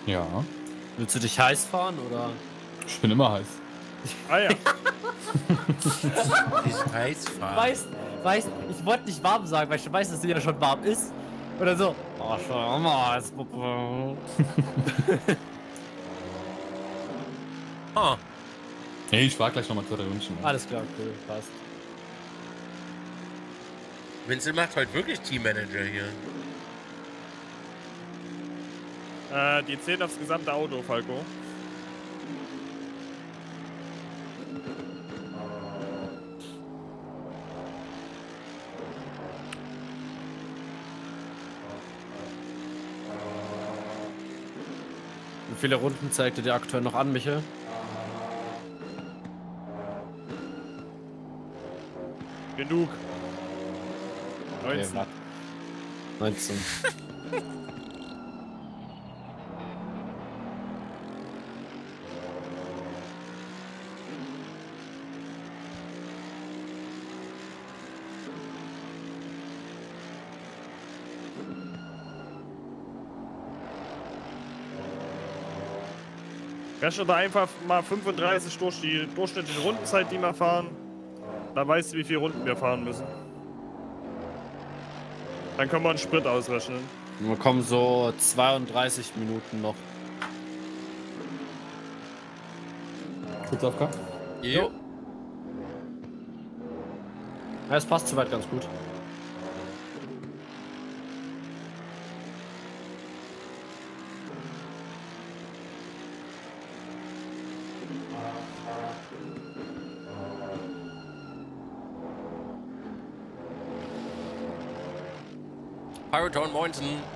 Ja. Willst du dich heiß fahren, oder? Ich bin immer heiß. Ah ja. Ich heiß fahren. Weißt, weißt, ich wollte nicht warm sagen, weil ich weiß, dass sie ja schon warm ist. Oder so. Oh, schau mal, heiß. Ah. Hey, ich fahr gleich nochmal zwei, drei München. Alles klar, cool, passt. Vincent macht heute wirklich Teammanager hier. Äh, die zählen aufs gesamte Auto, Falco. Wie viele Runden zeigte der aktuell noch an, Michael? Genug. neunzehn. neunzehn. Kannst du da einfach mal fünfunddreißig durch die durchschnittliche Rundenzeit, die wir fahren, da weißt du, wie viele Runden wir fahren müssen. Dann können wir einen Sprit ausrechnen. Wir kommen so zweiunddreißig Minuten noch. Kurz auf K? Jo. Ja, es passt soweit ganz gut. Pyroton, moinsen.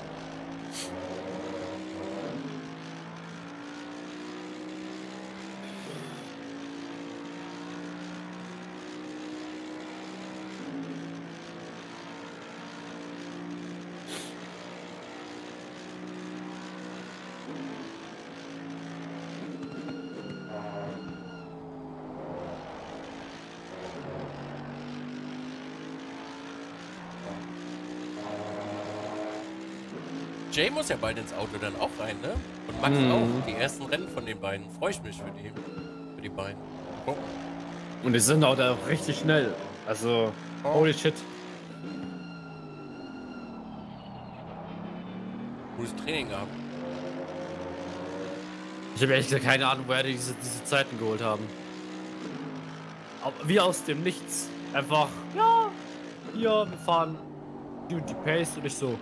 Jay muss ja bald ins Auto dann auch rein, ne? Und Max mm. auch. Die ersten Rennen von den beiden. Freue ich mich für die, für die beiden. Oh. Und die sind auch da richtig schnell. Also, oh. Holy shit. Gutes Training gehabt. Ich habe ehrlich gesagt keine Ahnung, woher die diese, diese Zeiten geholt haben. Aber wie aus dem Nichts. Einfach, ja, hier, wir fahren die und die Pace und ich so.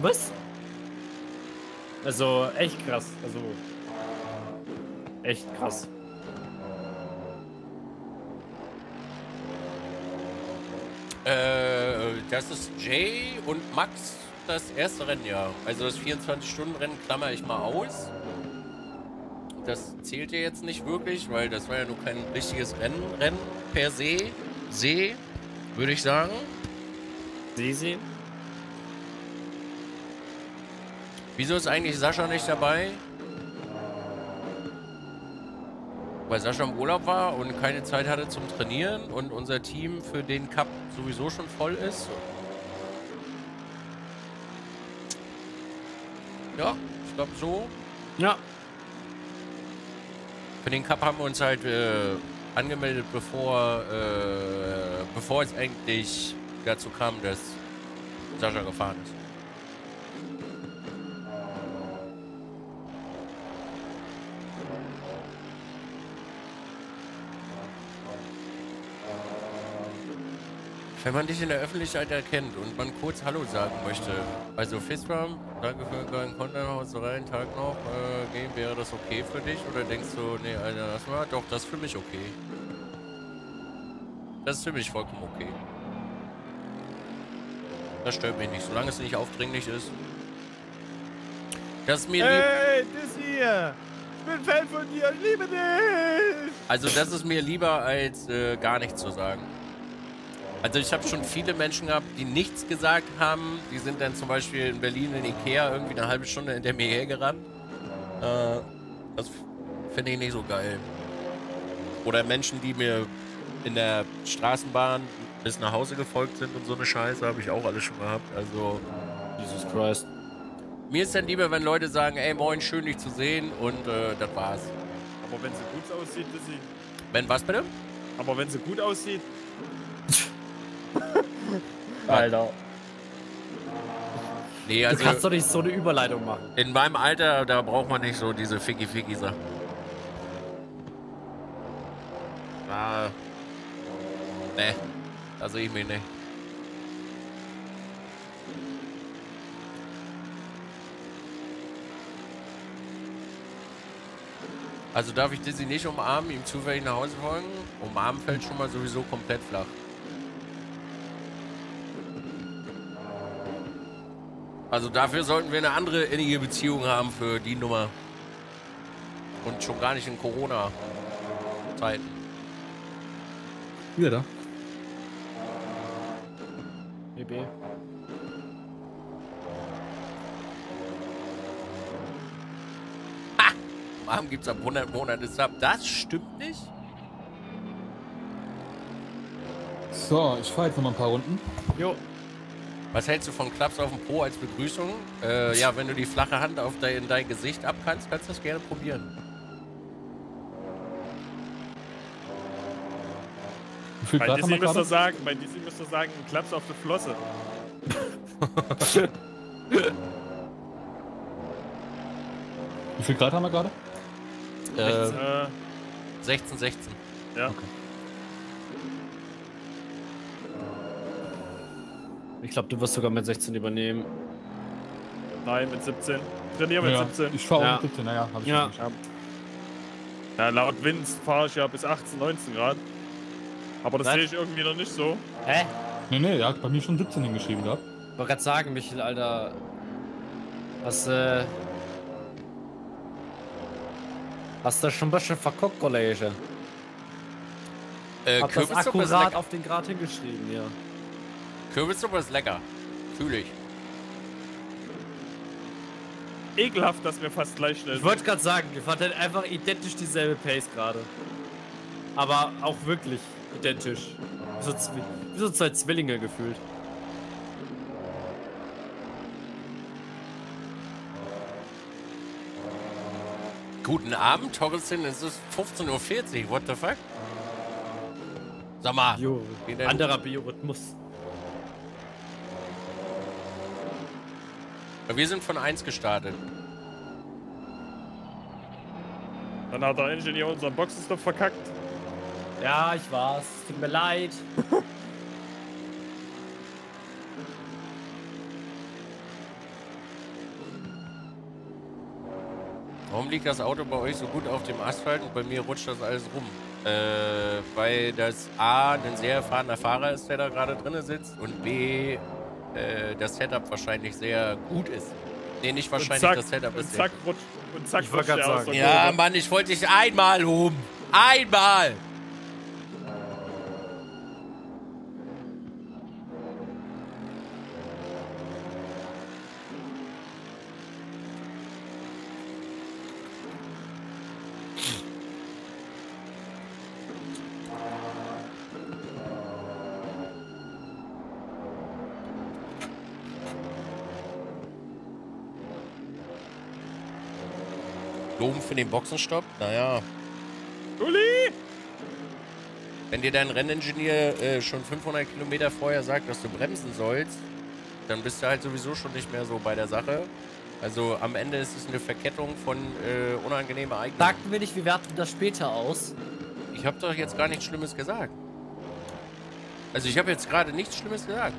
Was? Also echt krass, also echt krass. Äh, das ist Jay und Max das erste Rennen, ja. Also das vierundzwanzig-Stunden-Rennen klammer ich mal aus. Das zählt ja jetzt nicht wirklich, weil das war ja nur kein richtiges Rennen, Rennen per se. See, würde ich sagen. See, See. Wieso ist eigentlich Sascha nicht dabei? Weil Sascha im Urlaub war und keine Zeit hatte zum Trainieren und unser Team für den Cup sowieso schon voll ist. Ja, ich glaube so. Ja. Für den Cup haben wir uns halt äh, angemeldet, bevor, äh, bevor es eigentlich dazu kam, dass Sascha gefahren ist. Wenn man dich in der Öffentlichkeit erkennt und man kurz Hallo sagen möchte, also Fistram, danke für deinen Content, so rein, Tag noch, äh, gehen, wäre das okay für dich? Oder denkst du, nee, Alter, das war doch, das ist für mich okay. Das ist für mich vollkommen okay. Das stört mich nicht, solange es nicht aufdringlich ist. Das ist mir lieb. Hey, das hier! Ich bin Fan von dir, ich liebe dich! Also das ist mir lieber, als äh, gar nichts zu sagen. Also ich habe schon viele Menschen gehabt, die nichts gesagt haben. Die sind dann zum Beispiel in Berlin in Ikea irgendwie eine halbe Stunde hinter mir hergerannt. Äh, das finde ich nicht so geil. Oder Menschen, die mir in der Straßenbahn bis nach Hause gefolgt sind und so eine Scheiße, habe ich auch alles schon gehabt. Also Jesus Christ. Mir ist dann lieber, wenn Leute sagen, ey moin, schön dich zu sehen und äh, das war's. Aber wenn sie gut aussieht, dass sie... Wenn was bitte? Aber wenn sie gut aussieht... Alter. Nee, also, du kannst doch nicht so eine Überleitung machen. In meinem Alter, da braucht man nicht so diese Ficky-Ficky-Sachen. Ah. Nee. Da sehe ich mich nicht. Also darf ich Dizzy nicht umarmen, ihm zufällig nach Hause folgen? Umarmen fällt schon mal sowieso komplett flach. Also dafür sollten wir eine andere innige Beziehung haben für die Nummer. Und schon gar nicht in Corona-Zeiten. Wieder da. B B. Ha! Am Abend gibt's ab hundert Monate Sub. Das stimmt nicht. So, ich fahre jetzt noch mal ein paar Runden. Jo. Was hältst du von Klaps auf dem Po als Begrüßung? Äh, ja, wenn du die flache Hand auf dein, in dein Gesicht abkannst, kannst du das gerne probieren. Bei Disney müsst ihr sagen, bei Disney müsst ihr sagen, Klaps auf die Flosse. Wie viel Grad haben wir gerade? Äh, sechzehn, sechzehn. Ja. Okay. Ich glaube, du wirst sogar mit sechzehn übernehmen. Nein, mit siebzehn. Trainier mit ja, siebzehn. Ich fahre auch ja. mit siebzehn, naja, habe ich ja. nicht. Ja, laut Wind fahre ich ja bis achtzehn, neunzehn Grad. Aber das sehe ich irgendwie noch nicht so. Hä? Nee, nee, er hat bei mir schon siebzehn hingeschrieben gehabt. Ich wollte gerade sagen, Michel, Alter. Was, äh. Hast du schon ein bisschen verguckt, Kollege? Äh, hab das akkurat auf den Grad hingeschrieben, ja. Kürbissuppe ist lecker. Fühle ich. Ekelhaft, dass wir fast gleich schnell sind. Ich wollte gerade sagen, wir fahren halt einfach identisch dieselbe Pace gerade. Aber auch wirklich identisch. So, wie so zwei Zwillinge gefühlt. Guten Abend, Torresin. Es ist fünfzehn Uhr vierzig. What the fuck? Sag mal. Jo, anderer Biorhythmus. Wir sind von eins gestartet. Dann hat der Ingenieur unseren Boxenstopp verkackt. Ja, ich war's. Tut mir leid. Warum liegt das Auto bei euch so gut auf dem Asphalt und bei mir rutscht das alles rum? Äh, weil das A, ein sehr erfahrener Fahrer ist, der da gerade drin sitzt und B, äh, das Setup wahrscheinlich sehr gut ist. Nee, nicht wahrscheinlich, zack, das Setup ist zack, sehr gut. Und zack, ich rutscht der aus. Ja, Mann, ich wollte dich einmal um. Einmal! Loben für den Boxenstopp? Naja. Uli! Wenn dir dein Renningenieur äh, schon fünfhundert Kilometer vorher sagt, dass du bremsen sollst, dann bist du halt sowieso schon nicht mehr so bei der Sache. Also am Ende ist es eine Verkettung von äh, unangenehmen Ereignissen. Sagten wir nicht, wir werten das später aus? Ich habe doch jetzt gar nichts Schlimmes gesagt. Also ich habe jetzt gerade nichts Schlimmes gesagt.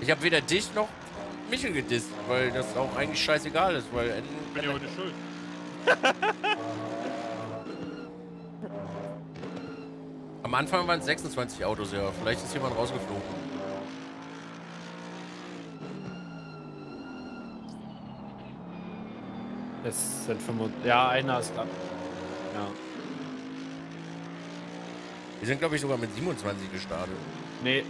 Ich habe weder dich noch Michel gedisst, weil das auch eigentlich scheißegal ist. Weil ich bin ja heute schuld. Am Anfang waren es sechsundzwanzig Autos, ja. Vielleicht ist jemand rausgeflogen. Es sind fünfundvierzig. Ja, einer ist ab. Ja. Wir sind, glaube ich, sogar mit siebenundzwanzig gestartet. Nee.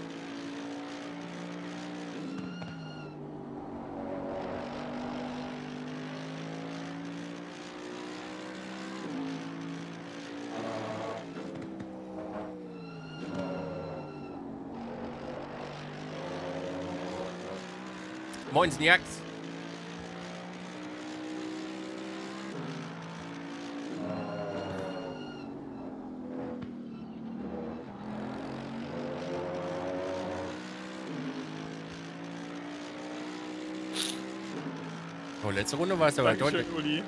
Moin, Snacks. Oh, letzte Runde war es aber deutlich. Uli.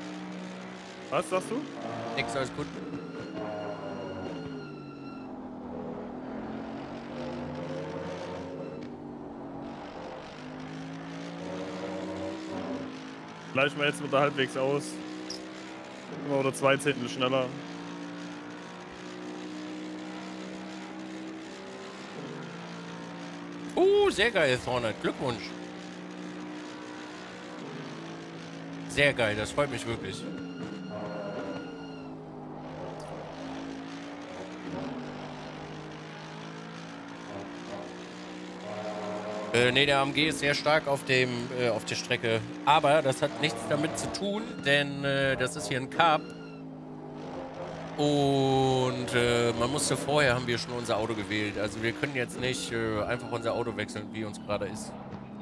Was sagst du? Nix, alles gut. Gleich mal jetzt mit der halbwegs aus. Oder zwei Zehntel schneller. Uh, sehr geil, dreihundert. Glückwunsch. Sehr geil, das freut mich wirklich. Äh, ne, der A M G ist sehr stark auf, dem, äh, auf der Strecke. Aber das hat nichts damit zu tun, denn äh, das ist hier ein Cup. Und äh, man musste vorher, haben wir schon unser Auto gewählt. Also wir können jetzt nicht äh, einfach unser Auto wechseln, wie uns gerade ist.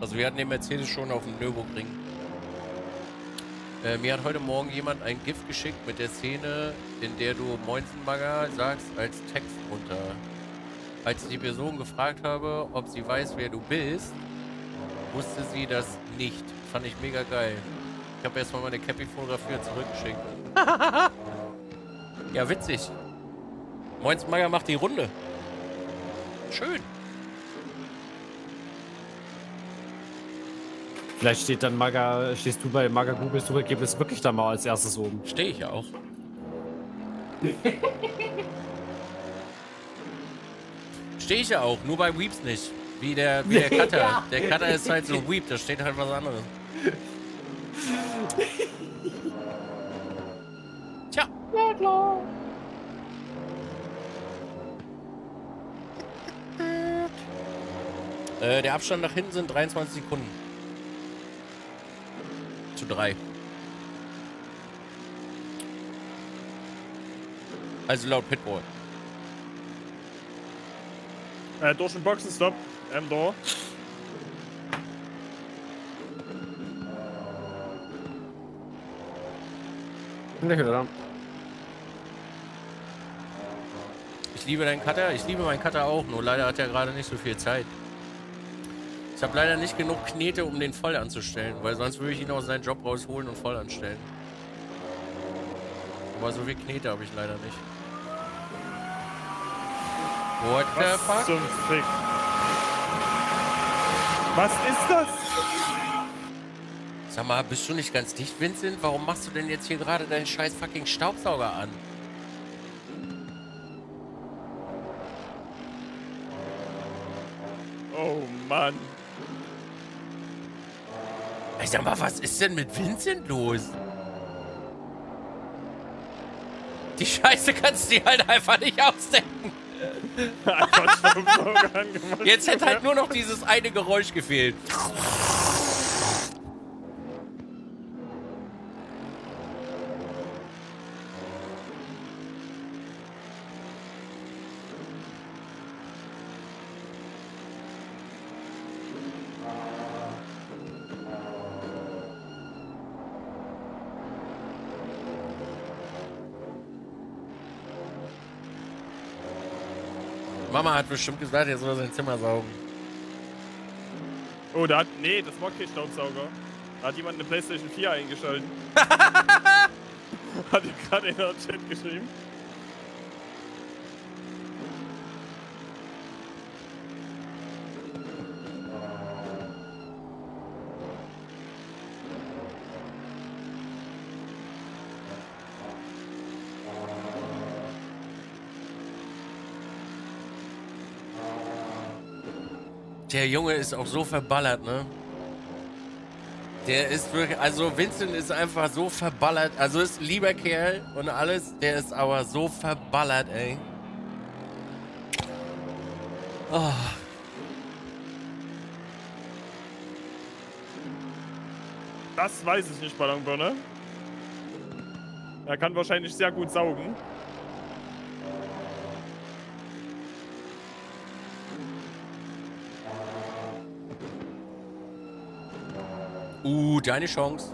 Also wir hatten den Mercedes schon auf dem Nürburgring. Äh, mir hat heute Morgen jemand ein GIF geschickt mit der Szene, in der du Moinsenbagger sagst als Text runter. Als ich die Person gefragt habe, ob sie weiß, wer du bist, wusste sie das nicht. Fand ich mega geil. Ich habe erstmal meine Cappy fotografiert zurückgeschickt. Ja, witzig. Moinsmager macht die Runde. Schön. Vielleicht steht dann Maga, stehst du bei Maga Google Suchergebnis wirklich da mal als erstes oben. Stehe ich ja auch. Stehe ich ja auch, nur bei Weeps nicht. Wie der, wie der Cutter. Ja. Der Cutter ist halt so Weep, da steht halt was anderes. Tja. Ja, klar. Äh, der Abstand nach hinten sind dreiundzwanzig Sekunden. Zu drei. Also laut Pitbull. Äh, durch den Boxenstopp. M da. Ich liebe deinen Cutter. Ich liebe meinen Cutter auch. Nur leider hat er gerade nicht so viel Zeit. Ich habe leider nicht genug Knete, um den voll anzustellen. Weil sonst würde ich ihn aus seinen Job rausholen und voll anstellen. Aber so viel Knete habe ich leider nicht. What the fuck? Was zum Fick? Was ist das? Sag mal, bist du nicht ganz dicht, Vincent? Warum machst du denn jetzt hier gerade deinen scheiß fucking Staubsauger an? Oh Mann. Ich sag mal, was ist denn mit Vincent los? Die Scheiße kannst du dir halt einfach nicht ausdenken. Jetzt hätte halt nur noch dieses eine Geräusch gefehlt. Mama hat bestimmt gesagt, er soll sein Zimmer saugen. Oh, da hat... Nee, das war kein Staubsauger. Da hat jemand eine PlayStation vier eingeschaltet. Hat ihm gerade in den Chat geschrieben. Der Junge ist auch so verballert, ne? Der ist wirklich, also Vincent ist einfach so verballert, also ist ein lieber Kerl und alles, der ist aber so verballert, ey. Oh. Das weiß ich nicht, Ballonbirne. Er kann wahrscheinlich sehr gut saugen. Uh, deine Chance.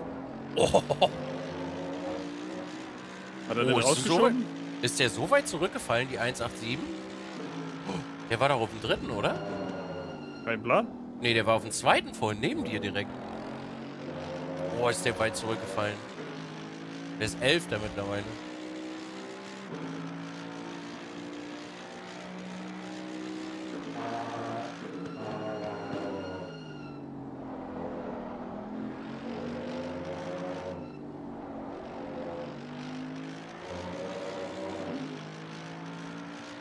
Oh. Hat er oh, den ist, so, ist der so weit zurückgefallen, die eins acht sieben? Oh, der war doch auf dem dritten, oder? Kein Plan? Nee, der war auf dem zweiten vorhin, neben dir direkt. Boah, ist der weit zurückgefallen. Der ist elfter mittlerweile.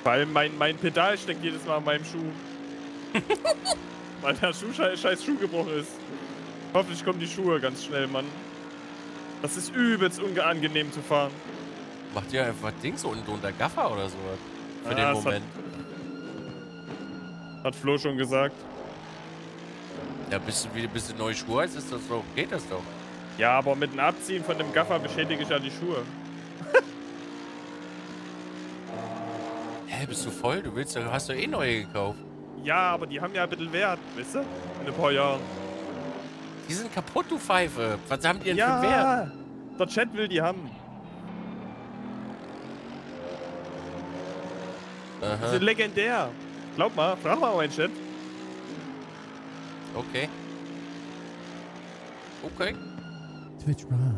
Weil mein, mein Pedal steckt jedes Mal in meinem Schuh. Weil der Schuh, scheiß Schuh gebrochen ist. Hoffentlich kommen die Schuhe ganz schnell, Mann. Das ist übelst unangenehm zu fahren. Macht ihr einfach Dings unten drunter Gaffer oder sowas? Für ah, den Moment. Hat, hat Flo schon gesagt. Ja, bist du wieder ein bisschen neue Schuhe, ist das doch, geht das doch. Ja, aber mit dem Abziehen von dem Gaffer beschädige ich ja die Schuhe. Hey, bist du voll? Du willst, hast doch eh neue gekauft. Ja, aber die haben ja ein bisschen Wert, weißt du? In ein paar Jahren. Die sind kaputt, du Pfeife. Was haben die denn ja, für Wert? Der Chat will die haben. Aha. Die sind legendär. Glaub mal, frag mal meinen Chat. Okay. Okay. Twitch Prime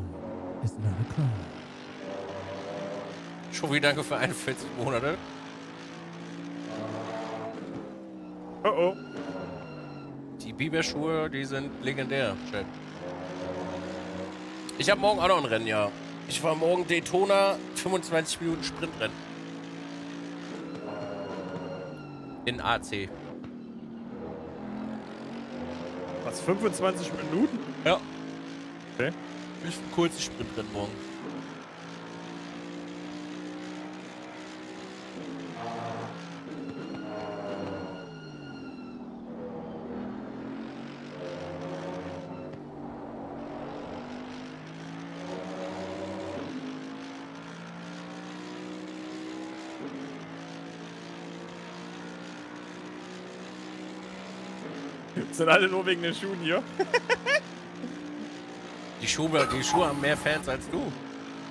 is not a crime. Schon wieder danke für einundvierzig Monate. Oh oh. Die Biberschuhe, die sind legendär. Shit. Ich habe morgen auch noch ein Rennen, ja. Ich fahre morgen Daytona, fünfundzwanzig Minuten Sprintrennen. In A C. Was, fünfundzwanzig Minuten? Ja. Okay. Ich ein kurzes Sprintrennen morgen. Sind alle nur wegen den Schuhen hier. Die Schuhe, die Schuhe haben mehr Fans als du.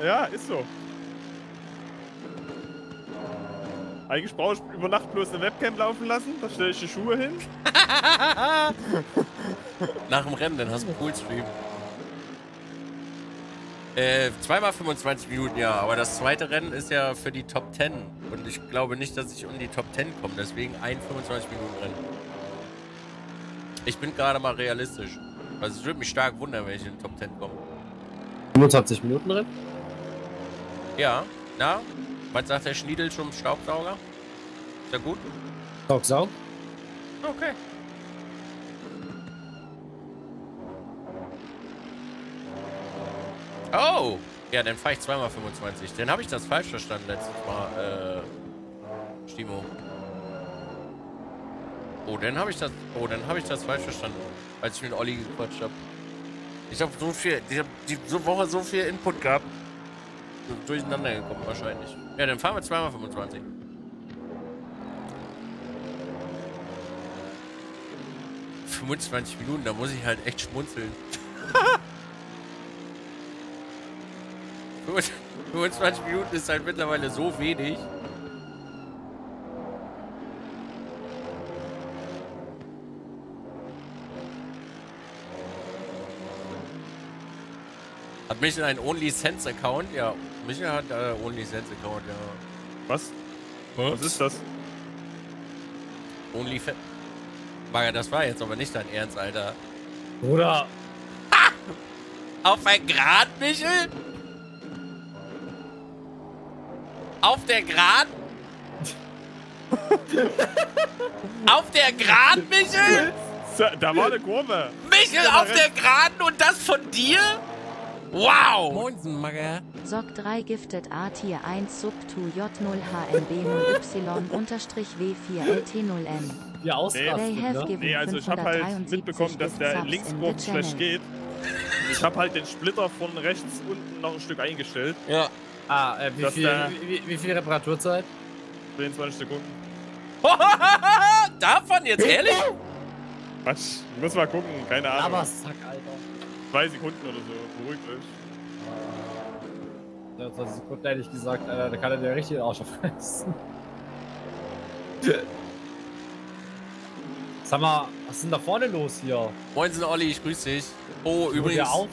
Ja, ist so. Eigentlich brauche ich über Nacht bloß eine Webcam laufen lassen, da stelle ich die Schuhe hin. Nach dem Rennen, dann hast du einen Poolstream. Äh, zweimal fünfundzwanzig Minuten, ja, aber das zweite Rennen ist ja für die Top zehn. Und ich glaube nicht, dass ich um die Top zehn komme, deswegen ein fünfundzwanzig Minuten Rennen. Ich bin gerade mal realistisch. Also es würde mich stark wundern, wenn ich in den Top zehn komme. fünfundzwanzig Minuten drin? Ja. Na? Was sagt der Schniedel zum Staubsauger? Ist ja gut? Staubsaug? Okay. Oh! Ja, dann fahre ich zweimal fünfundzwanzig. Dann habe ich das falsch verstanden letztes Mal, äh, Stimo. Oh, dann habe ich das, oh, dann habe ich das falsch verstanden, als ich mit Olli gequatscht habe. Ich habe so viel, ich habe diese Woche so viel Input gehabt. Durcheinander gekommen wahrscheinlich. Ja, dann fahren wir zweimal fünfundzwanzig. fünfundzwanzig Minuten, da muss ich halt echt schmunzeln. fünfundzwanzig Minuten ist halt mittlerweile so wenig. Hat Michael einen OnlySense-Account? Ja, Michael hat einen äh, OnlySense-Account, ja. Was? Was? Was ist das? OnlyFans. Maga, das war jetzt aber nicht dein Ernst, Alter. Bruder! Ah! Auf ein Grad, Michael? Auf der Grad? Auf der Grad, Michael? Da war eine Kurve. Michael, auf der Geraden und das von dir? Wow! Moinsen, Magger. Sock drei Gifted A Tier eins Sub to J null H M B null Y W vier L T null M. Ja, ausrasten, ne? Nee, also ich hab halt mitbekommen, dass der Linksburg schlecht geht. Ich hab halt den Splitter von rechts unten noch ein Stück eingestellt. Ja. Ah, äh, wie, viel, wie, wie viel Reparaturzeit? zehn, zwanzig Sekunden. Davon jetzt, ehrlich? Was? Ich muss mal gucken, keine Ahnung. Aber Sack, Alter. Zwei Sekunden oder so, beruhigt euch. Ja, zwanzig Sekunden hätte ich gesagt, Alter, da kann er dir richtig den Arsch aufreißen. Sag mal, was ist denn da vorne los hier? Moinsen, Olli, ich grüße dich. Oh, ich übrigens. Auf.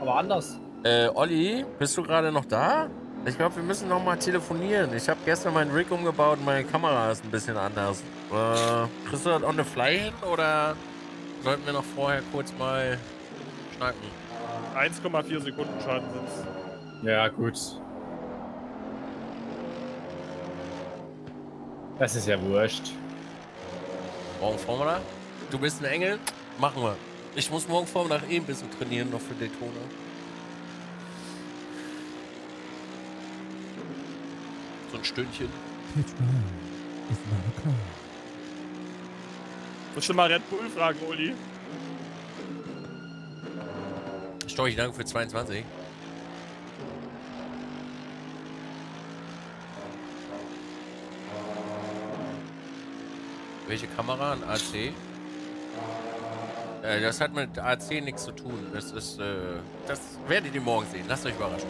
Aber anders. Äh, Olli, bist du gerade noch da? Ich glaube, wir müssen noch mal telefonieren. Ich habe gestern meinen Rig umgebaut und meine Kamera ist ein bisschen anders. Äh, kriegst du das on the fly hin oder sollten wir noch vorher kurz mal schnacken? eins Komma vier Sekunden Schaden sind's. Ja, gut. Das ist ja wurscht. Morgen Vormittag? Du bist ein Engel? Machen wir. Ich muss morgen Vormittag eh ein bisschen trainieren noch für Daytona. So ein Stündchen. Musst du mal Red Bull fragen, Uli? Storch, danke für zweiundzwanzig. Welche Kamera? Ein A C? Äh, das hat mit A C nichts zu tun. Das ist, äh, das werdet ihr morgen sehen. Lasst euch überraschen.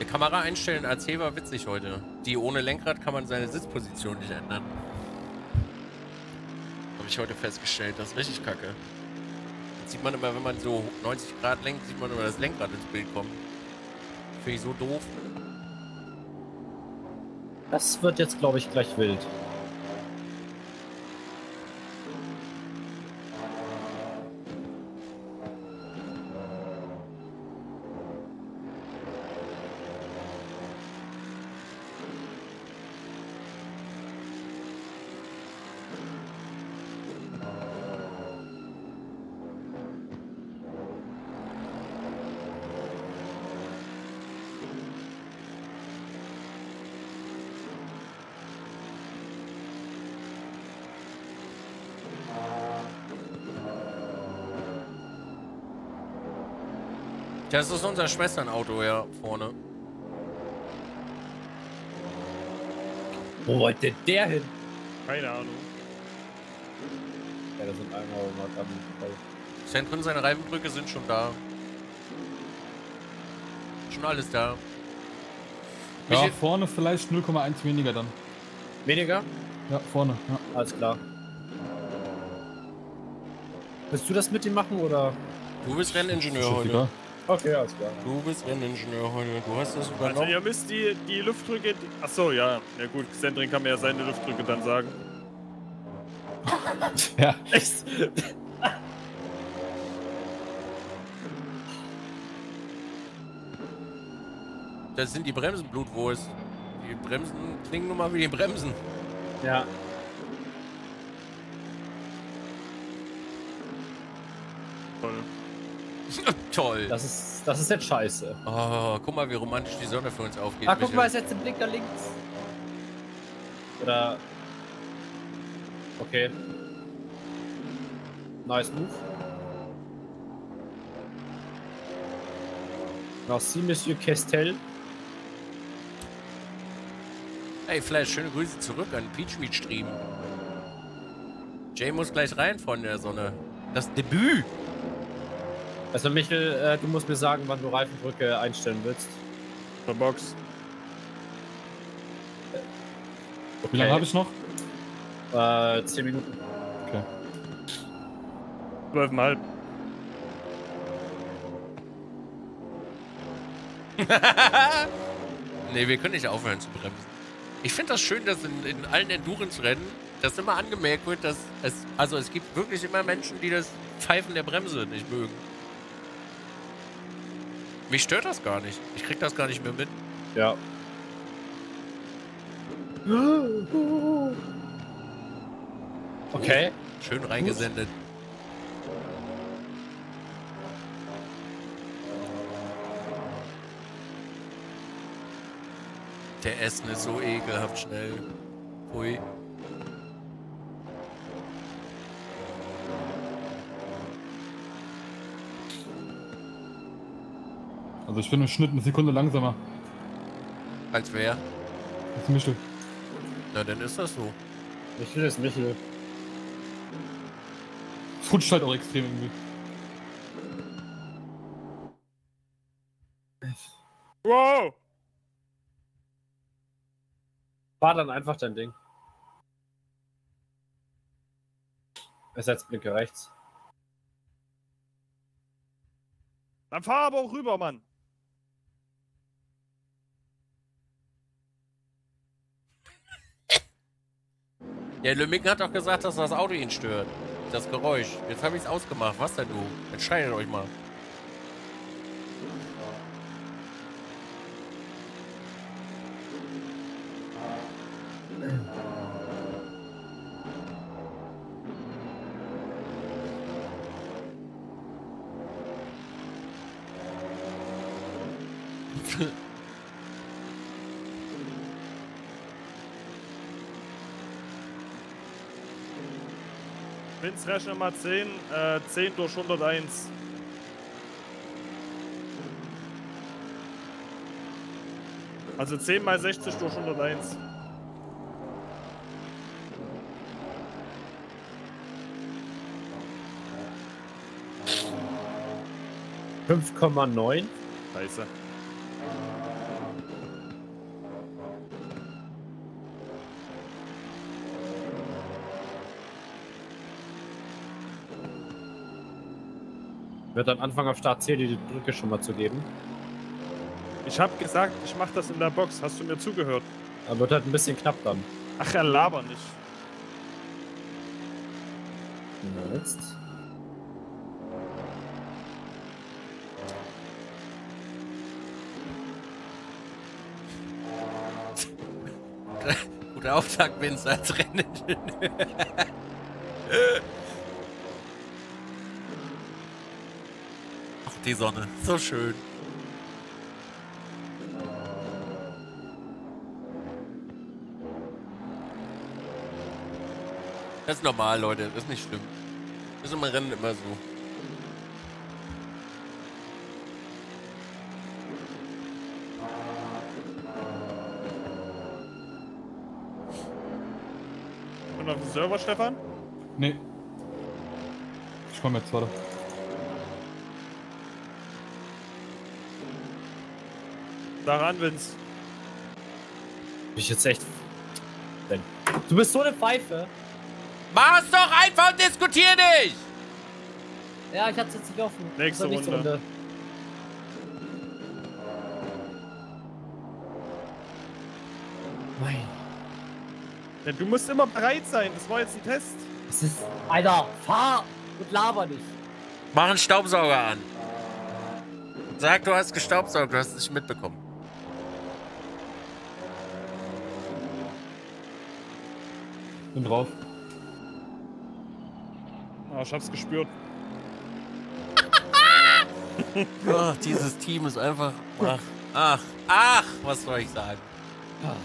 Die Kamera einstellen, A C war witzig heute. Die ohne Lenkrad kann man seine Sitzposition nicht ändern. Habe ich heute festgestellt, das ist richtig kacke. Das sieht man immer, wenn man so neunzig Grad lenkt, sieht man immer das Lenkrad ins Bild kommen. Finde ich so doof. Das wird jetzt, glaube ich, gleich wild. Das ist unser Schwesternauto, ja, vorne. Wo wollte der hin? Keine Ahnung. Ja, da sind einmal mal am Zentrum, seine Reifendrücke sind schon da. Schon alles da. Ja, vorne vielleicht null Komma eins weniger dann. Weniger? Ja, vorne. Ja. Alles klar. Willst du das mit dem machen, oder? Du bist Renningenieur heute. Egal. Okay, alles klar. Du bist Renningenieur heute. Du hast das übernommen. Also ihr müsst die, die Luftdrücke... Achso, ja. Ja gut, Sandring kann mir ja seine Luftdrücke dann sagen. Ja. Echt? Da sind die Bremsen blutwurst. Die Bremsen klingen nun mal wie die Bremsen. Ja. Toll. Toll. Das ist, das ist jetzt scheiße. Oh, guck mal, wie romantisch die Sonne für uns aufgeht. Ah, guck mal, ist jetzt ein Blick da links. Oder... Okay. Nice move. Merci, Monsieur Castel. Hey, Flash, schöne Grüße zurück an Peachmeat-Stream. Jay muss gleich rein von der Sonne. Das Debüt. Also, Michel, äh, du musst mir sagen, wann du Reifendrücke einstellen willst. Zur Box. Okay. Wie lange habe ich noch? Äh, zehn Minuten. Okay. zwölf Komma fünf. Ne, wir können nicht aufhören zu bremsen. Ich finde das schön, dass in, in allen Endurance-Rennen das immer angemerkt wird, dass es, also es gibt wirklich immer Menschen, die das Pfeifen der Bremse nicht mögen. Mich stört das gar nicht. Ich krieg das gar nicht mehr mit. Ja. Okay. Schön reingesendet. Der Essen ist so ekelhaft schnell. Ui. Also ich bin im Schnitt eine Sekunde langsamer. Als wer? Als Michel. Na, dann ist das so. Michel ist Michel. Es rutscht halt auch extrem irgendwie. Wow! Fahr dann einfach dein Ding. Ersetzt Blicke rechts. Dann fahr aber auch rüber, Mann. Ja, Lemming hat doch gesagt, dass das Auto ihn stört. Das Geräusch. Jetzt habe ich es ausgemacht. Was denn, du? Entscheidet euch mal. Windsrash Nummer zehn, äh, zehn durch hunderteins. Also zehn mal sechzig durch hunderteins. fünf Komma neun. Scheiße. Wird am Anfang auf Start C die Brücke schon mal zu geben. Ich habe gesagt, ich mache das in der Box. Hast du mir zugehört? Aber wird halt ein bisschen knapp dann. Ach, er labert nicht. Na jetzt. Guter Auftakt, wenn es als Rennen. Die Sonne, so schön. Das ist normal, Leute, das ist nicht schlimm. Das ist im Rennen immer so. Und auf dem Server, Stefan? Nee. Ich komme jetzt, warte. Daran, Vince. Ich jetzt echt. Du bist so eine Pfeife. Mach es doch einfach und diskutier dich! Ja, ich hab's jetzt nicht offen. Nächste Runde. Runde. Nein. Denn du musst immer bereit sein. Das war jetzt ein Test. Das ist, Alter, fahr und laber nicht. Mach einen Staubsauger an. Sag, du hast gestaubsaugt, du hast es nicht mitbekommen. Bin drauf. Ah, ich hab's gespürt. Ach, dieses Team ist einfach... Ach, ach, ach, was soll ich sagen? Ach.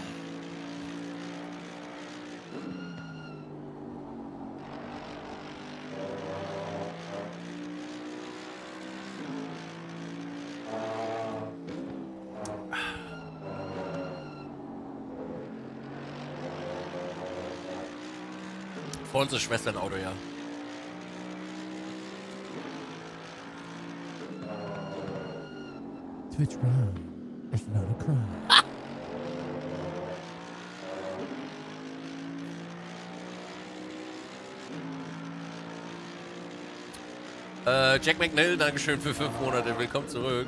Vor uns ist Schwesternauto, ja. Twitch Prime is not a crime. Ah. Äh, Jack McNeil, Dankeschön für fünf Monate. Willkommen zurück.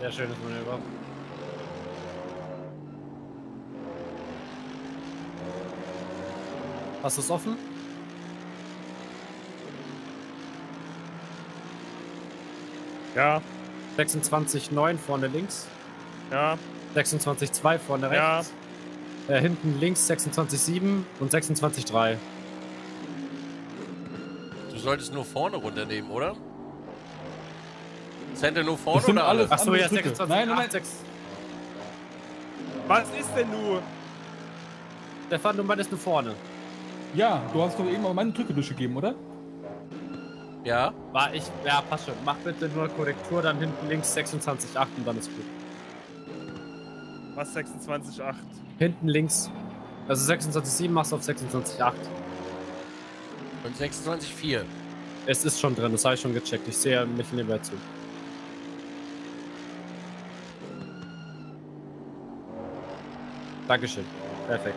Sehr schönes Manöver. Hast du es offen? Ja. sechsundzwanzig Komma neun vorne links. Ja. sechsundzwanzig Komma zwei vorne rechts. Ja. Äh, hinten links sechsundzwanzig Komma sieben und sechsundzwanzig Komma drei. Du solltest nur vorne runternehmen, oder? Center nur vorne oder alles? Achso, ja, sechsundzwanzig Komma sechs. Nein, nein, sechs. Was ist denn nur? Der Fahrtnummern ist nur vorne. Ja, du hast doch eben auch meine Drücke durchgegeben, oder? Ja. War ich. Ja, passt schon. Mach bitte nur Korrektur, dann hinten links sechsundzwanzig Komma acht und dann ist gut. Was sechsundzwanzig Komma acht? Hinten links. Also sechsundzwanzig Komma sieben machst du auf sechsundzwanzig Komma acht. Und sechsundzwanzig Komma vier. Es ist schon drin, das habe ich schon gecheckt. Ich sehe mich nebenbei zu. Dankeschön. Perfekt.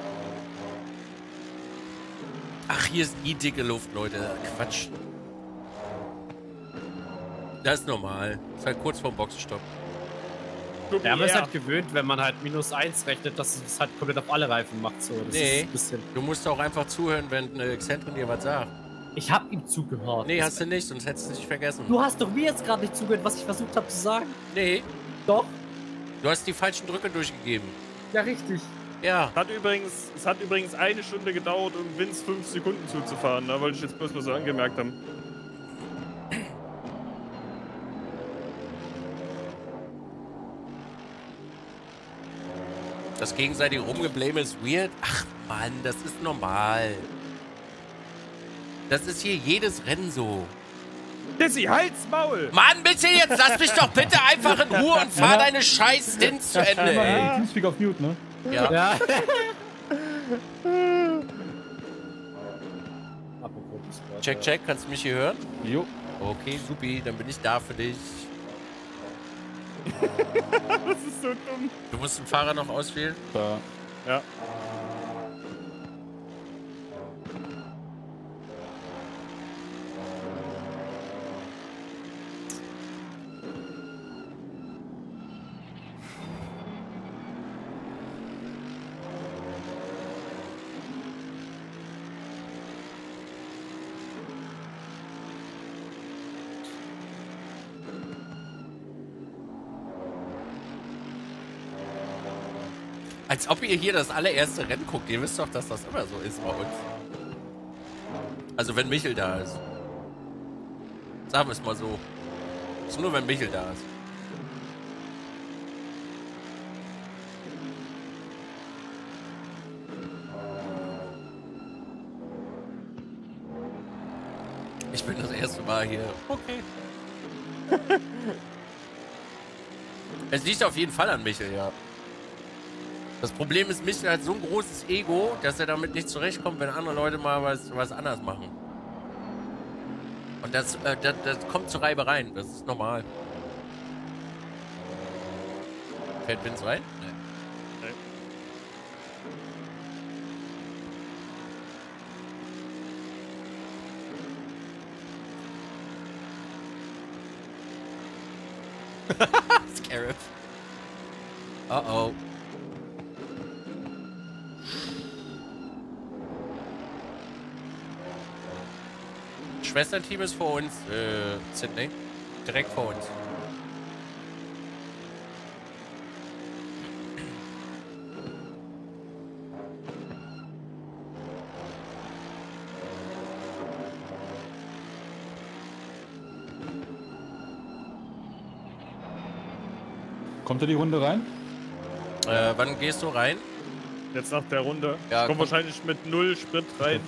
Ach, hier ist die dicke Luft, Leute. Quatsch. Das ist normal. Das ist halt kurz vorm Boxenstopp. Ja, man ist halt gewöhnt, wenn man halt minus eins rechnet, dass es halt komplett auf alle Reifen macht. So. Das nee, ist ein bisschen... du musst auch einfach zuhören, wenn eine Exzentrin dir was sagt. Ich hab ihm zugehört. Nee, hast du nicht, sonst hättest du es nicht vergessen. Du hast doch mir jetzt gerade nicht zugehört, was ich versucht habe zu sagen. Nee. Doch. Du hast die falschen Drücke durchgegeben. Ja, richtig. Ja. Hat übrigens, es hat übrigens eine Stunde gedauert, um Vince fünf Sekunden zuzufahren. Da wollte ich jetzt bloß mal so angemerkt haben. Das gegenseitige Rumgebläme ist weird. Ach Mann, das ist normal. Das ist hier jedes Rennen so. Dizzy, halt's Maul! Mann, bitte jetzt, lass mich doch bitte einfach in Ruhe und fahr ja. deine scheiß Stints zu Ende, ja. ey. Teamspeak auf Mute, ne? Ja. ja. Check, check, kannst du mich hier hören? Jo. Okay, supi, dann bin ich da für dich. Das ist so dumm. Du musst den Fahrer noch auswählen? Ja. Ja. Als ob ihr hier das allererste Rennen guckt. Ihr wisst doch, dass das immer so ist bei uns. Also wenn Michel da ist. Sagen wir es mal so. Ist nur, wenn Michel da ist. Ich bin das erste Mal hier. Okay. Es liegt auf jeden Fall an Michel, ja. Das Problem ist, Michel hat so ein großes Ego, dass er damit nicht zurechtkommt, wenn andere Leute mal was, was anders machen. Und das, äh, das, das kommt zu Reibereien. Das ist normal. Fällt Vince rein? Nein. Nein. Scarab. Uh-oh. Schwesternteam ist vor uns, äh, Sydney. Direkt vor uns. Kommt da die Runde rein? Äh, wann gehst du rein? Jetzt nach der Runde. Ja, ich komm kommt wahrscheinlich mit null Sprit rein.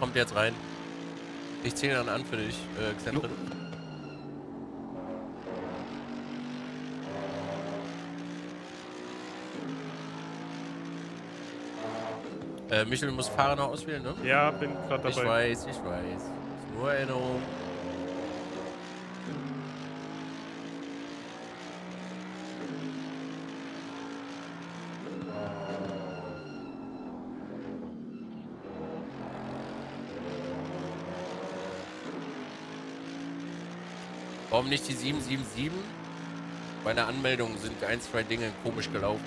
Kommt jetzt rein. Ich zähle dann an für dich, äh, Xentrin. Äh, Michel, du musst Fahrer noch auswählen, ne? Ja, bin gerade dabei. Ich weiß, ich weiß. Ist nur Erinnerung. Warum nicht die sieben sieben sieben? Bei der Anmeldung sind ein, zwei Dinge komisch gelaufen.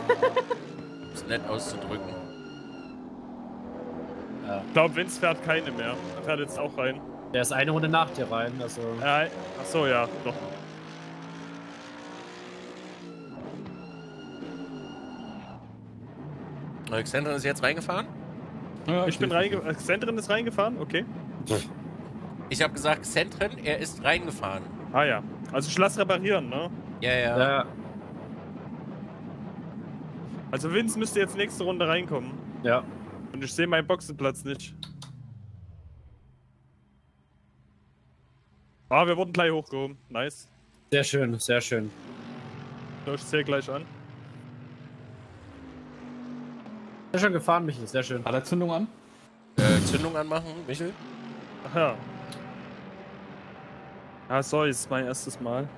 Um es nett auszudrücken. Ja. Ich glaube, Vince fährt keine mehr. Er fährt jetzt auch rein. Der ist eine Runde nach dir rein, also... Äh, achso, ja, doch. Xentrin ist jetzt reingefahren? Ja, ich bin reingefahren. Xentrin ist reingefahren? Okay. Ich habe gesagt, Xentrin, er ist reingefahren. Ah ja, also ich lasse reparieren, ne? Ja, ja, ja. Also Vince müsste jetzt nächste Runde reinkommen. Ja. Und ich sehe meinen Boxenplatz nicht. Ah, wir wurden gleich hochgehoben. Nice. Sehr schön, sehr schön. Ich zähle gleich an. Sehr schön gefahren, Michel, sehr schön. Hat er Zündung an? Äh, Zündung anmachen, Michel? Ach ja. Ah, sorry, das ist mein erstes Mal.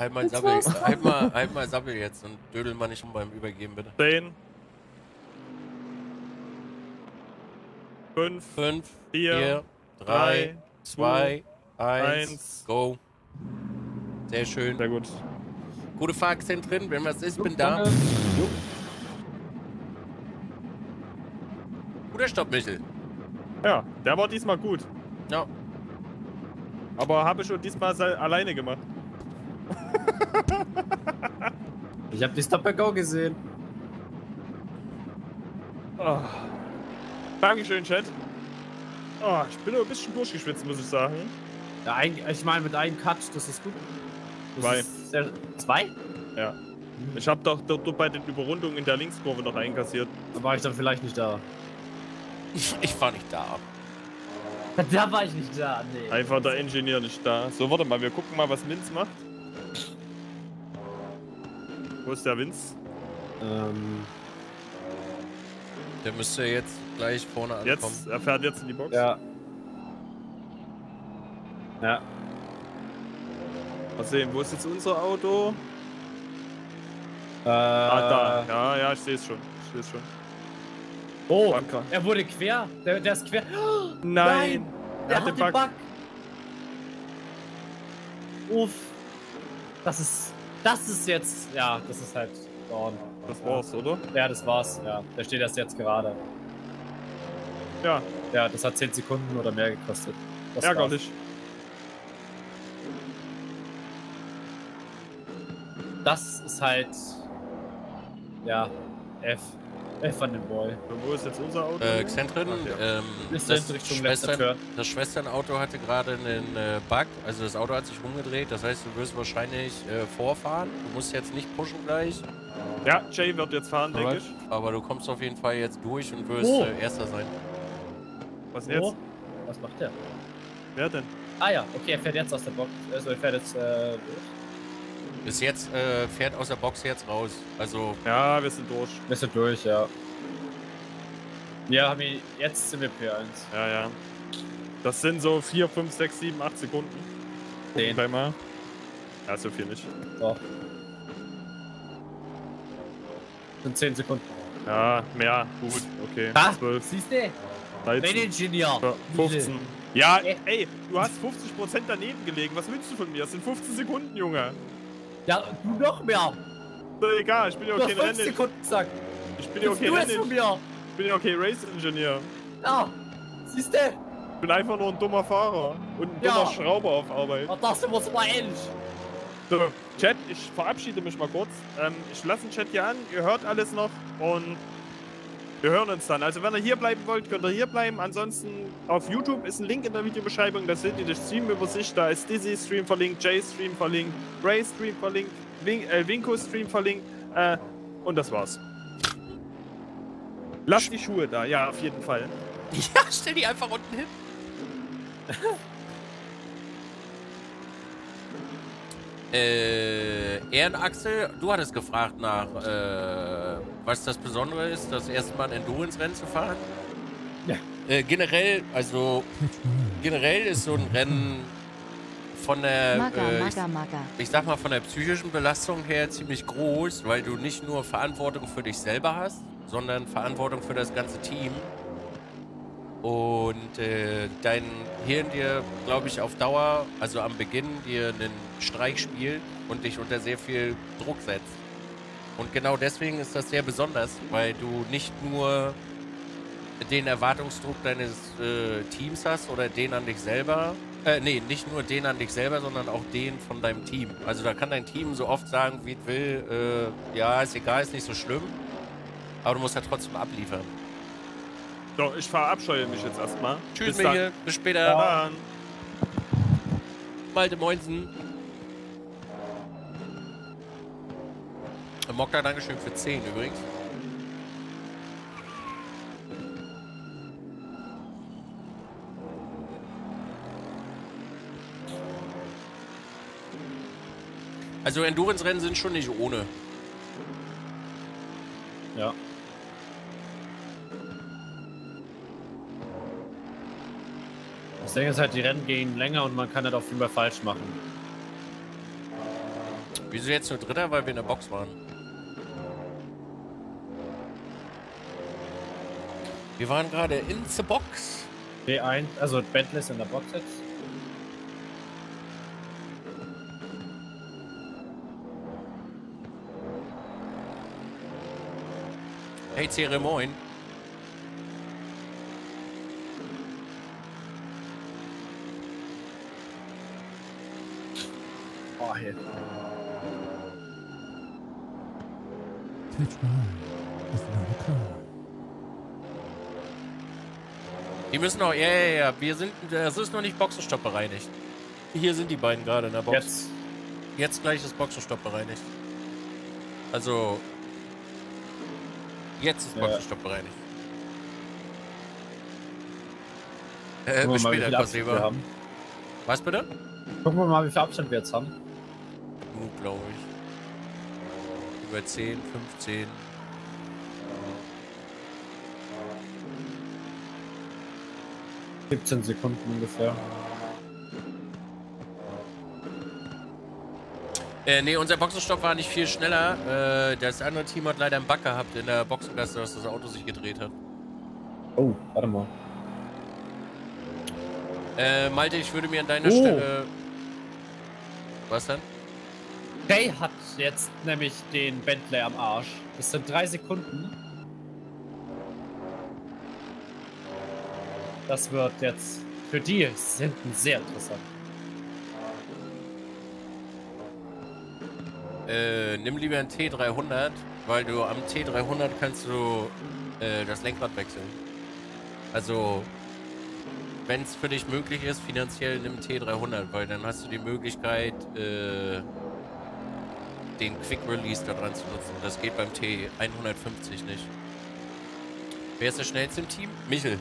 Halt mal Sabbel, halt mal, halt mal Sabbel jetzt und dödel mal nicht um beim Übergeben, bitte. zehn, fünf, vier, drei, zwei, eins, go. Sehr schön. Sehr gut. Gute Fahrt, Xentrin, wenn was ist, bin da. Guter Stopp, Michel. Ja, der war diesmal gut. Ja. Aber habe ich schon diesmal alleine gemacht. Ich habe die Stop-and-Go gesehen. Oh. Dankeschön, Chat. Oh, ich bin nur ein bisschen durchgeschwitzt, muss ich sagen. Ja, ein, ich meine, mit einem Cut, das ist gut. Das zwei. Ist sehr, zwei? Ja. Hm. Ich habe doch, doch, doch bei den Überrundungen in der Linkskurve noch einkassiert. Da war ich dann vielleicht nicht da. Ich war nicht da. Da war ich nicht da, nee. Einfach der Ingenieur nicht da. So, warte mal, wir gucken mal, was Vince macht. Wo ist der Vince? Ähm. Der müsste jetzt gleich vorne ankommen. Jetzt, er fährt jetzt in die Box. Ja. Ja. Mal sehen, wo ist jetzt unser Auto? Äh. Ah, da. Ja, ja, ich sehe es schon. Ich sehe es schon. Oh, er wurde quer. Der, der ist quer. Oh, nein. Nein. Der hat den Bug. Uff. Das ist... Das ist jetzt... Ja, das ist halt... Oh, das war's, oder? Ja, das war's. Ja, der steht erst jetzt gerade. Ja. Ja, das hat zehn Sekunden oder mehr gekostet. Das ärgerlich. Das ist halt... Ja, F. F an den Boy. Wo ist jetzt unser Auto? Äh, Xentrin, Ach, ja. ähm, das, Schwestern, das Schwesternauto hatte gerade einen äh, Bug, also das Auto hat sich rumgedreht, das heißt, du wirst wahrscheinlich äh, vorfahren, du musst jetzt nicht pushen gleich. Ja, Jay wird jetzt fahren, denke ich. Aber du kommst auf jeden Fall jetzt durch und wirst oh. äh, Erster sein. Was jetzt? Oh. Was macht der? Wer denn? Ah ja, okay, er fährt jetzt aus der Box, also er fährt jetzt, äh... Bis jetzt äh, fährt aus der Box jetzt raus. Also. Ja, wir sind durch. Wir sind durch, ja. Ja, Hami, jetzt sind wir P eins. Ja, ja. Das sind so vier, fünf, sechs, sieben, acht Sekunden. zehn. Mal. Ja, so viel nicht. Doch. Sind zehn Sekunden. Ja, mehr. Gut, okay. Ah, siehst du? fünfzehn. Ja, ey, du hast fünfzig Prozent daneben gelegen. Was willst du von mir? Das sind fünfzehn Sekunden, Junge. Ja, du noch mehr. So, egal, ich bin ja okay Renningenieur. fünf Sekunden, sag. Ich bin ja okay Renningenieur. Ich bin ja okay Race-Ingenieur. Ja, siehst du? Ich bin einfach nur ein dummer Fahrer und ein dummer ja. Schrauber auf Arbeit. Ach, das muss mal endlich. So, Chat, ich verabschiede mich mal kurz. Ähm, ich lasse den Chat hier an, ihr hört alles noch und wir hören uns dann. Also wenn ihr hier bleiben wollt, könnt ihr hier bleiben. Ansonsten auf YouTube ist ein Link in der Videobeschreibung, da seht ihr die Streamübersicht. Da ist Dizzy Stream verlinkt, Jay Stream verlinkt, Ray Stream verlinkt, Win äh, Winko Stream verlinkt äh, und das war's. Lass die Schuhe da, ja, auf jeden Fall. Ja, stell die einfach unten hin. Äh, Ehrenaxel, du hattest gefragt nach, äh, was das Besondere ist, das erste Mal ein Enduro ins Rennen zu fahren. Ja. Äh, generell, also, generell ist so ein Rennen von der, Maga, äh, ich, Maga, Maga. ich sag mal, von der psychischen Belastung her ziemlich groß, weil du nicht nur Verantwortung für dich selber hast, sondern Verantwortung für das ganze Team. Und äh, dein Hirn dir, glaube ich, auf Dauer, also am Beginn, dir einen Streich spielt und dich unter sehr viel Druck setzt. Und genau deswegen ist das sehr besonders, weil du nicht nur den Erwartungsdruck deines äh, Teams hast oder den an dich selber, äh, nee, nicht nur den an dich selber, sondern auch den von deinem Team. Also da kann dein Team so oft sagen, wie es will, äh, ja, ist egal, ist nicht so schlimm, aber du musst ja trotzdem abliefern. So, ich verabscheue mich jetzt erstmal. Tschüss, Michael. Bis später. Ja. Malte Moinsen. Mokta, Dankeschön für zehn übrigens. Also, Endurance-Rennen sind schon nicht ohne. Ja. Das Ding ist halt, die Rennen gehen länger und man kann halt auch viel mehr falsch machen. Wieso jetzt nur Dritter? Weil wir in der Box waren. Wir waren gerade in the Box. B eins, also Bentley ist in der Box jetzt. Hey Cere, moin. Hier. Die müssen noch, ja, ja, ja, wir sind, das ist noch nicht Boxenstopp bereinigt. Hier sind die beiden gerade in der Box. Jetzt, Jetzt gleich ist Boxenstopp bereinigt. Also, jetzt ist Boxenstopp ja. bereinigt. Äh, bis später, Kossieber. Was bitte? Gucken wir mal, wie viel Abstand wir jetzt haben. Glaube ich. Über zehn, fünfzehn. siebzehn Sekunden ungefähr. Äh, ne, unser Boxenstopp war nicht viel schneller. Äh, das andere Team hat leider einen Bug gehabt in der Boxengasse, dass das Auto sich gedreht hat. Oh, warte mal. Äh, Malte, ich würde mir an deiner oh. Stelle... Was denn? Jay hat jetzt nämlich den Bentley am Arsch. Das sind drei Sekunden. Das wird jetzt für die hinten sehr interessant. Äh, nimm lieber einen T dreihundert, weil du am T dreihundert kannst du äh, das Lenkrad wechseln. Also, wenn es für dich möglich ist, finanziell nimm T dreihundert, weil dann hast du die Möglichkeit, äh, den Quick Release da dran zu nutzen. Das geht beim T hundertfünfzig nicht. Wer ist der schnellste im Team? Michel.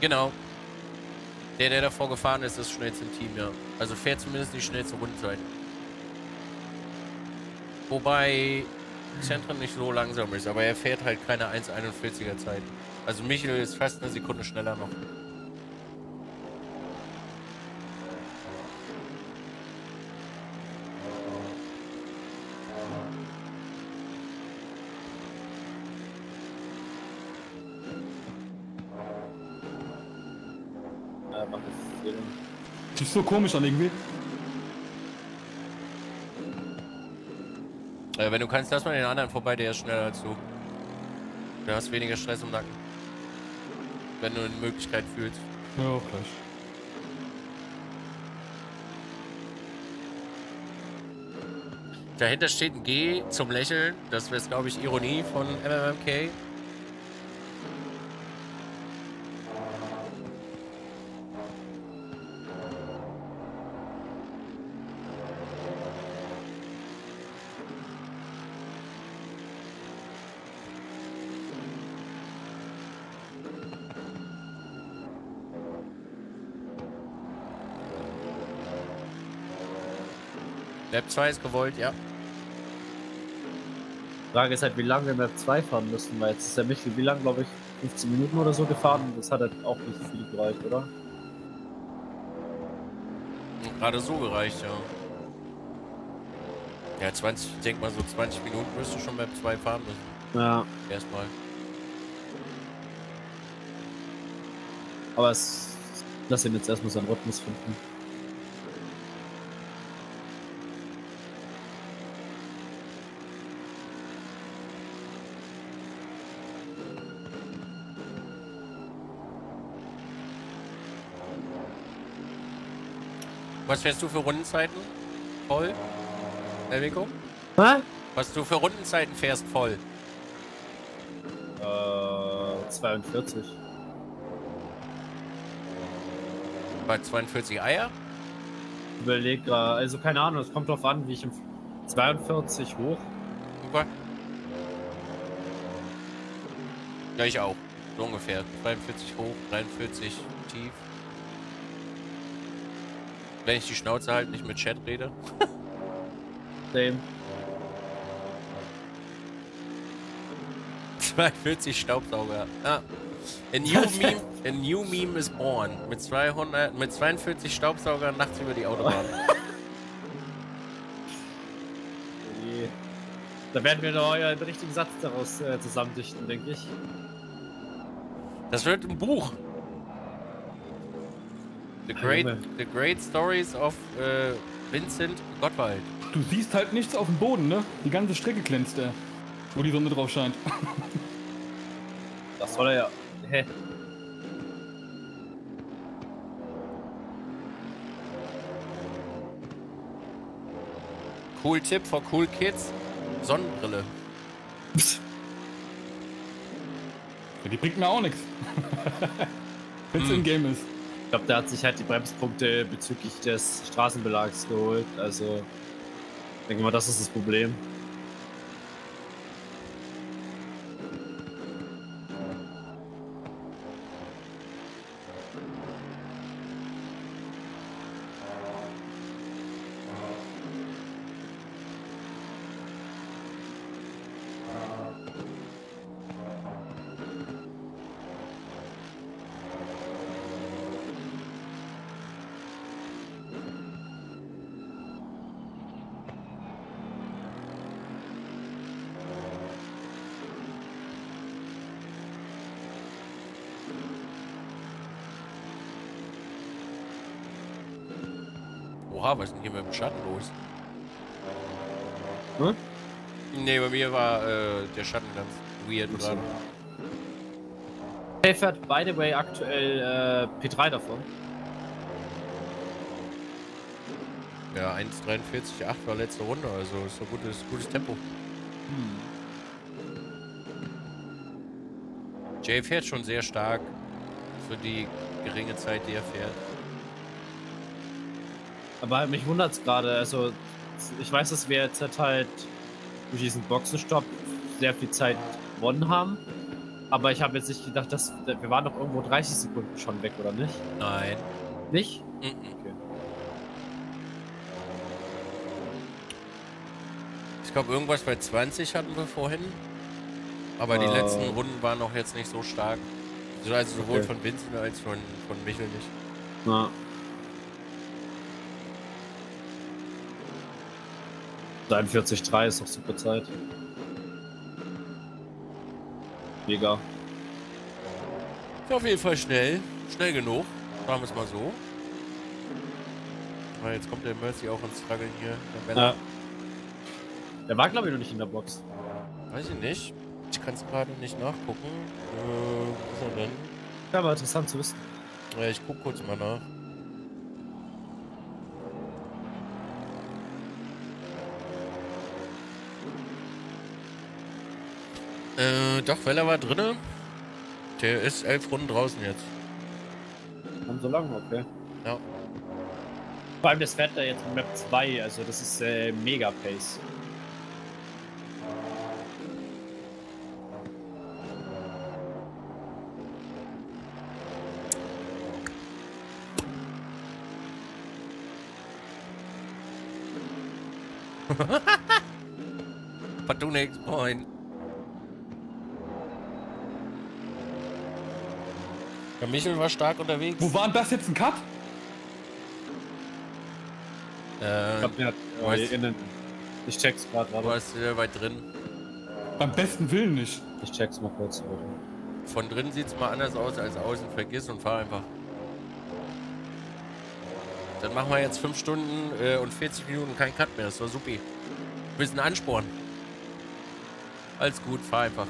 Genau. Der, der davor gefahren ist, ist schnellst im Team, ja. Also fährt zumindest die schnellste Rundenzeit. Wobei Zentren nicht so langsam ist, aber er fährt halt keine eins einundvierziger Zeit. Also Michael ist fast eine Sekunde schneller noch. Sieht so komisch an irgendwie. Äh, wenn du kannst, lass mal den anderen vorbei, der ist schneller als du. Du hast weniger Stress im Nacken. Wenn du eine Möglichkeit fühlst. Ja, auch gleich. Dahinter steht ein G zum Lächeln. Das wäre, glaube ich, Ironie von M M M K. Map zwei ist gewollt, ja. Frage ist halt, wie lange wir Map zwei fahren müssen, weil jetzt ist der Michel, wie lange, glaube ich, fünfzehn Minuten oder so gefahren und das hat halt auch nicht viel gereicht, oder? Gerade so gereicht, ja. Ja, zwanzig, ich denke mal so zwanzig Minuten müsste schon Map zwei fahren müssen. Ja. Erstmal. Aber es, lass ihn jetzt erstmal seinen Rhythmus finden. Was fährst du für Rundenzeiten? Voll? Elvico? Hä? Was du für Rundenzeiten fährst, voll? Äh, zweiundvierzig. Bei zweiundvierzig Eier? Überleg gerade, also keine Ahnung, es kommt drauf an, wie ich im zweiundvierzig hoch. Super. Ja, ich auch. So ungefähr. zweiundvierzig hoch, dreiundvierzig tief. Wenn ich die Schnauze halt nicht mit Chat rede. Same. zweiundvierzig Staubsauger. Ah. A new meme, a new meme is born. Mit zweihundert, mit zweiundvierzig Staubsaugern nachts über die Autobahn. Okay. Da werden wir noch einen richtigen Satz daraus äh, zusammendichten, denke ich. Das wird ein Buch. The great, the great Stories of äh, Vincent Gottwald. Du siehst halt nichts auf dem Boden, ne? Die ganze Strecke glänzt er, wo die Sonne drauf scheint. Das soll er ja. Hä? Cool Tipp for cool kids. Sonnenbrille. Ja, die bringt mir auch nichts. Wenn es mm. im Game ist. Ich glaube, der hat sich halt die Bremspunkte bezüglich des Straßenbelags geholt. Also, ich denke mal, das ist das Problem. Was ist denn hier mit dem Schatten los? Hm? Ne, bei mir war äh, der Schatten ganz weird dran. Hey, fährt, by the way, aktuell äh, P drei davon. Ja, eins dreiundvierzig acht war letzte Runde, also ist ein gutes, gutes Tempo. Hm. Jay fährt schon sehr stark für die geringe Zeit, die er fährt. Aber mich wundert es gerade, also ich weiß, dass wir jetzt halt durch diesen Boxenstopp sehr viel Zeit gewonnen haben, aber ich habe jetzt nicht gedacht, dass wir waren doch irgendwo dreißig Sekunden schon weg, oder nicht? Nein. Nicht? Mm-mm. Okay. Ich glaube, irgendwas bei zwanzig hatten wir vorhin, aber uh. die letzten Runden waren auch jetzt nicht so stark, also sowohl okay. von Vincent als von, von Michel nicht. Na. dreiundvierzig Komma drei ist doch super Zeit. Mega. Ist auf jeden Fall schnell. Schnell genug. Machen wir es mal so. Weil jetzt kommt der Mercy auch ins Struggle hier. Der, ja. Der war, glaube ich, noch nicht in der Box. Weiß ich nicht. Ich kann es gerade nicht nachgucken. Äh, wo ist er denn? Ja, aber interessant zu wissen. Ja, ich guck kurz mal nach. Äh, doch, Weller war drinne. Der ist elf Runden draußen jetzt. Haben so lange, okay. Ja. Vor allem, das fährt da jetzt in Map zwei, also das ist äh, mega Pace. But to next point. Der Michel war stark unterwegs. Wo war denn das jetzt, ein Cut? Äh, ich glaub, der hat oh, hier innen. Ich check's gerade. Du warst wieder weit drin. Beim besten Willen nicht. Ich check's mal kurz. Oder? Von drin sieht's mal anders aus als außen. Vergiss und fahr einfach. Dann machen wir jetzt fünf Stunden äh, und vierzig Minuten kein Cut mehr. Das war supi. Ein bisschen Ansporn. Alles gut, fahr einfach.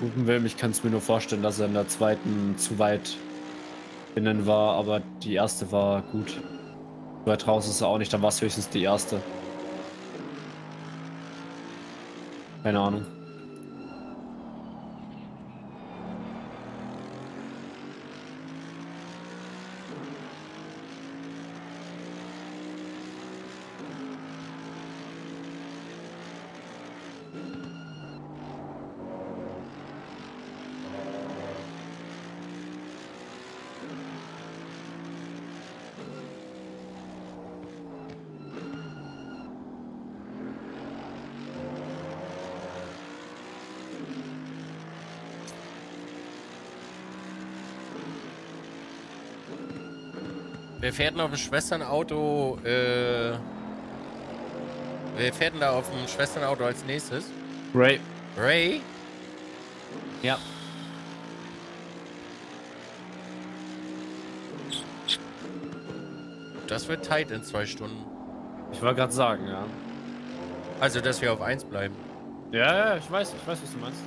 Guten Willen, ich kann es mir nur vorstellen, dass er in der zweiten zu weit innen war, aber die erste war gut. Zu weit raus ist er auch nicht, dann war es höchstens die erste. Keine Ahnung. Wer fährt denn auf dem Schwesternauto, äh... Wer fährt denn da auf dem Schwesternauto als nächstes? Ray. Ray? Ja. Das wird tight in zwei Stunden. Ich wollte gerade sagen, ja. Also, dass wir auf eins bleiben. Ja, ja, ich weiß, ich weiß, was du meinst.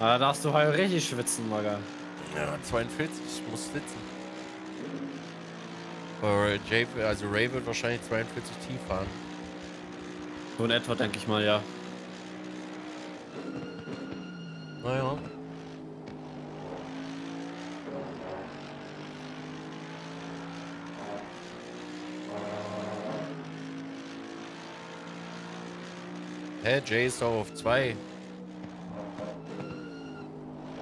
Da darfst du halt richtig schwitzen, Maga. Ja, zweiundvierzig, ich muss sitzen. Also Ray wird wahrscheinlich zweiundvierzig T fahren. So in etwa, denke ich mal, ja. Naja. Hä, Jay ist doch auf zwei.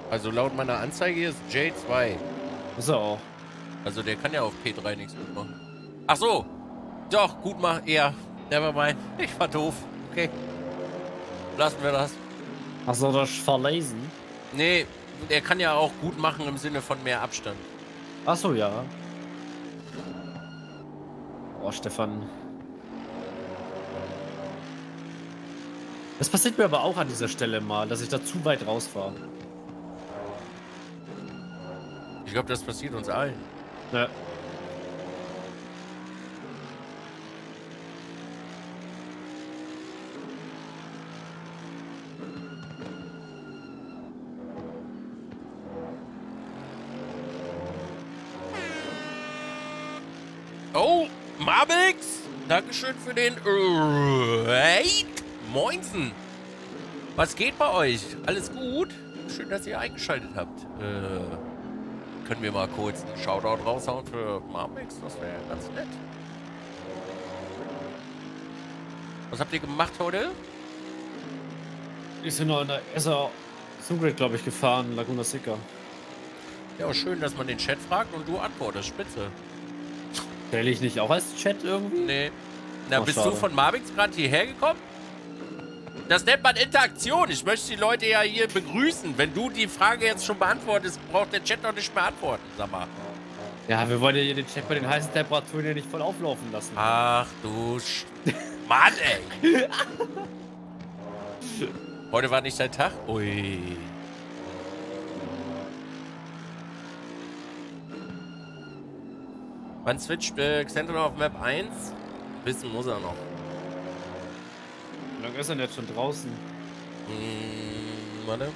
Also laut meiner Anzeige ist J zwei. Ist er auch. Also der kann ja auf P drei nichts gut machen. Ach so. Doch, gut machen. Ja, nevermind. Ich war doof. Okay. Lassen wir das. Ach so, das verlesen? Nee, der kann ja auch gut machen im Sinne von mehr Abstand. Ach so, ja. Oh, Stefan. Das passiert mir aber auch an dieser Stelle mal, dass ich da zu weit rausfahre. Ich glaube, das passiert uns allen. Ja. Oh, Mabix! Dankeschön für den Raid. Moinsen! Was geht bei euch? Alles gut? Schön, dass ihr eingeschaltet habt. Äh... Können wir mal kurz einen Shoutout raushauen für Marmix? Das wäre ja ganz nett. Was habt ihr gemacht heute? Ich bin noch in der SimGrid, glaube ich, gefahren, Laguna Seca. Ja, schön, dass man den Chat fragt und du antwortest. Spitze. Stelle ich nicht auch als Chat irgendwie? Nee. Na, oh, bist schade. Du von Marmix gerade hierher gekommen? Das nennt man Interaktion. Ich möchte die Leute ja hier begrüßen. Wenn du die Frage jetzt schon beantwortest, braucht der Chat noch nicht mehr antworten. Sag mal. Ja, wir wollen ja hier den Chat bei den heißen Temperaturen ja nicht voll auflaufen lassen. Ach du Sch... Mann, ey. Heute war nicht dein Tag? Ui. Wann switcht äh, Xentron auf Map eins? Wissen muss er noch. Wie lange ist er denn jetzt schon draußen? Hm, warte.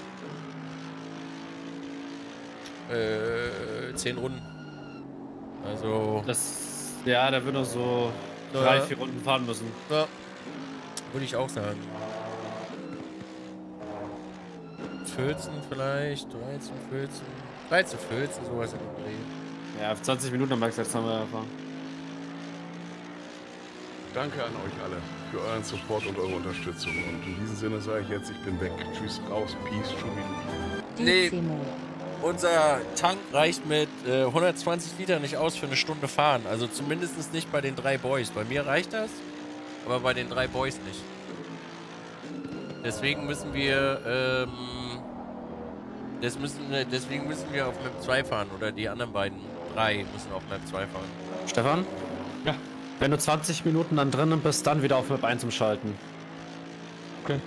Äh, zehn Runden. Also. Das. Ja, da wird noch so ja. drei, vier Runden fahren müssen. Ja. Würde ich auch sagen. vierzehn vielleicht, dreizehn, vierzehn. dreizehn, vierzehn, sowas in dem Dreh. Ja, auf zwanzig Minuten am jetzt haben wir erfahren. Danke an euch alle für euren Support und eure Unterstützung. Und in diesem Sinne sage ich jetzt, ich bin weg. Tschüss, raus, peace, tschüss. Nee, unser Tank reicht mit äh, hundertzwanzig Liter nicht aus für eine Stunde fahren. Also zumindest nicht bei den drei Boys. Bei mir reicht das, aber bei den drei Boys nicht. Deswegen müssen wir, ähm, das müssen, deswegen müssen wir auf Map zwei fahren. Oder die anderen beiden, drei, müssen auf Map zwei fahren. Stefan? Ja. Wenn du zwanzig Minuten dann drinnen bist, dann wieder auf Map eins umschalten. Okay.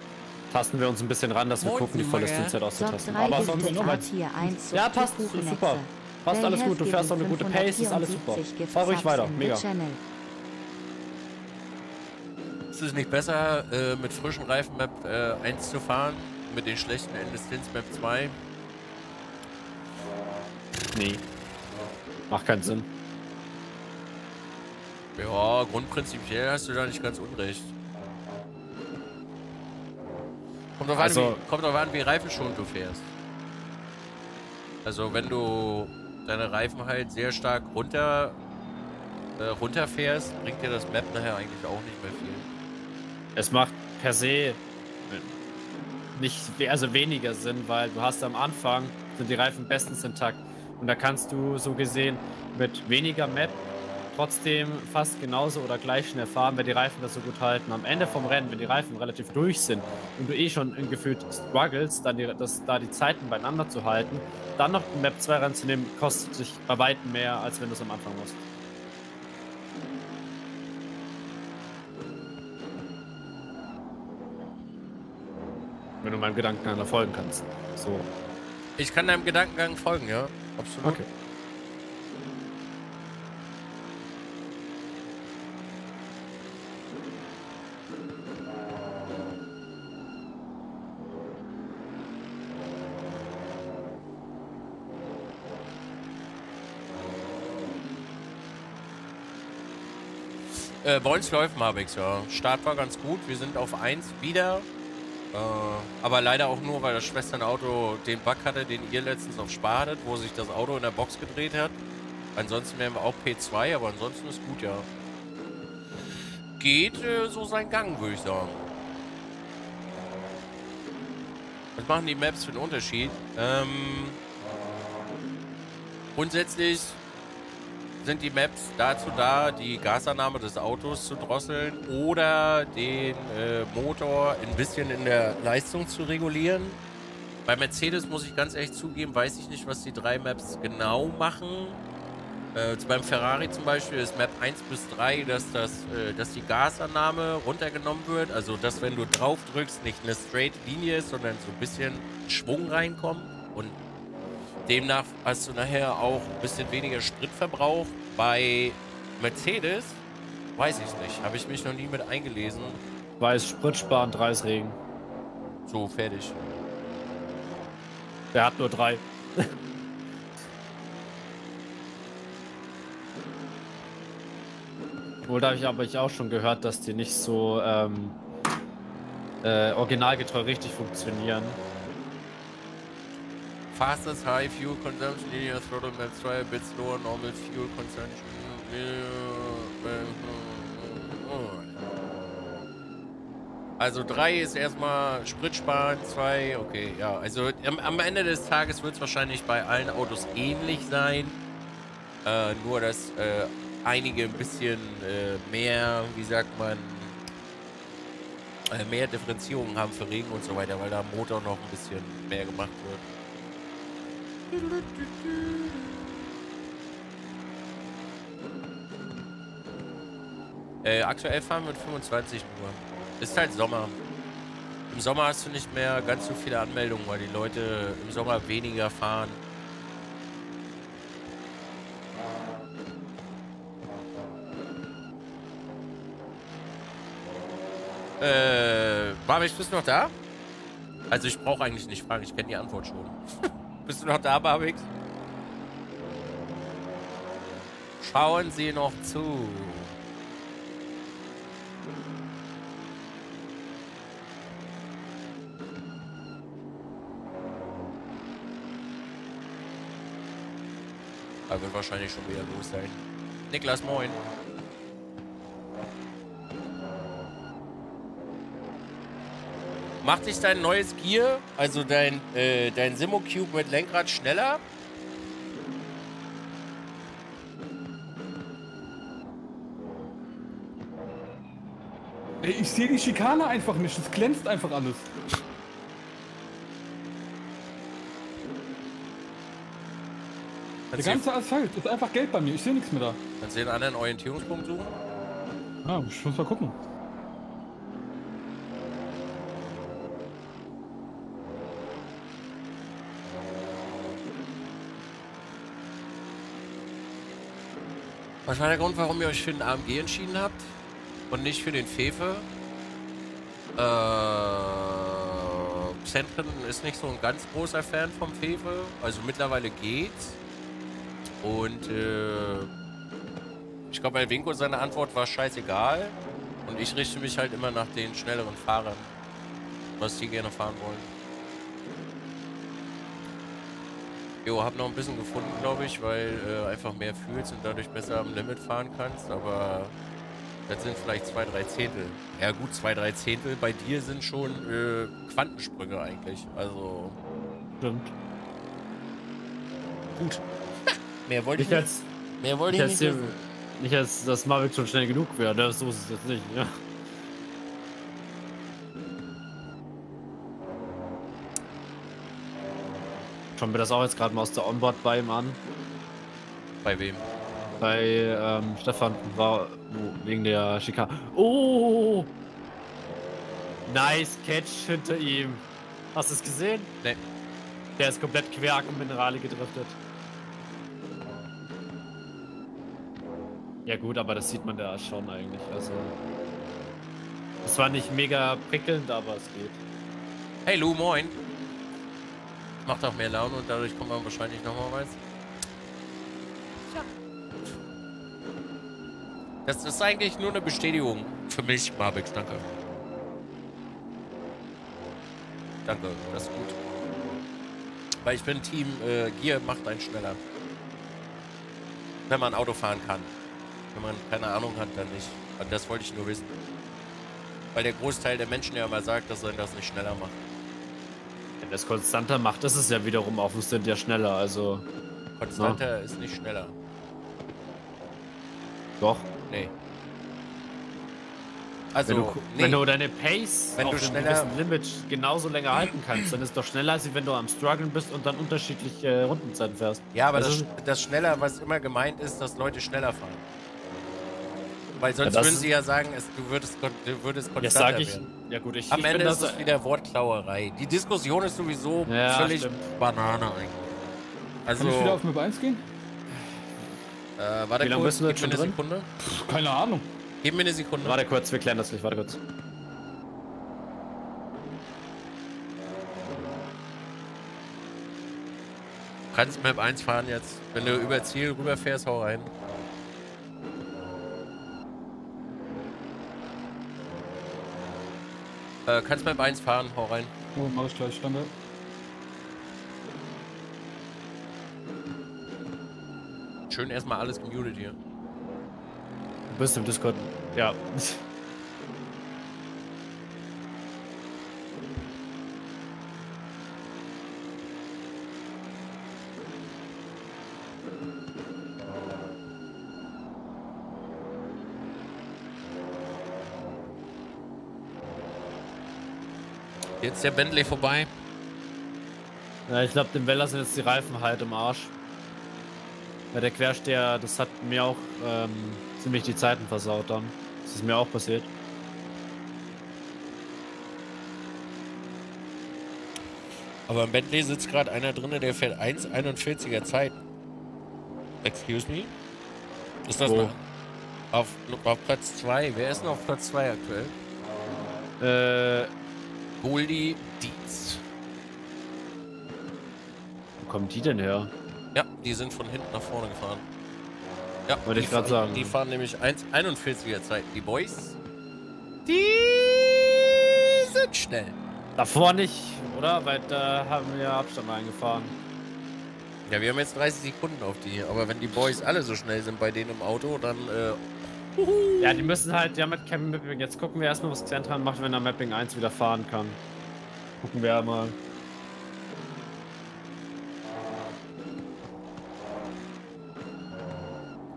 Tasten wir uns ein bisschen ran, dass wir Mond gucken, die volle Stundzeit auszutasten. Aber sonst noch mal. Ja, passt. Super. Passt alles gut. Du fährst auch eine gute Pace. Ist alles super. Fahr ruhig weiter. Mega. Ist es nicht besser, äh, mit frischen Reifen Map eins zu fahren? Mit den schlechten Enddistanz Map zwei? Nee. Macht keinen Sinn. Ja, grundprinzipiell hast du da nicht ganz unrecht. Kommt drauf, also, an, wie, kommt drauf an, wie reifenschonend du fährst. Also wenn du deine Reifen halt sehr stark runter äh, runterfährst, bringt dir das Map nachher eigentlich auch nicht mehr viel. Es macht per se nicht, also weniger Sinn, weil du hast am Anfang, sind die Reifen bestens intakt. Und da kannst du so gesehen mit weniger Map trotzdem fast genauso oder gleich schnell fahren, wenn die Reifen das so gut halten. Am Ende vom Rennen, wenn die Reifen relativ durch sind und du eh schon gefühlt strugglest, dann die, das, da die Zeiten beieinander zu halten, dann noch die Map zwei reinzunehmen, kostet sich bei weitem mehr, als wenn du es am Anfang musst. Wenn du meinem Gedankengang folgen kannst. So. Ich kann deinem Gedankengang folgen, ja. Absolut. Okay. Äh, bei uns läuft Mavix, ja. Start war ganz gut. Wir sind auf eins wieder. Äh, aber leider auch nur, weil das Schwesternauto den Bug hatte, den ihr letztens auf Spar hattet, wo sich das Auto in der Box gedreht hat. Ansonsten wären wir auch P zwei, aber ansonsten ist gut, ja. Geht äh, so seinen Gang, würde ich sagen. Was machen die Maps für einen Unterschied? Ähm, grundsätzlich sind die Maps dazu da, die Gasannahme des Autos zu drosseln oder den äh, Motor ein bisschen in der Leistung zu regulieren. Bei Mercedes muss ich ganz ehrlich zugeben, weiß ich nicht, was die drei Maps genau machen. Äh, beim Ferrari zum Beispiel ist Map eins bis drei, dass, das, äh, dass die Gasannahme runtergenommen wird. Also, dass wenn du drauf drückst, nicht eine straight Linie ist, sondern so ein bisschen Schwung reinkommt und demnach hast du nachher auch ein bisschen weniger Spritverbrauch. Bei Mercedes weiß ich nicht. Habe ich mich noch nie mit eingelesen. Weiß Sprit sparen, drei ist Regen. So, fertig. Der hat nur drei. Obwohl, da habe ich aber ich auch schon gehört, dass die nicht so ähm, äh, originalgetreu richtig funktionieren. Fastest high fuel consumption, linear throttle map zwei, a bit slower normal fuel consumption. Also drei ist erstmal Sprit sparen, zwei, okay, ja. Also am, am Ende des Tages wird es wahrscheinlich bei allen Autos ähnlich sein. Äh, nur, dass äh, einige ein bisschen äh, mehr, wie sagt man, äh, mehr Differenzierung haben für Regen und so weiter, weil da am Motor noch ein bisschen mehr gemacht wird. Äh, aktuell fahren wir mit fünfundzwanzig Uhr. Ist halt Sommer. Im Sommer hast du nicht mehr ganz so viele Anmeldungen, weil die Leute im Sommer weniger fahren. Äh, Barbisch, bist du noch da? Also ich brauche eigentlich nicht fragen, ich kenne die Antwort schon. Bist du noch da, Barbisch? Schauen Sie noch zu. Da wird wahrscheinlich schon wieder los sein. Niklas, moin. Macht dich dein neues Gear, also dein, äh, dein SimuCube mit Lenkrad schneller? Ich sehe die Schikane einfach nicht, es glänzt einfach alles. Der ganze Asphalt ist einfach gelb bei mir, ich sehe nichts mehr da. Kannst du den anderen Orientierungspunkt suchen? Ah, ich muss mal gucken. Was war der Grund, warum ihr euch für den A M G entschieden habt und nicht für den Fefe? Äh, Zentren ist nicht so ein ganz großer Fan vom Fefe, also mittlerweile geht's. Und äh, ich glaube, bei Winko seine Antwort war scheißegal. Und ich richte mich halt immer nach den schnelleren Fahrern, was die gerne fahren wollen. Jo, hab noch ein bisschen gefunden, glaube ich, weil äh, einfach mehr fühlst und dadurch besser am Limit fahren kannst, aber das sind vielleicht zwei, drei Zehntel. Ja gut, zwei, drei Zehntel bei dir sind schon äh, Quantensprünge eigentlich, also... Stimmt. Gut. Mehr wollte ich nicht. Als, mehr wollte ich nicht. Als nicht, als dass Mavic schon schnell genug wäre, ne? So ist es jetzt nicht, ja. Schauen wir das auch jetzt gerade mal aus der Onboard bei ihm an. Bei wem? Bei ähm, Stefan war oh, wegen der Schikane. Oh! Nice Catch hinter ihm. Hast du es gesehen? Nee. Der ist komplett querk und Minerale gedriftet. Ja gut, aber das sieht man da schon eigentlich. Also, es war nicht mega prickelnd, aber es geht. Hey Lou, moin. Macht auch mehr Laune und dadurch kommt man wahrscheinlich nochmal was. Ja. Das ist eigentlich nur eine Bestätigung für mich, Marbix, danke. Danke, das ist gut. Weil ich bin Team äh, Gear macht einen schneller. Wenn man Auto fahren kann. Wenn man keine Ahnung hat, dann nicht. Und das wollte ich nur wissen. Weil der Großteil der Menschen ja immer sagt, dass er das nicht schneller macht. Wenn das konstanter macht, das ist ja wiederum auch, es sind ja schneller, also... Konstanter na? Ist nicht schneller. Doch? Nee. Also, wenn du, nee. Wenn du deine Pace wenn auf du einem gewissen Limit genauso länger halten kannst, dann ist doch schneller, als wenn du am Struggeln bist und dann unterschiedliche äh, Rundenzeiten fährst. Ja, aber also, das, das schneller, was immer gemeint ist, dass Leute schneller fahren. Weil sonst ja, würden sie ja sagen, es, du würdest, du würdest konstanter ich, werden. Ja gut, ich, Am ich Ende ist es wieder Wortklauerei. Die Diskussion ist sowieso ja, völlig stimmt. Banane eigentlich. Also, kann ich wieder auf Map eins gehen? Äh, warte kurz, gib mir eine drin? Sekunde. Pff, keine Ahnung. Gib mir eine Sekunde. Warte kurz, wir klären das nicht, warte kurz. Du kannst Map eins fahren jetzt. Wenn du über Ziel rüberfährst, hau rein. Äh, kannst beim eins fahren, hau rein. Oh, mach ich gleich, danke. Schön erstmal alles gemutet hier. Du bist im Discord. Ja. Jetzt der Bentley vorbei. Ja, ich glaube, dem Weller sind jetzt die Reifen halt im Arsch. Weil der Quersteher, das hat mir auch ähm, ziemlich die Zeiten versaut dann. Das ist mir auch passiert. Aber im Bentley sitzt gerade einer drin, der fährt eins einundvierziger Zeiten. Excuse me? Ist das noch? Auf, auf Platz zwei. Wer ist denn auf Platz zwei aktuell? Äh. Goldi Dietz. Wo kommen die denn her? Ja, die sind von hinten nach vorne gefahren. Ja, wollte ich gerade sagen. Die fahren nämlich eins einundvierziger Zeit. Die Boys. Die sind schnell. Davor nicht, oder? Weil da haben wir Abstand eingefahren. Ja, wir haben jetzt dreißig Sekunden auf die. Aber wenn die Boys alle so schnell sind bei denen im Auto, dann. Äh ja, die müssen halt. Die haben halt kein Mapping. Jetzt gucken wir erstmal, was Xantran macht, wenn er Mapping eins wieder fahren kann. Gucken wir mal.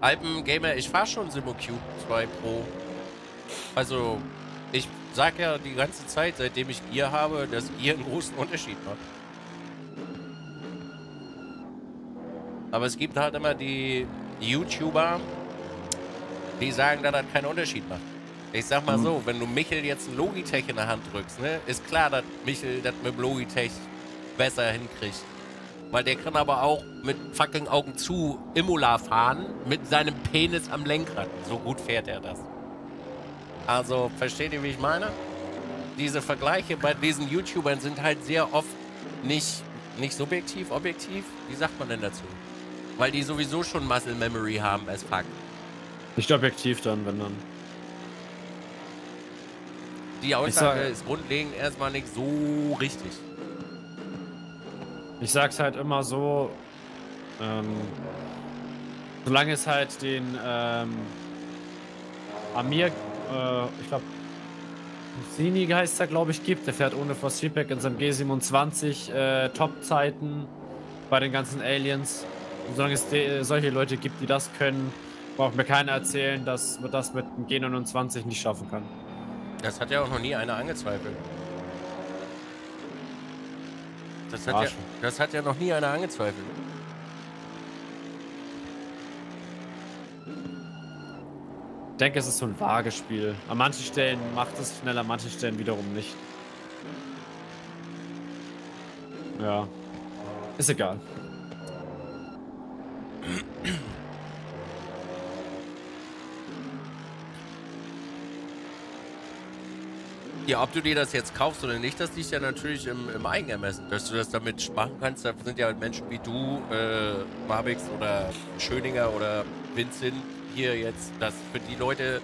Alpen Gamer, ich fahre schon SimuCube zwei Pro. Also, ich sag ja die ganze Zeit, seitdem ich Gear habe, dass Gear einen großen Unterschied macht. Aber es gibt halt immer die YouTuber, die sagen, dass das keinen Unterschied macht. Ich sag mal mhm. so, wenn du Michel jetzt ein Logitech in der Hand drückst, ne, ist klar, dass Michel das mit Logitech besser hinkriegt. Weil der kann aber auch mit fucking Augen zu Imola fahren, mit seinem Penis am Lenkrad. So gut fährt er das. Also, versteht ihr, wie ich meine? Diese Vergleiche bei diesen YouTubern sind halt sehr oft nicht, nicht subjektiv, objektiv. Wie sagt man denn dazu? Weil die sowieso schon Muscle Memory haben, als fuck. Nicht objektiv dann, wenn dann. Die Aussage ist grundlegend erstmal nicht so richtig. Ich sag's halt immer so, ähm, solange es halt den ähm, Amir, äh, ich glaube, Sini heißt er, glaube ich, gibt. Der fährt ohne Force Feedback in seinem G siebenundzwanzig äh, Top-Zeiten bei den ganzen Aliens. Und solange es de solche Leute gibt, die das können, braucht mir keiner erzählen, dass man das mit dem G neunundzwanzig nicht schaffen kann. Das hat ja auch noch nie einer angezweifelt. Das hat, ja, das hat ja noch nie einer angezweifelt. Ich denke, es ist so ein vages Spiel. An manchen Stellen macht es schnell, an manchen Stellen wiederum nicht. Ja. Ist egal. Ja, ob du dir das jetzt kaufst oder nicht, das liegt ja natürlich im, im Eigenermessen. Dass du das damit machen kannst, da sind ja Menschen wie du, äh, Marbix oder Schöninger oder Vincent hier jetzt. Das für die Leute,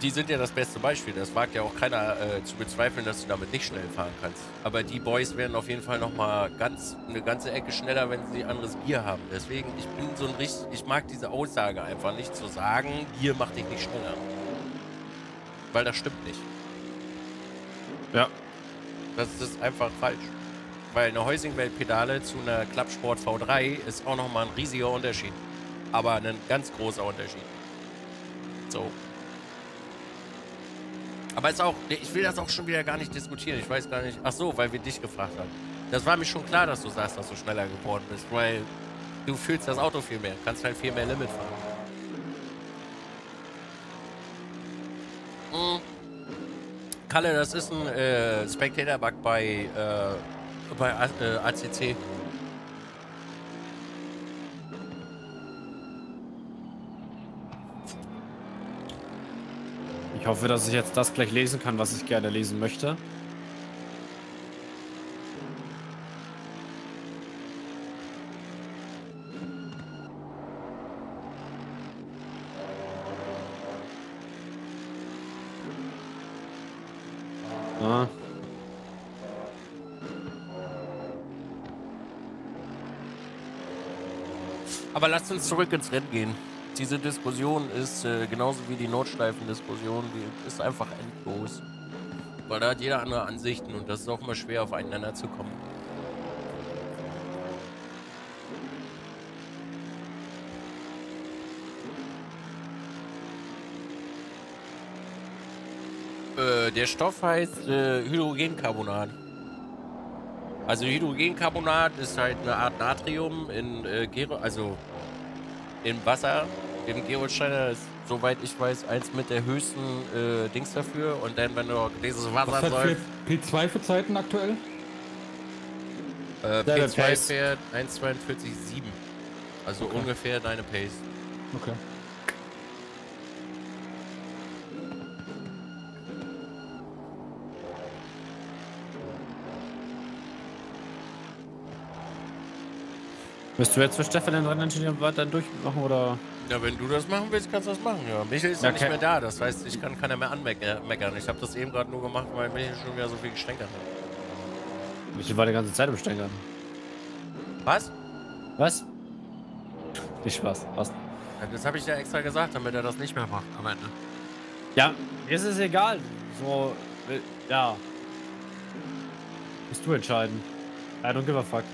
die sind ja das beste Beispiel. Das wagt ja auch keiner äh, zu bezweifeln, dass du damit nicht schnell fahren kannst. Aber die Boys werden auf jeden Fall nochmal ganz, eine ganze Ecke schneller, wenn sie anderes Gear haben. Deswegen, ich bin so ein richtig, ich mag diese Aussage einfach nicht zu sagen, Gear macht dich nicht schneller. Weil das stimmt nicht. Ja. Das ist einfach falsch. Weil eine Heusingwelt-Pedale zu einer Klappsport V drei ist auch nochmal ein riesiger Unterschied. Aber ein ganz großer Unterschied. So. Aber ist auch, ich will das auch schon wieder gar nicht diskutieren. Ich weiß gar nicht. Ach so, weil wir dich gefragt haben. Das war mir schon klar, dass du sagst, dass du schneller geworden bist. Weil du fühlst das Auto viel mehr. Du kannst halt viel mehr Limit fahren. Mhm. Kalle, das ist ein äh, Spectator-Bug bei, äh, bei A äh, A C C. Ich hoffe, dass ich jetzt das gleich lesen kann, was ich gerne lesen möchte. Aber lasst uns zurück ins Rennen gehen. Diese Diskussion ist äh, genauso wie die Notschleifen-Diskussion, die ist einfach endlos. Weil da hat jeder andere Ansichten und das ist auch mal schwer, auf einander zu kommen. Äh, der Stoff heißt äh, Hydrogencarbonat. Also Hydrogencarbonat ist halt eine Art Natrium in äh, Gero, also im Wasser, im Gerolsteiner ist, soweit ich weiß, eins mit der höchsten äh, Dings dafür. Und dann, wenn du dieses Wasser Was läuft, P zwei für Zeiten aktuell? Äh, P zwei Pace. Fährt eins Komma viertausendzweihundertsieben. Also okay. Ungefähr deine Pace. Okay. Bist du jetzt für Stefan den Renningenieur dann durchmachen, oder? Ja, wenn du das machen willst, kannst du das machen, ja. Michael ist ja okay. Nicht mehr da, das heißt, ich kann keiner mehr anmeckern. Ich habe das eben gerade nur gemacht, weil Michael schon wieder so viel Gestänkern hat. Michael war die ganze Zeit im Stänkern. Was? Was? Nicht Spaß, was? Das habe ich ja extra gesagt, damit er das nicht mehr macht am Ende. Ja, mir ist es egal. So, ja. Musst du entscheiden. I don't give a fuck.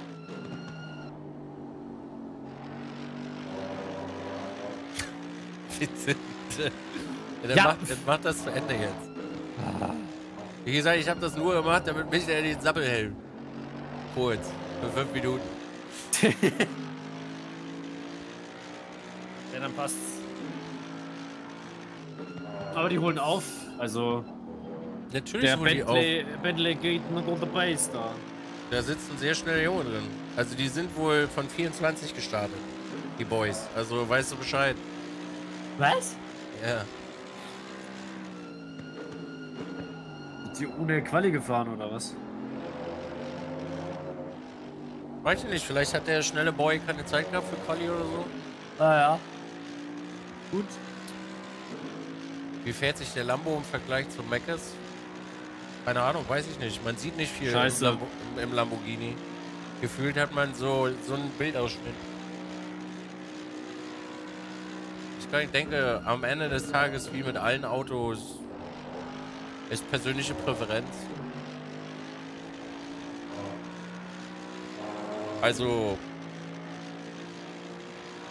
Dann ja. macht, dann macht das zu Ende jetzt. Wie gesagt, ich habe das nur gemacht, damit mich der den Sappel hält. Kurz, für fünf Minuten. Ja, dann passt's. Aber die holen auf, also... Natürlich holen die auf. Der Bentley geht mit unter Base da. Da sitzen sehr schnell hier oben drin. Also die sind wohl von vierundzwanzig gestartet, die Boys. Also weißt du Bescheid. Was? Ja. Sind die ohne Quali gefahren oder was? Weiß ich nicht, vielleicht hat der schnelle Boy keine Zeit gehabt für Quali oder so. Ah ja. Gut. Wie fährt sich der Lambo im Vergleich zu Meckes? Keine Ahnung, weiß ich nicht. Man sieht nicht viel im, Lambo im Lamborghini. Gefühlt hat man so, so einen Bildausschnitt. Ich denke, am Ende des Tages, wie mit allen Autos, ist persönliche Präferenz. Also,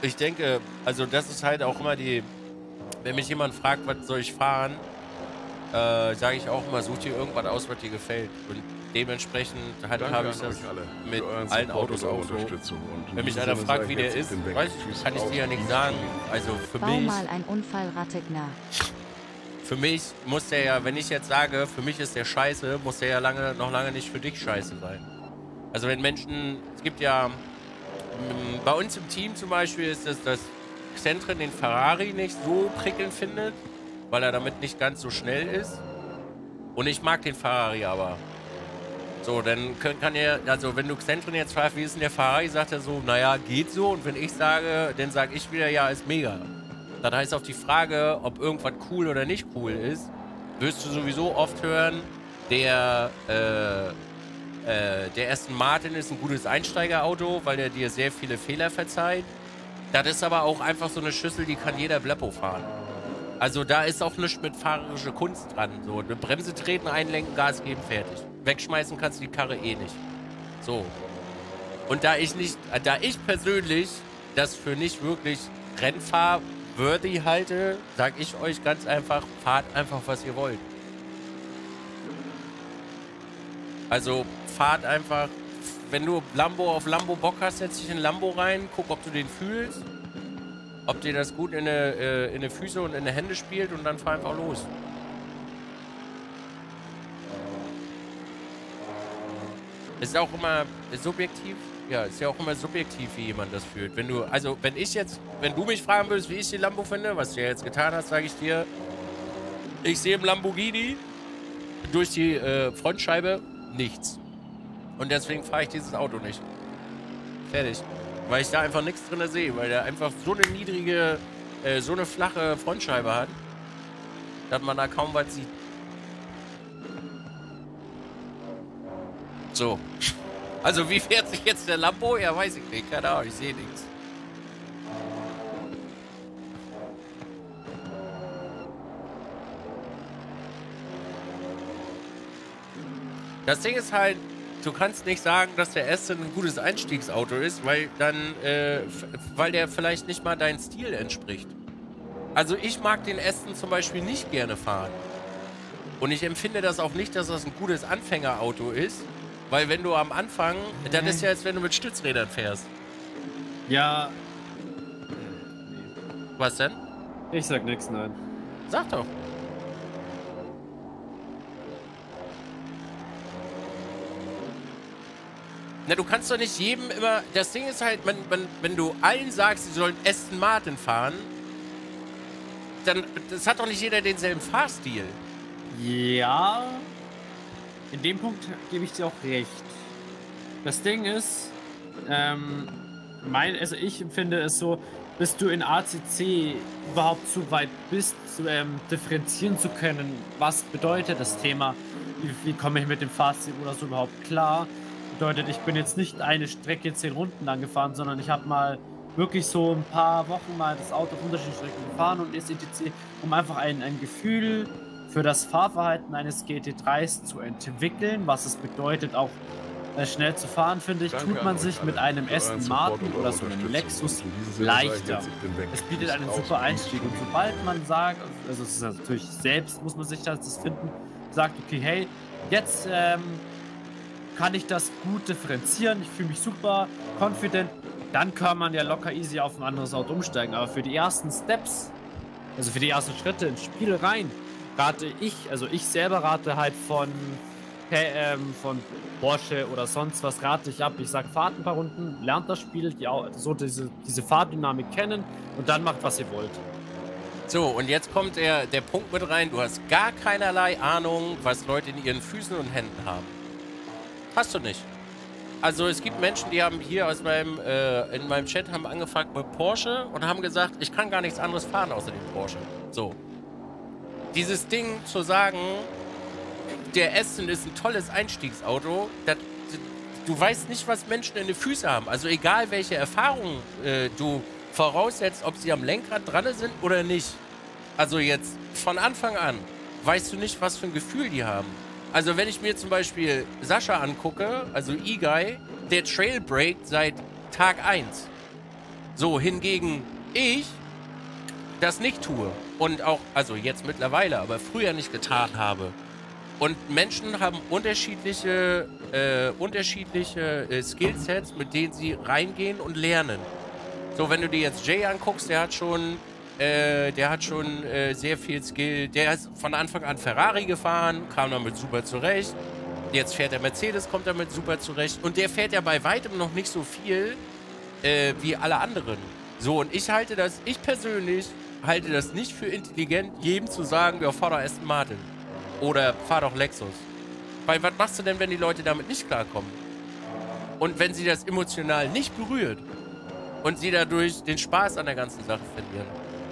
ich denke, also das ist halt auch immer die, wenn mich jemand fragt, was soll ich fahren, äh, sage ich auch immer, such dir irgendwas aus, was dir gefällt. Und dementsprechend halt habe ich das alle. mit allen Autos auch so. Wenn mich einer fragt, wie der ist, weiß ich, kann ich dir ja nichts sagen. Also für Bau mich... mal ein Unfall rattet nah. Für mich muss der ja, wenn ich jetzt sage, für mich ist der scheiße, muss der ja lange, noch lange nicht für dich scheiße sein. Also wenn Menschen... Es gibt ja... Bei uns im Team zum Beispiel ist es, dass Xentren den Ferrari nicht so prickelnd findet, weil er damit nicht ganz so schnell ist. Und ich mag den Ferrari aber. So, dann können, kann er, also wenn du Xentren jetzt fragst, wie ist denn der Ferrari, sagt er so, naja, geht so. Und wenn ich sage, dann sage ich wieder, ja, ist mega. Das heißt, auf die Frage, ob irgendwas cool oder nicht cool ist, wirst du sowieso oft hören, der, äh, äh, der Aston Martin ist ein gutes Einsteigerauto, weil er dir sehr viele Fehler verzeiht. Das ist aber auch einfach so eine Schüssel, die kann jeder Bleppo fahren. Also da ist auch nichts mit fahrerischer Kunst dran. So, eine Bremse treten, einlenken, Gas geben, fertig. Wegschmeißen kannst du die Karre eh nicht. So. Und da ich nicht, da ich persönlich das für nicht wirklich rennfahrworthy halte, sag ich euch ganz einfach, fahrt einfach, was ihr wollt. Also fahrt einfach, wenn du Lambo auf Lambo Bock hast, setz dich in Lambo rein, guck, ob du den fühlst, ob dir das gut in die, in die Füße und in die Hände spielt und dann fahr einfach los. Ist auch immer subjektiv, ja, ist ja auch immer subjektiv, wie jemand das fühlt. Wenn du, also wenn ich jetzt, wenn du mich fragen würdest, wie ich den Lambo finde, was du ja jetzt getan hast, sage ich dir, ich sehe im Lamborghini durch die äh, Frontscheibe nichts. Und deswegen fahre ich dieses Auto nicht. Fertig. Weil ich da einfach nichts drin sehe, weil der einfach so eine niedrige, äh, so eine flache Frontscheibe hat, dass man da kaum was sieht. So. Also wie fährt sich jetzt der Lambo? Ja, weiß ich nicht. Keine Ahnung, ich sehe nichts. Das Ding ist halt, du kannst nicht sagen, dass der Aston ein gutes Einstiegsauto ist, weil dann, äh, weil der vielleicht nicht mal deinem Stil entspricht. Also ich mag den Aston zum Beispiel nicht gerne fahren. Und ich empfinde das auch nicht, dass das ein gutes Anfängerauto ist, weil wenn du am Anfang, nee. Dann ist ja, als wenn du mit Stützrädern fährst. Ja. Was denn? Ich sag nichts, nein. Sag doch. Na, du kannst doch nicht jedem immer... Das Ding ist halt, man, man, wenn du allen sagst, sie sollen Aston Martin fahren, dann das hat doch nicht jeder denselben Fahrstil. Ja, in dem Punkt gebe ich dir auch recht. Das Ding ist, ähm, mein, also ich empfinde es so, bis du in A C C überhaupt so weit bist, zu, ähm, differenzieren zu können, was bedeutet das Thema, wie, wie komme ich mit dem Fahrstil oder so überhaupt klar. Bedeutet, ich bin jetzt nicht eine Strecke zehn Runden lang gefahren, sondern ich habe mal wirklich so ein paar Wochen mal das Auto auf unterschiedlichen Strecken gefahren und et cetera, um einfach ein, ein Gefühl für das Fahrverhalten eines G T dreis zu entwickeln, was es bedeutet, auch äh, schnell zu fahren, finde ich, Danke tut man sich mit einem Aston Martin oder so einem Lexus leichter. Es bietet einen super Einstieg und sobald man sagt, also es ist natürlich selbst, muss man sich das finden, sagt, okay, hey, jetzt ähm, kann ich das gut differenzieren, ich fühle mich super, confident, dann kann man ja locker easy auf ein anderes Auto umsteigen. Aber für die ersten Steps, also für die ersten Schritte ins Spiel rein, rate ich, also ich selber rate halt von, ähm, von Porsche oder sonst was, rate ich ab. Ich sage, fahrt ein paar Runden, lernt das Spiel, die, so diese, diese Fahrdynamik kennen und dann macht, was ihr wollt. So, und jetzt kommt der, der Punkt mit rein, du hast gar keinerlei Ahnung, was Leute in ihren Füßen und Händen haben. Hast du nicht. Also es gibt Menschen, die haben hier aus meinem, äh, in meinem Chat haben angefangen mit Porsche und haben gesagt, ich kann gar nichts anderes fahren außer dem Porsche. So. Dieses Ding zu sagen, der Aston ist ein tolles Einstiegsauto, das, du weißt nicht, was Menschen in den Füßen haben. Also egal, welche Erfahrungen äh, du voraussetzt, ob sie am Lenkrad dran sind oder nicht. Also jetzt von Anfang an weißt du nicht, was für ein Gefühl die haben. Also wenn ich mir zum Beispiel Sascha angucke, also Igai, der trailbreakt seit Tag eins. So, hingegen ich das nicht tue und auch, also jetzt mittlerweile, aber früher nicht getan habe. Und Menschen haben unterschiedliche, äh, unterschiedliche äh, Skillsets, mit denen sie reingehen und lernen. So, wenn du dir jetzt Jay anguckst, der hat schon... Äh, der hat schon äh, sehr viel Skill. Der ist von Anfang an Ferrari gefahren, kam damit super zurecht. Jetzt fährt er Mercedes, kommt damit super zurecht. Und der fährt ja bei weitem noch nicht so viel äh, wie alle anderen. So, und ich halte das, ich persönlich halte das nicht für intelligent, jedem zu sagen, ja, fahr doch Aston Martin. Oder fahr doch Lexus. Weil was machst du denn, wenn die Leute damit nicht klarkommen? Und wenn sie das emotional nicht berührt und sie dadurch den Spaß an der ganzen Sache verlieren?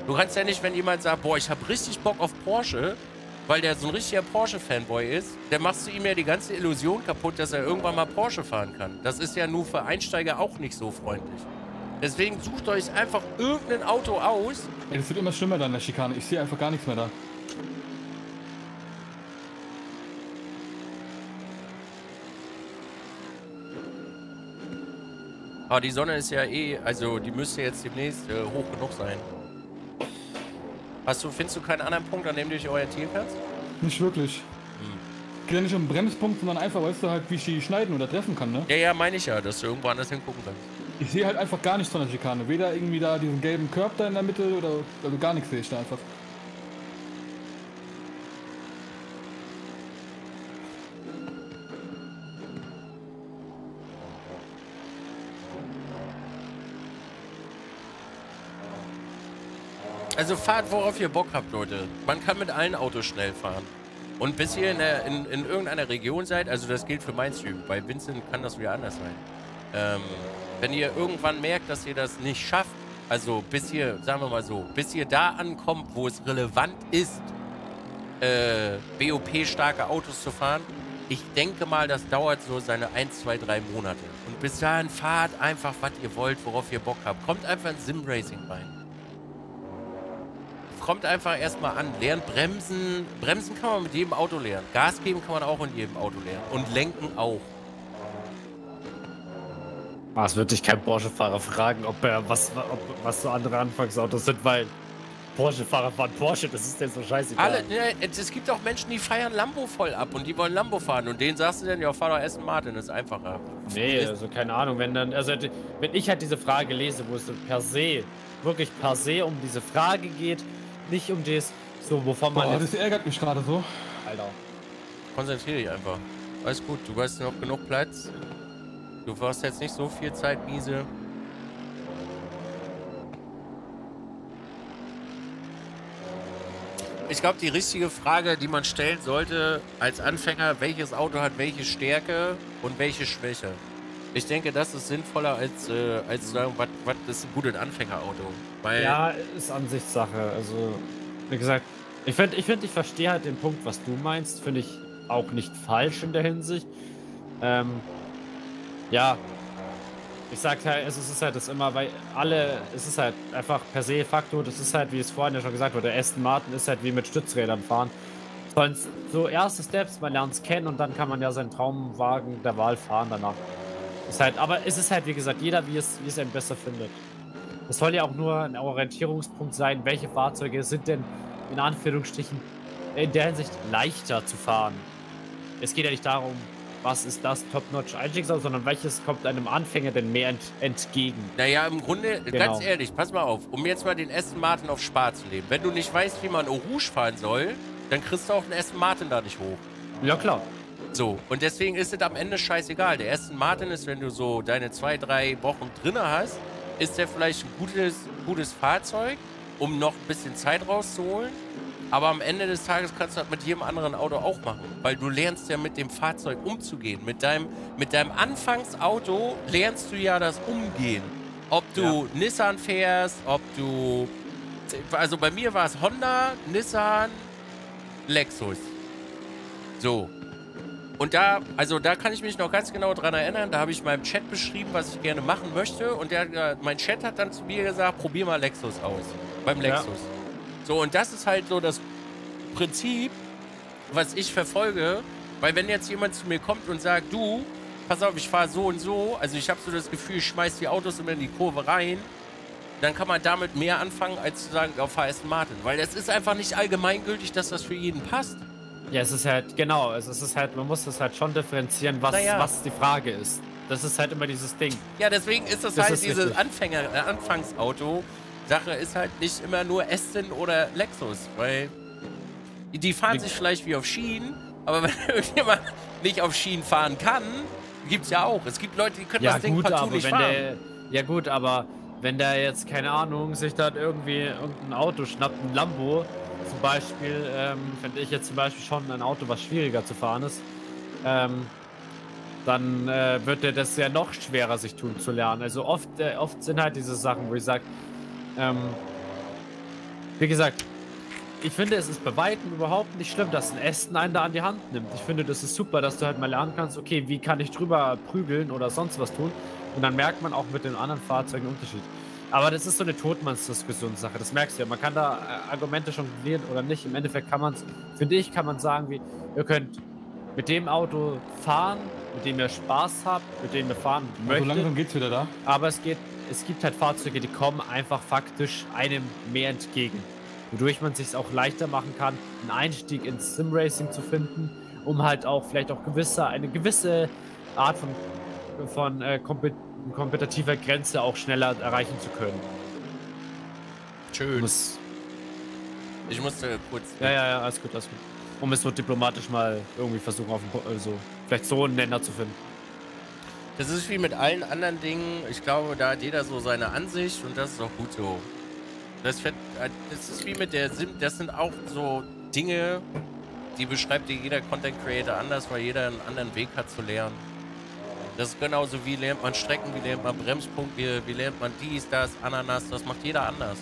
Du kannst ja nicht, wenn jemand sagt, boah, ich hab richtig Bock auf Porsche, weil der so ein richtiger Porsche-Fanboy ist, dann machst du ihm ja die ganze Illusion kaputt, dass er irgendwann mal Porsche fahren kann. Das ist ja nur für Einsteiger auch nicht so freundlich. Deswegen sucht euch einfach irgendein Auto aus. Ey, das wird immer schlimmer dann, der Schikane. Ich sehe einfach gar nichts mehr da. Aber die Sonne ist ja eh, also die müsste jetzt demnächst äh, hoch genug sein. Hast du, findest du keinen anderen Punkt, an dem du dich orientieren kannst? Nicht wirklich. Hm. Geht ja nicht um Bremspunkt, sondern einfach, weißt du halt, wie ich die schneiden oder treffen kann, ne? Ja, ja, meine ich ja, dass du irgendwo anders hingucken kannst. Ich sehe halt einfach gar nichts von der Schikane. Weder irgendwie da diesen gelben Körb da in der Mitte oder also gar nichts sehe ich da einfach. Also fahrt, worauf ihr Bock habt, Leute. Man kann mit allen Autos schnell fahren. Und bis ihr in, der, in, in irgendeiner Region seid, also das gilt für mein Stream, bei Vincent kann das wieder anders sein. Ähm, wenn ihr irgendwann merkt, dass ihr das nicht schafft, also bis ihr, sagen wir mal so, bis ihr da ankommt, wo es relevant ist, äh, B O P-starke Autos zu fahren, ich denke mal, das dauert so seine ein, zwei, drei Monate. Und bis dahin fahrt einfach, was ihr wollt, worauf ihr Bock habt. Kommt einfach in Sim-Racing rein. Kommt einfach erstmal an, lernt bremsen. Bremsen kann man mit jedem Auto lernen. Gas geben kann man auch in jedem Auto lernen. Und lenken auch. Es wird dich kein Porsche-Fahrer fragen, ob er was, ob, was so andere Anfangsautos sind, weil Porsche-Fahrer fahren Porsche, das ist denn so scheißegal. Alle, ne, es gibt auch Menschen, die feiern Lambo voll ab und die wollen Lambo fahren. Und denen sagst du dann, ja, fahr doch Aston Martin, das ist einfacher. Nee, also keine Ahnung. Wenn dann, also wenn ich halt diese Frage lese, wo es per se, wirklich per se um diese Frage geht, nicht um das, so wovon man... Boah, das ärgert mich gerade so. Alter. Konzentriere dich einfach. Alles gut, du hast noch genug Platz. Du warst jetzt nicht so viel Zeit, Miese. Ich glaube, die richtige Frage, die man stellen sollte als Anfänger, welches Auto hat welche Stärke und welche Schwäche? Ich denke, das ist sinnvoller, als, äh, als zu sagen, was, was ist ein gutes Anfängerauto? Weil ja, ist Ansichtssache. Also, wie gesagt, ich finde, ich, find, ich verstehe halt den Punkt, was du meinst. Finde ich auch nicht falsch in der Hinsicht. Ähm, ja, ich sag halt, es ist halt das immer, weil alle, es ist halt einfach per se Faktor, das ist halt, wie es vorhin ja schon gesagt wurde, der Aston Martin ist halt wie mit Stützrädern fahren. Sonst so erste Steps, man lernt es kennen und dann kann man ja seinen Traumwagen der Wahl fahren danach. Ist halt, aber es ist halt, wie gesagt, jeder, wie es, wie es einen besser findet. Das soll ja auch nur ein Orientierungspunkt sein, welche Fahrzeuge sind denn in Anführungsstrichen in der Hinsicht leichter zu fahren. Es geht ja nicht darum, was ist das Top-Notch-Einstiegsauto, sondern welches kommt einem Anfänger denn mehr ent entgegen? Naja, im Grunde, genau. Ganz ehrlich, pass mal auf, um jetzt mal den Aston Martin auf Spar zu nehmen. Wenn du nicht weißt, wie man Eau Rouge fahren soll, dann kriegst du auch einen Aston Martin da nicht hoch. Ja, klar. So, und deswegen ist es am Ende scheißegal. Der Aston Martin ist, wenn du so deine zwei, drei Wochen drin hast, ist der vielleicht ein gutes, gutes Fahrzeug, um noch ein bisschen Zeit rauszuholen. Aber am Ende des Tages kannst du das mit jedem anderen Auto auch machen, weil du lernst ja mit dem Fahrzeug umzugehen. Mit deinem, mit deinem Anfangsauto lernst du ja das Umgehen. Ob du ja Nissan fährst, ob du... Also bei mir war es Honda, Nissan, Lexus. So. Und da, also da kann ich mich noch ganz genau dran erinnern, da habe ich meinem Chat beschrieben, was ich gerne machen möchte. Und der, mein Chat hat dann zu mir gesagt, probier mal Lexus aus. Beim Lexus. Ja. So, und das ist halt so das Prinzip, was ich verfolge, weil wenn jetzt jemand zu mir kommt und sagt, du, pass auf, ich fahre so und so, also ich habe so das Gefühl, ich schmeiß die Autos immer in die Kurve rein, dann kann man damit mehr anfangen, als zu sagen, oh, fahr Aston Martin, weil es ist einfach nicht allgemeingültig, dass das für jeden passt. Ja, es ist halt, genau, es ist halt, man muss das halt schon differenzieren, was, naja. was die Frage ist. Das ist halt immer dieses Ding. Ja, deswegen ist das, das halt ist dieses Anfänger, äh, Anfangsauto. Sache ist halt nicht immer nur Aston oder Lexus, weil die fahren sich vielleicht wie auf Schienen, aber wenn irgendjemand nicht auf Schienen fahren kann, gibt's ja auch. Es gibt Leute, die können ja, das Ding gut, partout aber nicht wenn fahren. Der, ja gut, aber wenn der jetzt, keine Ahnung, sich dann irgendwie irgendein Auto schnappt, ein Lambo zum Beispiel, ähm, finde ich jetzt zum Beispiel schon ein Auto, was schwieriger zu fahren ist, ähm, dann äh, wird der das ja noch schwerer sich tun zu lernen. Also oft, äh, oft sind halt diese Sachen, wo ich sage, Ähm, wie gesagt, ich finde, es ist bei weitem überhaupt nicht schlimm, dass ein Aston einen da an die Hand nimmt. Ich finde, das ist super, dass du halt mal lernen kannst, okay, wie kann ich drüber prügeln oder sonst was tun. Und dann merkt man auch mit den anderen Fahrzeugen einen Unterschied. Aber das ist so eine Todmannsdiskussionssache, das merkst du ja. Man kann da Argumente schon jonglieren oder nicht. Im Endeffekt kann man es, finde ich, kann man sagen, wie, ihr könnt mit dem Auto fahren, mit dem ihr Spaß habt, mit dem ihr fahren möchtet. So langsam geht's wieder da. Aber es geht... Es gibt halt Fahrzeuge, die kommen einfach faktisch einem mehr entgegen. Wodurch man es sich auch leichter machen kann, einen Einstieg ins Simracing zu finden, um halt auch vielleicht auch gewisse, eine gewisse Art von, von äh, kompet kompetitiver Grenze auch schneller erreichen zu können. Schön. Muss ich musste kurz... Ja, ja, ja, alles gut, alles gut. Um es nur diplomatisch mal irgendwie versuchen, auf den, also vielleicht so einen Nenner zu finden. Das ist wie mit allen anderen Dingen. Ich glaube, da hat jeder so seine Ansicht und das ist auch gut so. Das, fänd, das ist wie mit der Sim. Das sind auch so Dinge, die beschreibt jeder Content Creator anders, weil jeder einen anderen Weg hat zu lernen. Das ist genauso wie lernt man Strecken, wie lernt man Bremspunkt, wie, wie lernt man dies, das, Ananas. Das macht jeder anders.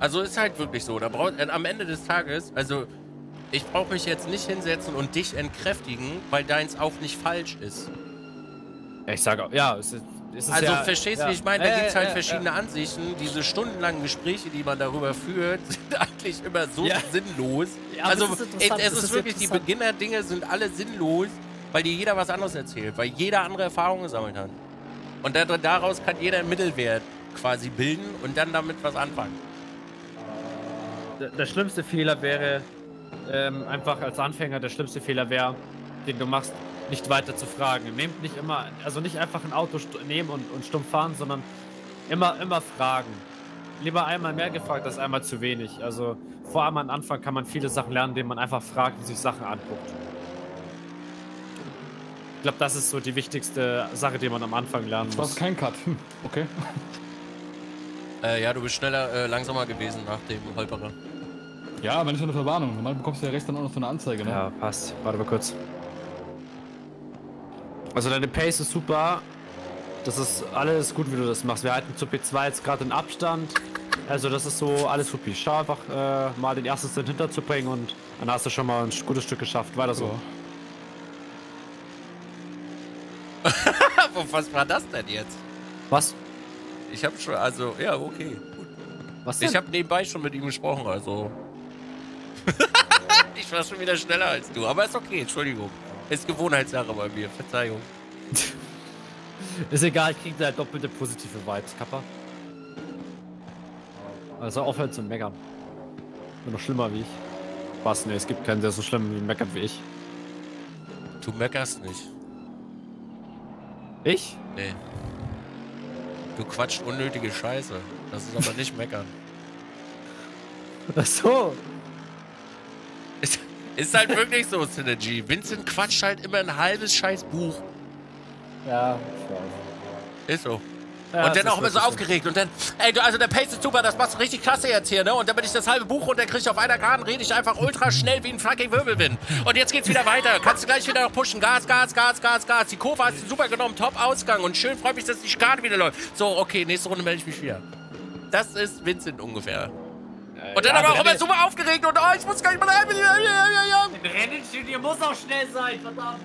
Also ist halt wirklich so. Da braucht, am Ende des Tages, also ich brauche mich jetzt nicht hinsetzen und dich entkräftigen, weil deins auch nicht falsch ist. Ich sage auch, ja, es ist, es ist also ja, verstehst du, ja. Wie ich meine? Da äh, gibt es halt äh, verschiedene äh. Ansichten. Diese stundenlangen Gespräche, die man darüber führt, sind eigentlich immer so ja. sinnlos. Ja, also ist ey, es ist, ist wirklich, die Beginner-Dinge sind alle sinnlos, weil dir jeder was anderes erzählt, weil jeder andere Erfahrungen gesammelt hat. Und daraus kann jeder einen Mittelwert quasi bilden und dann damit was anfangen. der schlimmste Fehler wäre, ähm, einfach als Anfänger, der schlimmste Fehler wäre, den du machst, nicht weiter zu fragen. Nehmt nicht immer, also nicht einfach ein Auto nehmen und, und stumpf fahren, sondern immer, immer fragen. Lieber einmal mehr gefragt, als einmal zu wenig. Also vor allem am Anfang kann man viele Sachen lernen, indem man einfach fragt und sich Sachen anguckt. Ich glaube, das ist so die wichtigste Sache, die man am Anfang lernen muss. Das ist kein Cut. Hm. Okay. Äh, ja, du bist schneller, äh, langsamer gewesen nach dem Holperer. Ja, aber nicht so eine Verwarnung. Normal bekommst du ja rechts dann auch noch so eine Anzeige, ne? Ja, passt. Warte mal kurz. Also deine Pace ist super. Das ist alles gut, wie du das machst. Wir halten zur P zwei jetzt gerade in Abstand. Also das ist so alles super. Schau einfach äh, mal den ersten Stint hinterzubringen und dann hast du schon mal ein gutes Stück geschafft. Weiter so. Ja. Was war das denn jetzt? Was? Ich habe schon, also, ja, okay, gut. Was denn? Ich habe nebenbei schon mit ihm gesprochen, also. Ich war schon wieder schneller als du, aber ist okay, Entschuldigung. Ist Gewohnheitssache bei mir, Verzeihung. Ist egal, ich krieg da doppelte positive Vibes, Kappa. Also aufhören zu meckern. Bin noch schlimmer wie ich. Was, ne, es gibt keinen, der so schlimm meckert wie ich. Du meckerst nicht. Ich? Nee. Du quatscht unnötige Scheiße. Das ist aber nicht meckern. Ach so. Ist, ist halt wirklich so, Synergy. Vincent quatscht halt immer ein halbes Scheißbuch. Ja, ich weiß. Ist so. Ja, und dann auch immer so aufgeregt. Und dann, ey, du, also der Pace ist super, das machst du richtig klasse jetzt hier, ne? Und damit ich das halbe Buch runterkriege auf einer Karte, rede ich einfach ultra schnell wie ein fucking Wirbelwind. Und jetzt geht's wieder weiter. Kannst du gleich wieder noch pushen. Gas, Gas, Gas, Gas, Gas. Die Kurve hast du super genommen. Top Ausgang. Und schön freut mich, dass die Karte wieder läuft. So, okay, nächste Runde melde ich mich wieder. Das ist Vincent ungefähr. Und dann ja, aber auch immer super aufgeregt und, oh, ich muss gar nicht mal rein. Im Rennenstudio muss auch schnell sein, verdammt.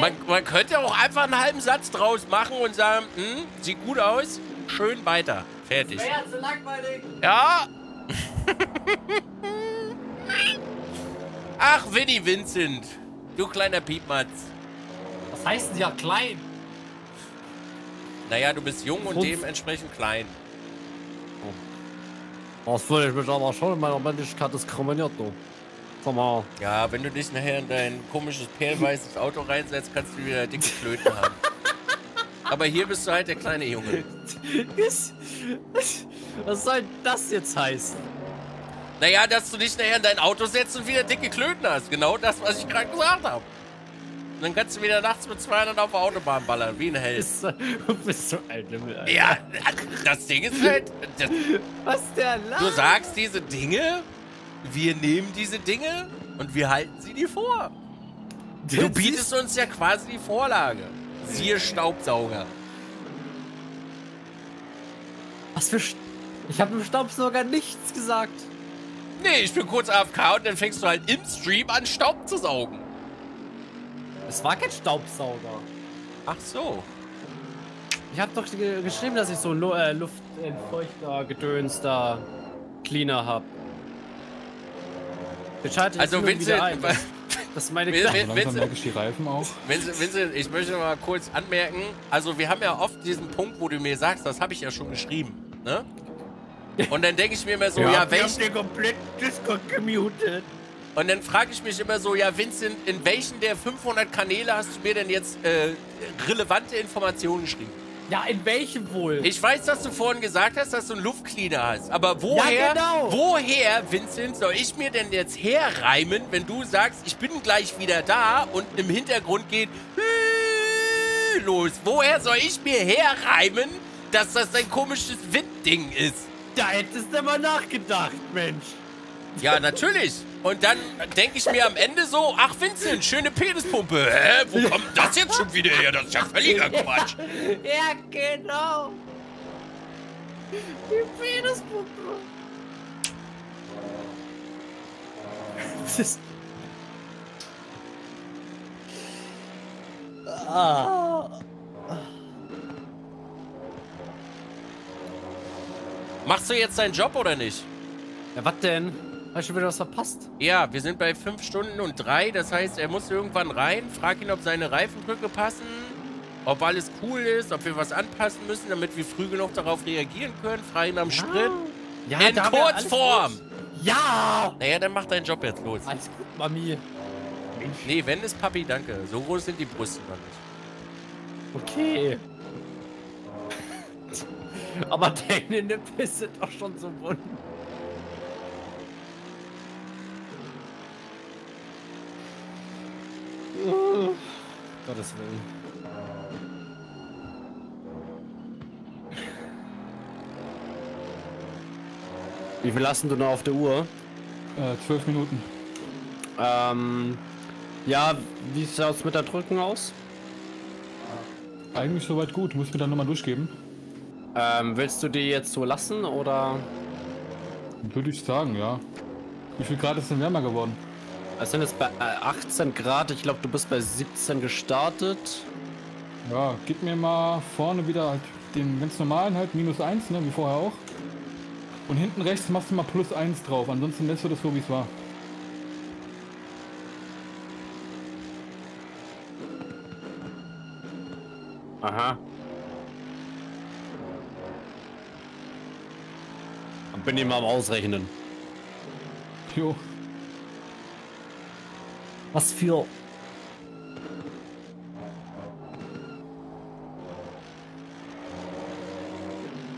Man, man könnte auch einfach einen halben Satz draus machen und sagen, hm, sieht gut aus, schön weiter. Fertig. Das wäre zu langweilig. Ja. Ach, Winnie Vincent, du kleiner Piepmatz. Was heißt denn ja klein? Naja, du bist jung und, und dementsprechend klein. Oh. Das würde ich mich aber schon in meiner Männlichkeit diskriminiert, du. Ja, wenn du dich nachher in dein komisches, perlweißes Auto reinsetzt, kannst du wieder dicke Klöten haben. Aber hier bist du halt der kleine Junge. Was soll das jetzt heißen? Naja, dass du dich nachher in dein Auto setzt und wieder dicke Klöten hast. Genau das, was ich gerade gesagt habe. Und dann kannst du wieder nachts mit zweihundert auf der Autobahn ballern, wie ein Held. Du bist so ein Lümmel, Alter. Ja, das Ding ist halt... Das, was der Laden? Du sagst diese Dinge... Wir nehmen diese Dinge und wir halten sie dir vor. Du bietest uns ja quasi die Vorlage. Siehe Staubsauger. Was für... St ich habe dem Staubsauger nichts gesagt. Nee, ich bin kurz A F K und dann fängst du halt im Stream an, Staub zu saugen. Es war kein Staubsauger. Ach so. Ich habe doch ge geschrieben, dass ich so Lu äh, Luftentfeuchter, gedönster Cleaner habe. Also Vincent, ein, dass, dass meine Vincent, Vincent, Vincent, ich möchte mal kurz anmerken, also wir haben ja oft diesen Punkt, wo du mir sagst, das habe ich ja schon geschrieben, ne? Und dann denke ich mir immer so, ja, ja welchen... Wir haben den kompletten Discord gemutet. Und dann frage ich mich immer so, ja Vincent, in welchen der fünfhundert Kanäle hast du mir denn jetzt äh, relevante Informationen geschrieben? Ja, in welchem wohl? Ich weiß, dass du vorhin gesagt hast, dass du einen Luftcleaner hast. Aber woher, ja, genau. woher, Vincent, soll ich mir denn jetzt herreimen, wenn du sagst, ich bin gleich wieder da und im Hintergrund geht los? Woher soll ich mir herreimen, dass das ein komisches Windding ist? Da hättest du mal nachgedacht, Mensch. Ja, natürlich. Und dann denke ich mir am Ende so, ach Vincent, schöne Penispumpe. Hä, wo kommt das jetzt schon wieder her? Das ist ja völliger Quatsch. Ja, genau. Die Penispumpe. Das ist... Ah. Machst du jetzt deinen Job oder nicht? Ja, was denn? Hast du schon wieder was verpasst? Ja, wir sind bei fünf Stunden und drei. Das heißt, er muss irgendwann rein. Frag ihn, ob seine Reifendrücke passen, ob alles cool ist, ob wir was anpassen müssen, damit wir früh genug darauf reagieren können. Frag ihn am Sprit. Ja, in Kurzform! Ja! Naja, dann mach deinen Job jetzt los. Alles gut, Mami. Mensch. Nee, wenn ist Papi, danke. So groß sind die Brüste noch nicht. Okay. Aber deine Nippes sind doch schon so wund. Oh, Gottes Willen. Wie viel lassen du noch auf der Uhr? Äh, zwölf Minuten. Ähm, ja, wie sah es mit der Drücken aus? Eigentlich soweit gut, muss mir dann nochmal durchgeben. Ähm, willst du die jetzt so lassen, oder? Würde ich sagen, ja. Wie viel Grad ist denn wärmer geworden? Es sind jetzt bei achtzehn Grad, ich glaube du bist bei siebzehn gestartet. Ja, gib mir mal vorne wieder halt den ganz normalen halt, minus eins, ne, wie vorher auch. Und hinten rechts machst du mal plus eins drauf, ansonsten lässt du das so wie es war. Aha. Und bin ich mal am Ausrechnen. Jo. Was für...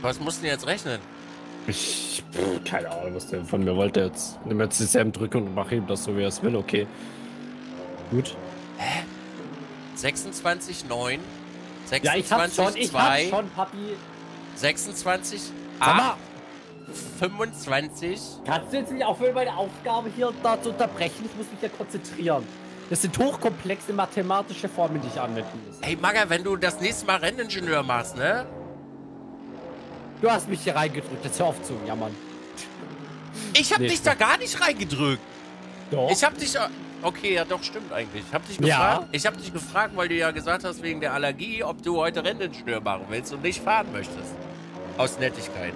Was musst du denn jetzt rechnen? Ich... Pff, keine Ahnung, was der von mir wollte jetzt. Nimm jetzt dieselben Drücke und mach ihm das so, wie er es will, okay. Gut. Hä? sechsundzwanzig Komma neun. sechsundzwanzig Komma zwei. Ja, ich hab's schon, ich hab's schon, Papi. sechsundzwanzig Komma acht. fünfundzwanzig. Kannst du jetzt nicht aufhören, meine Aufgabe hier da zu unterbrechen? Ich muss mich ja konzentrieren. Das sind hochkomplexe mathematische Formeln, die ich anwenden muss. Hey Maga, wenn du das nächste Mal Renningenieur machst, ne? Du hast mich hier reingedrückt, jetzt hör auf zu jammern. Ich hab nee, dich da gar nicht reingedrückt. Doch. Ich hab dich... Okay, ja doch, stimmt eigentlich. Ich hab dich gefragt, ja. Ich hab dich gefragt, weil du ja gesagt hast, wegen der Allergie, ob du heute Renningenieur machen willst und nicht fahren möchtest. Aus Nettigkeit.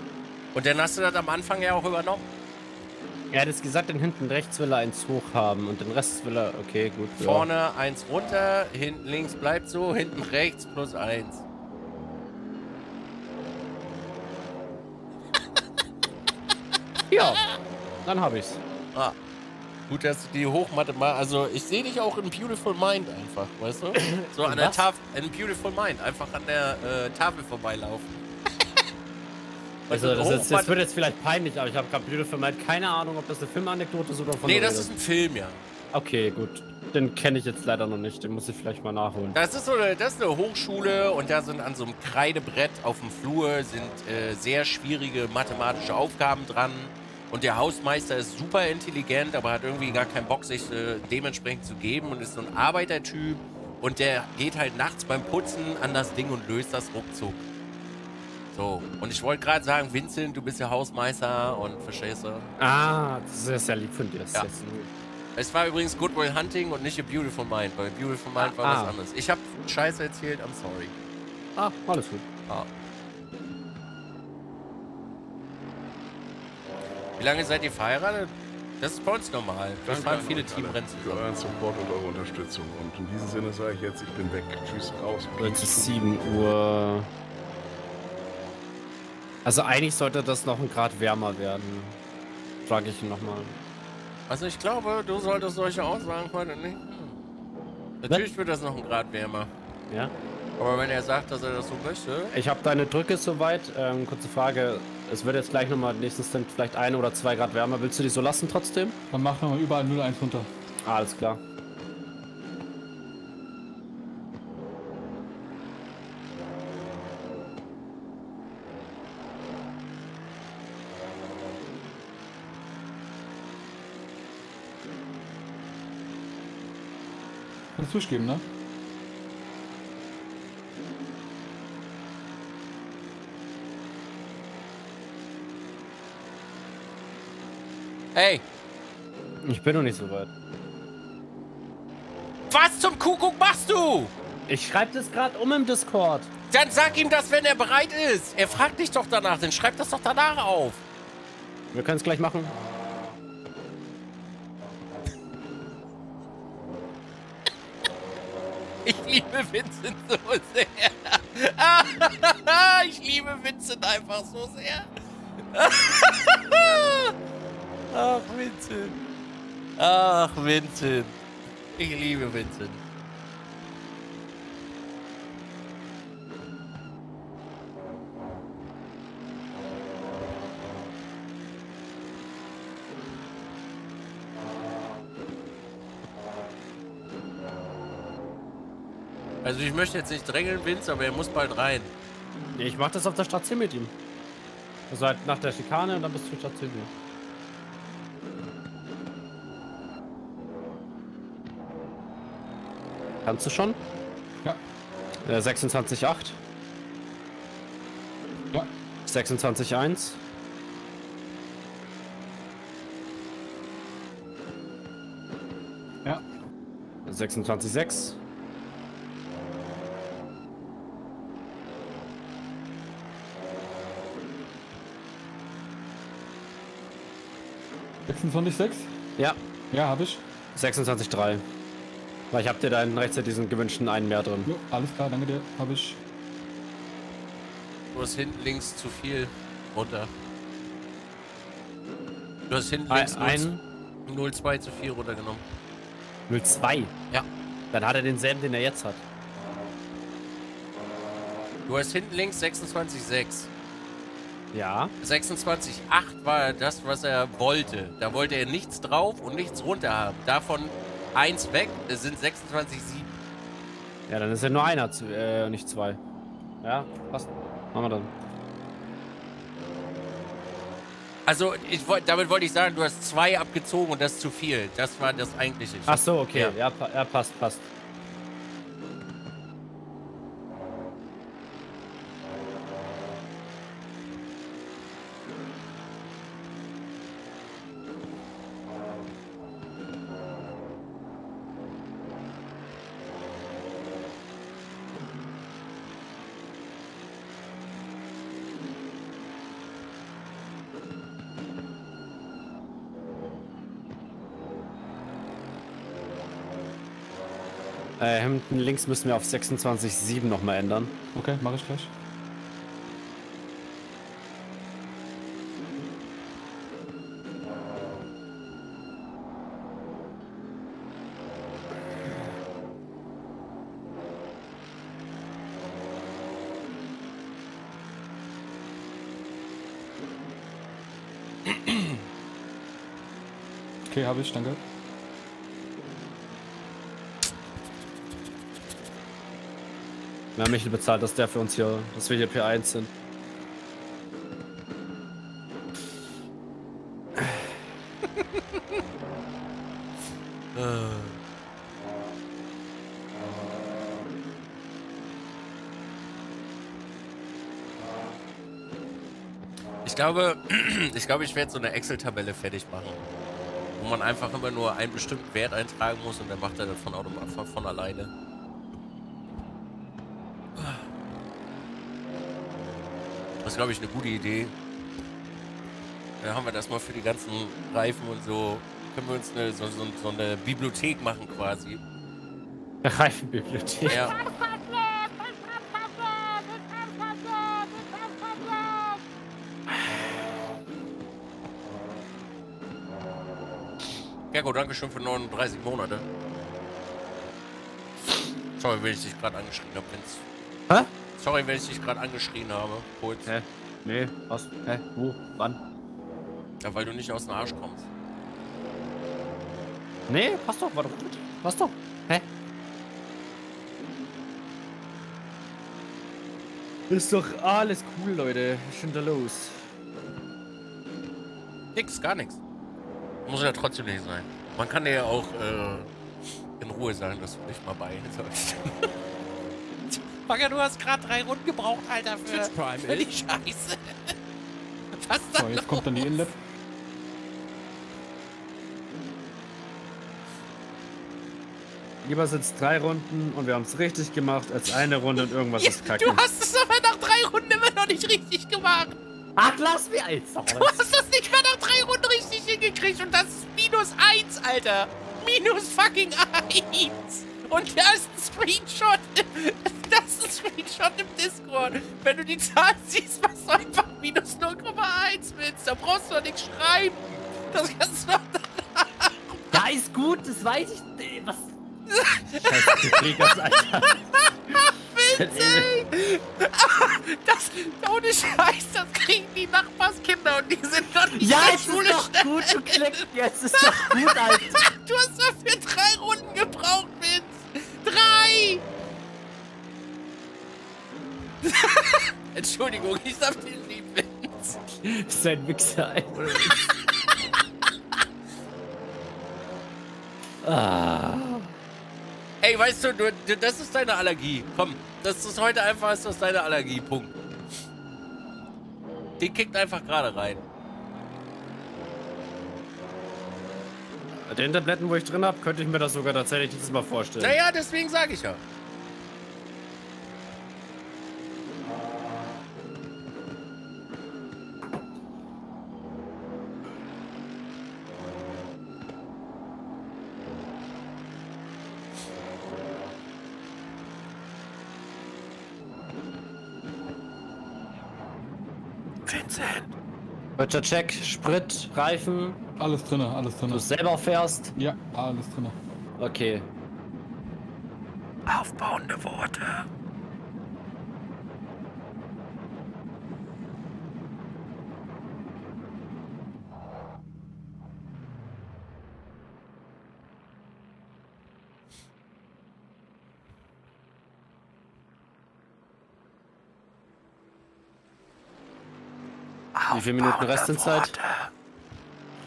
Und dann hast du das am Anfang ja auch übernommen. Er hat es gesagt, dann hinten rechts will er eins hoch haben und den Rest will er... Okay, gut. Vorne ja. eins runter, hinten links bleibt so, hinten rechts plus eins. Ja, dann habe ich's. Ah, gut, dass du die Hochmathematik... Also, ich sehe dich auch in Beautiful Mind einfach, weißt du? So an der Tafel... In Beautiful Mind, einfach an der äh, Tafel vorbeilaufen. Also, das, ist, das wird jetzt vielleicht peinlich, aber ich habe gerade Beautiful Mind. Keine Ahnung, ob das eine Filmanekdote ist oder von... Nee, das ist ein Film, ja. Okay, gut. Den kenne ich jetzt leider noch nicht. Den muss ich vielleicht mal nachholen. Das ist so eine, das ist eine Hochschule und da sind an so einem Kreidebrett auf dem Flur sind äh, sehr schwierige mathematische Aufgaben dran. Und der Hausmeister ist super intelligent, aber hat irgendwie gar keinen Bock, sich äh, dementsprechend zu geben und ist so ein Arbeitertyp. Und der geht halt nachts beim Putzen an das Ding und löst das ruckzuck. So, und ich wollte gerade sagen, Vincent, du bist ja Hausmeister und verstehst du? Ah, das ist ja lieb von dir. Ja. Es war übrigens Good Will Hunting und nicht A Beautiful Mind, weil Beautiful Mind ah, war ah. was anderes. Ich habe Scheiße erzählt, I'm sorry. Ah, alles gut. Ah. Wie lange seid ihr verheiratet? Das ist bei uns normal. Das fahren viele Teamrennen. Für euren Support und eure Unterstützung. Und in diesem Sinne sage ich jetzt, ich bin weg. Tschüss, raus. Jetzt ist sieben Uhr. Also eigentlich sollte das noch ein Grad wärmer werden. Frage ich ihn nochmal. Also ich glaube, du solltest solche Aussagen können, nicht? Hm. Natürlich wird das noch ein Grad wärmer. Ja. Aber wenn er sagt, dass er das so möchte... Ich habe deine Drücke soweit. Ähm, kurze Frage. Es wird jetzt gleich nochmal nächsten Stint vielleicht ein oder zwei Grad wärmer. Willst du die so lassen trotzdem? Dann mach nochmal überall null Komma eins runter. Ah, alles klar. Kannst du durchgeben, ne? Hey! Ich bin noch nicht so weit. Was zum Kuckuck machst du? Ich schreibe das gerade um im Discord. Dann sag ihm das, wenn er bereit ist. Er fragt dich doch danach, dann schreib das doch danach auf. Wir können es gleich machen. Ich liebe Vincent so sehr. Ich liebe Vincent einfach so sehr. Ach, Vincent. Ach, Vincent. Ich liebe Vincent. Also ich möchte jetzt nicht drängeln, Vince, aber er muss bald rein. Nee, ich mach das auf der Station mit ihm. Also halt nach der Schikane und dann bis zur Station. Kannst du schon? Ja. Äh, sechsundzwanzig Komma acht. Ja. sechsundzwanzig Komma eins. Ja. sechsundzwanzig Komma sechs. sechsundzwanzig Komma sechs? Ja. Ja, hab ich. sechsundzwanzig Komma drei. Weil ich hab dir deinen rechtzeitig diesen gewünschten einen mehr drin. Jo, alles klar, danke dir. Hab ich. Du hast hinten links zu viel runter. Du hast hinten links null Komma zwei zu viel runtergenommen. null Komma zwei? Ja. Dann hat er denselben, den er jetzt hat. Du hast hinten links sechsundzwanzig Komma sechs. Ja. sechsundzwanzig Komma acht war das, was er wollte. Da wollte er nichts drauf und nichts runter haben. Davon eins weg, das sind sechsundzwanzig Komma sieben. Ja, dann ist ja nur einer, äh, nicht zwei. Ja, passt. Machen wir dann. Also, ich, damit wollte ich sagen, du hast zwei abgezogen und das ist zu viel. Das war das eigentliche. Ach so, okay. Ja, ja, pa ja passt, passt. Hinten links müssen wir auf sechsundzwanzig Komma sieben nochmal ändern. Okay, mache ich gleich. Okay, habe ich, danke. Wir haben Michel bezahlt, dass der für uns hier, dass wir hier P eins sind. Ich glaube, ich glaube, ich werde so eine Excel-Tabelle fertig machen, wo man einfach immer nur einen bestimmten Wert eintragen muss und dann macht er das von automatisch von alleine. Das ist, glaube ich, eine gute Idee. Dann haben wir das mal für die ganzen Reifen und so. Können wir uns eine, so, so, so eine Bibliothek machen quasi. Eine Reifenbibliothek? Ja. Gerko, danke schön für neununddreißig Monate. Sorry, wenn ich dich gerade angeschrieben habe, Vince. Hä? Sorry, wenn ich dich gerade angeschrien habe. Kurz. Hä? Nee, was? Hä? Wo? Wann? Ja, weil du nicht aus dem Arsch kommst. Nee, passt doch, war doch gut. Passt doch. Hä? Ist doch alles cool, Leute. Was ist denn da los? Nix, gar nichts. Muss ja trotzdem nicht sein. Man kann ja auch äh, in Ruhe sagen, dass du nicht mal bei sollst. Bagger, du hast gerade drei Runden gebraucht, Alter, für, für die Scheiße. Was ist so, jetzt los? Kommt dann die Inlet. Lieber sitzt drei Runden und wir haben es richtig gemacht, als eine Runde und irgendwas ist kacke. Du hast es aber nach drei Runden immer noch nicht richtig gemacht. Ach, lass mir eins. Du hast das nicht mehr nach drei Runden richtig hingekriegt und das ist minus eins, Alter. Minus fucking eins. Und da ist ein Screenshot. Das ist ein Screenshot im Discord. Wenn du die Zahl siehst, machst du einfach minus null Komma eins willst. Da brauchst du doch nichts schreiben. Das kannst du doch danach. Ja, ist gut, das weiß ich. Was? Scheiße, krieg das, Alter. Witzig! Das, ohne Scheiß, das kriegen die Nachbarskinder und die sind doch nicht ja, in der Schule. Ja, ist doch gut, du klickst jetzt, ist doch gut, Alter. Du hast dafür drei Runden gebraucht, Vince. Drei! Entschuldigung, ich darf dir lieb, Vince. Du bist ein Wichser, Alter. Ah. Ey, weißt du, du, du, das ist deine Allergie. Komm, das ist heute einfach, ist das deine Allergie. Punkt. Die kickt einfach gerade rein. Den Tabletten, wo ich drin habe, könnte ich mir das sogar tatsächlich dieses Mal vorstellen. Naja, deswegen sage ich ja. Deutscher Check, Sprit, Reifen. Alles drin, alles drin. Du selber fährst? Ja, alles drin. Okay. Aufbauende Worte. Wie viele Minuten Restzeit?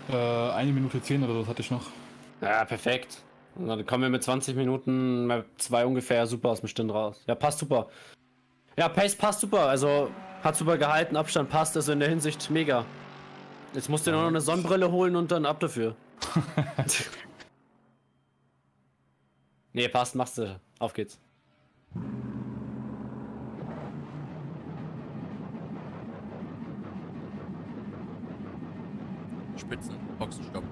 Äh, eine Minute zehn oder so, das hatte ich noch. Ja, perfekt. Und dann kommen wir mit zwanzig Minuten, mal zwei ungefähr, super aus dem Stint raus. Ja, passt super. Ja, Pace passt super, also hat super gehalten, Abstand passt, also in der Hinsicht mega. Jetzt musst du dir noch eine Sonnenbrille holen und dann ab dafür. Nee, passt, machst du. Auf geht's. Spitzen, Boxenstopp.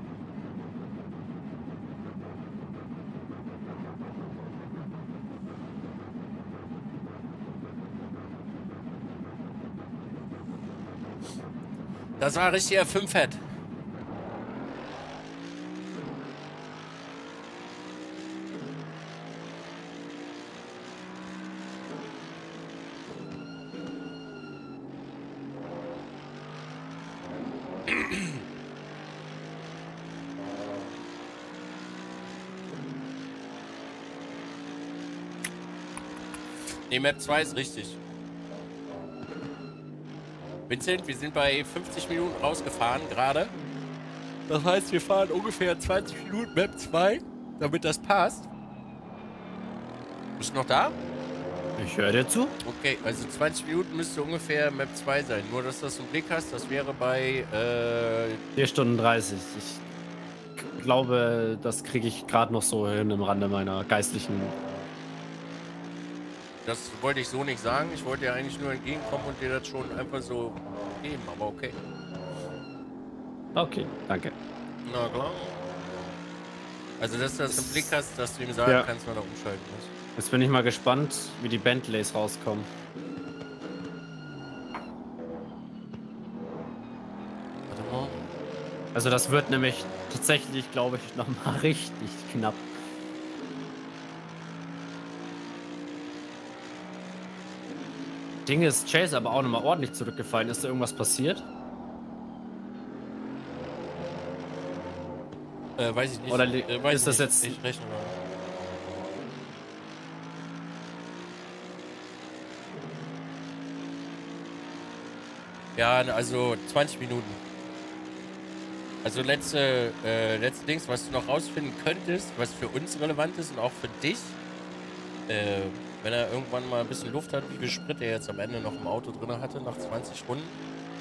Das war richtig F fünf Head. Nee, Map zwei ist richtig. Vincent, wir sind bei fünfzig Minuten rausgefahren gerade. Das heißt, wir fahren ungefähr zwanzig Minuten Map zwei, damit das passt. Bist du noch da? Ich höre dir zu. Okay, also zwanzig Minuten müsste ungefähr Map zwei sein. Nur, dass du das im Blick hast, das wäre bei... Äh vier Stunden dreißig. Ich glaube, das kriege ich gerade noch so hin im Rande meiner geistlichen... Das wollte ich so nicht sagen. Ich wollte ja eigentlich nur entgegenkommen und dir das schon einfach so geben, aber okay. Okay, danke. Na klar. Also, dass du das im Blick hast, dass du ihm sagen ja. kannst, wann er umschalten muss. Jetzt bin ich mal gespannt, wie die Bentleys rauskommen. Warte mal. Also, das wird nämlich tatsächlich, glaube ich, nochmal richtig knapp. Ding ist, Chase aber auch nochmal ordentlich zurückgefallen. Ist da irgendwas passiert? Äh, weiß ich nicht. Oder äh, weiß ist das nicht. Jetzt... Ich rechne mal. Ja, also zwanzig Minuten. Also letzte, äh, letzte Dings, was du noch rausfinden könntest, was für uns relevant ist und auch für dich, äh, wenn er irgendwann mal ein bisschen Luft hat, wie viel Sprit er jetzt am Ende noch im Auto drin hatte, nach zwanzig Runden.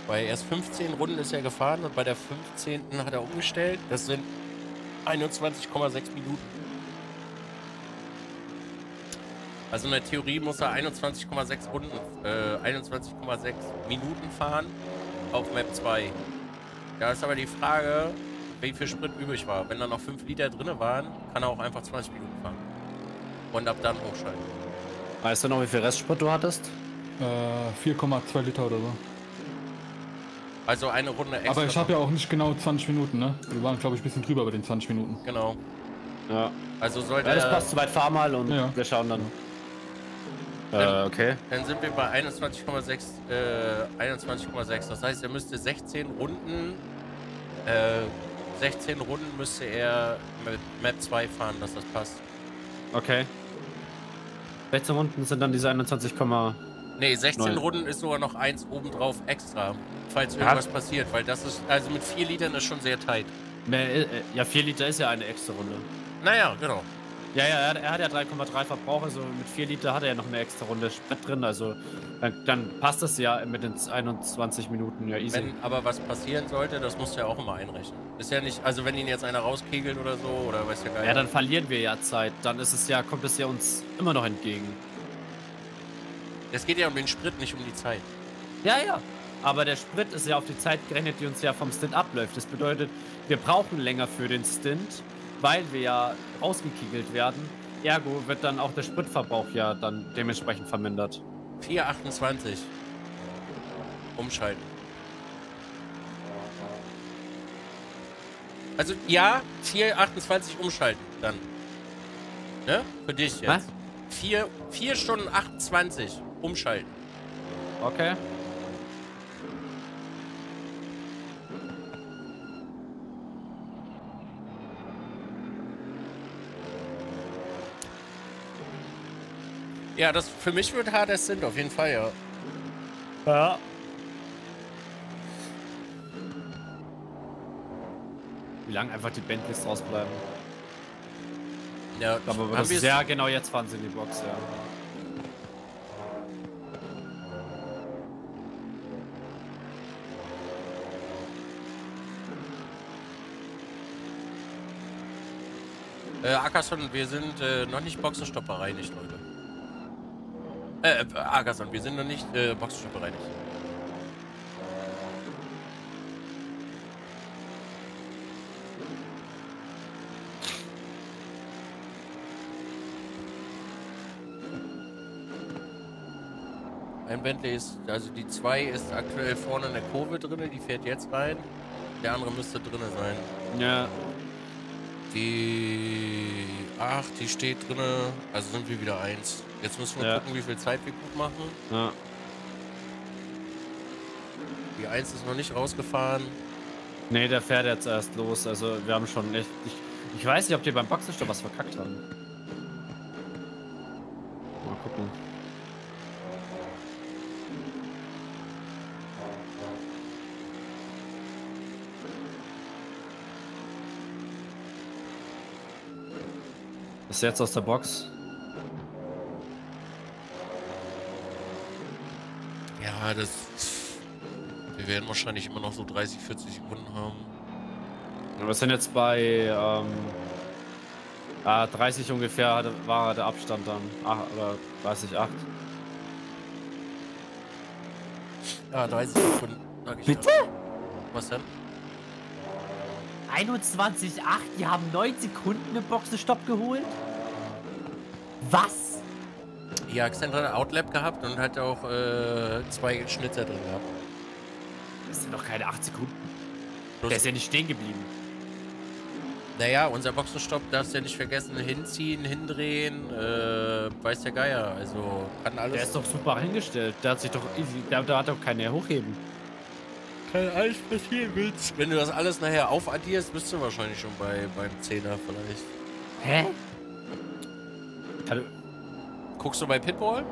Bei erst fünfzehn Runden ist er gefahren und bei der fünfzehnten hat er umgestellt. Das sind einundzwanzig Komma sechs Minuten. Also in der Theorie muss er einundzwanzig Komma sechs Runden, äh, einundzwanzig Komma sechs Minuten fahren auf Map zwei. Da ist aber die Frage, wie viel Sprit übrig war. Wenn da noch fünf Liter drin waren, kann er auch einfach zwanzig Minuten fahren. Und ab dann hochschalten. Weißt du noch, wie viel Restsprit du hattest? Äh, vier Komma zwei Liter oder so. Also eine Runde extra. Aber ich habe ja auch nicht genau zwanzig Minuten, ne? Wir waren, glaube ich, ein bisschen drüber bei den zwanzig Minuten. Genau. Ja. Also sollte... Ja, das passt, soweit fahr mal und ja. wir schauen dann. Dann, äh, okay. Dann sind wir bei einundzwanzig Komma sechs. Das heißt, er müsste sechzehn Runden... Äh, sechzehn Runden müsste er mit Map zwei fahren, dass das passt. Okay. sechzehn Runden sind dann diese einundzwanzig, nee, sechzehn Runden ist sogar noch eins obendrauf extra, falls irgendwas ja. passiert, weil das ist, also mit vier Litern ist schon sehr tight. Ja, vier Liter ist ja eine extra Runde. Naja, genau. Ja, ja, er hat ja drei Komma drei Verbrauch, also mit vier Liter hat er ja noch eine extra Runde Sprit drin, also dann, dann passt das ja mit den einundzwanzig Minuten, ja easy. Wenn aber was passieren sollte, das musst du ja auch immer einrechnen. Ist ja nicht, also wenn ihn jetzt einer rauskegelt oder so, oder weiß ja gar nicht. Ja, dann verlieren wir ja Zeit, dann ist es ja, kommt es ja uns immer noch entgegen. Es geht ja um den Sprit, nicht um die Zeit. Ja, ja, aber der Sprit ist ja auf die Zeit gerechnet, die uns ja vom Stint abläuft. Das bedeutet, wir brauchen länger für den Stint, weil wir ja rausgekegelt werden. Ergo wird dann auch der Spritverbrauch ja dann dementsprechend vermindert. vier Komma achtundzwanzig. Umschalten. Also ja, vier Komma achtundzwanzig umschalten dann. Ne? Für dich jetzt. Was? vier Stunden achtundzwanzig umschalten. Okay. Ja, das für mich wird harder Stint auf jeden Fall, ja. Ja. Wie lange einfach die Bentleys draus bleiben. Ja, aber das ist ja genau jetzt fahren sie in die Box, ja. Äh, Ackerson, wir sind äh, noch nicht Boxenstopp bereinigt, Leute. Äh, Agason, wir sind noch nicht äh, Boxenstopp bereinigt. Ein Bentley ist, also die zwei ist aktuell vorne in der Kurve drin, die fährt jetzt rein. Der andere müsste drin sein. Ja. Die acht, die steht drin, also sind wir wieder eins. Jetzt müssen wir ja. gucken, wie viel Zeit wir gut machen. Ja. Die eins ist noch nicht rausgefahren. Ne, der fährt jetzt erst los. Also wir haben schon echt... Ich, ich weiß nicht, ob die beim Boxenstopp was verkackt haben. Mal gucken. Ist jetzt aus der Box. Ja, das... Wir werden wahrscheinlich immer noch so dreißig, vierzig Sekunden haben. Ja, wir sind jetzt bei... Ähm, ah, dreißig ungefähr war der Abstand dann. Ach, oder dreißig Komma acht. Ja, dreißig Sekunden. Sag ich bitte? Ja. Was denn? einundzwanzig Komma acht, die haben neun Sekunden im Boxenstopp geholt? Was? Ja, Xandra hat Outlap gehabt und hat auch äh, zwei Schnitzer drin gehabt. Das sind doch keine acht Sekunden. Plus der ist ja nicht stehen geblieben. Naja, unser Boxenstopp darfst du ja nicht vergessen. Hinziehen, hindrehen, äh, weiß der Geier. Also kann alles. Der ist doch super hingestellt. Der hat sich doch easy, der, der hat doch keiner hochheben. Kann alles passieren, willst. Wenn du das alles nachher aufaddierst, bist du wahrscheinlich schon bei beim Zehner vielleicht. Hä? Hallo? Guckst du bei Pitbull?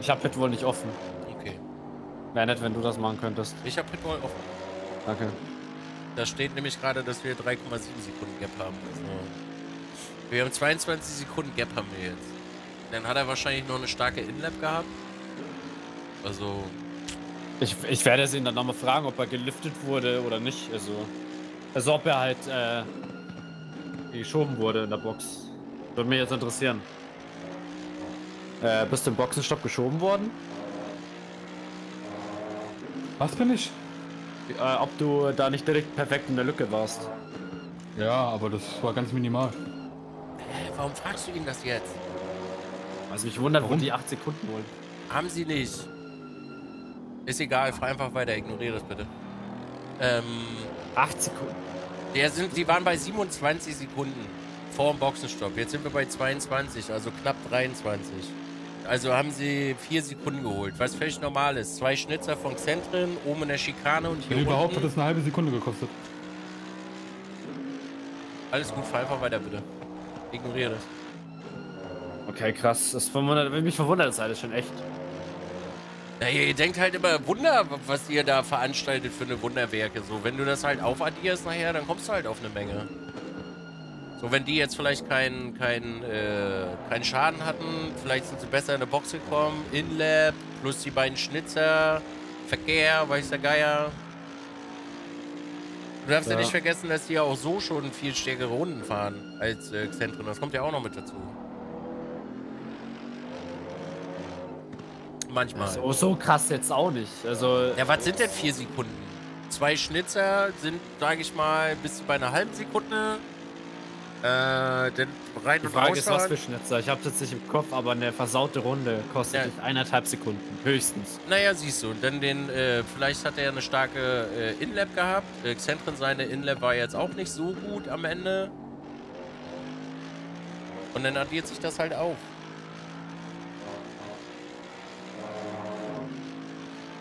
Ich hab Pitbull nicht offen. Okay. Wäre nett, wenn du das machen könntest. Ich hab Pitbull offen. Danke. Da steht nämlich gerade, dass wir drei Komma sieben Sekunden Gap haben. Also wir haben zweiundzwanzig Sekunden Gap haben wir jetzt. Dann hat er wahrscheinlich noch eine starke Inlap gehabt. Also... Ich, ich werde es ihn dann nochmal fragen, ob er geliftet wurde oder nicht. Also, also ob er halt äh, geschoben wurde in der Box. Würde mich jetzt interessieren. Äh, bist du im Boxenstopp geschoben worden? Was bin ich? Äh, ob du da nicht direkt perfekt in der Lücke warst. Ja, aber das war ganz minimal. Äh, warum fragst du ihn das jetzt? Also mich wundert, warum die acht Sekunden holen. Haben sie nicht. Ist egal, fahr einfach weiter, ignoriere das bitte. Ähm, acht Sekunden. Der sind, die waren bei siebenundzwanzig Sekunden vor dem Boxenstopp. Jetzt sind wir bei zweiundzwanzig, also knapp dreiundzwanzig. Also haben sie vier Sekunden geholt, was völlig normal ist. Zwei Schnitzer von Zentren, oben in der Schikane und hier. Wenn überhaupt, hat das eine halbe Sekunde gekostet. Alles gut, fahr einfach weiter, bitte. Ignoriere das. Okay, krass. Das verwundert, mich verwundert das alles schon echt. Na, ihr denkt halt immer, Wunder, was ihr da veranstaltet für eine Wunderwerke. So, wenn du das halt aufaddierst nachher, dann kommst du halt auf eine Menge. So, wenn die jetzt vielleicht keinen kein, äh, kein Schaden hatten, vielleicht sind sie besser in der Box gekommen. Inlap, plus die beiden Schnitzer, Verkehr, weiß der Geier. Du darfst ja, ja nicht vergessen, dass die ja auch so schon viel stärkere Runden fahren als äh, Xentren. Das kommt ja auch noch mit dazu. Manchmal. So, so krass jetzt auch nicht. Also, ja, was sind denn vier Sekunden? Zwei Schnitzer sind, sage ich mal, bis bei einer halben Sekunde. Äh, denn rein die und Frage ist, was für Schnitzer? Ich hab's jetzt nicht im Kopf, aber eine versaute Runde kostet ja eineinhalb Sekunden, höchstens. Naja, siehst du, denn den, äh, vielleicht hat er ja eine starke äh, Inlap gehabt. Äh, Xentren, seine Inlap war jetzt auch nicht so gut am Ende. Und dann addiert sich das halt auf.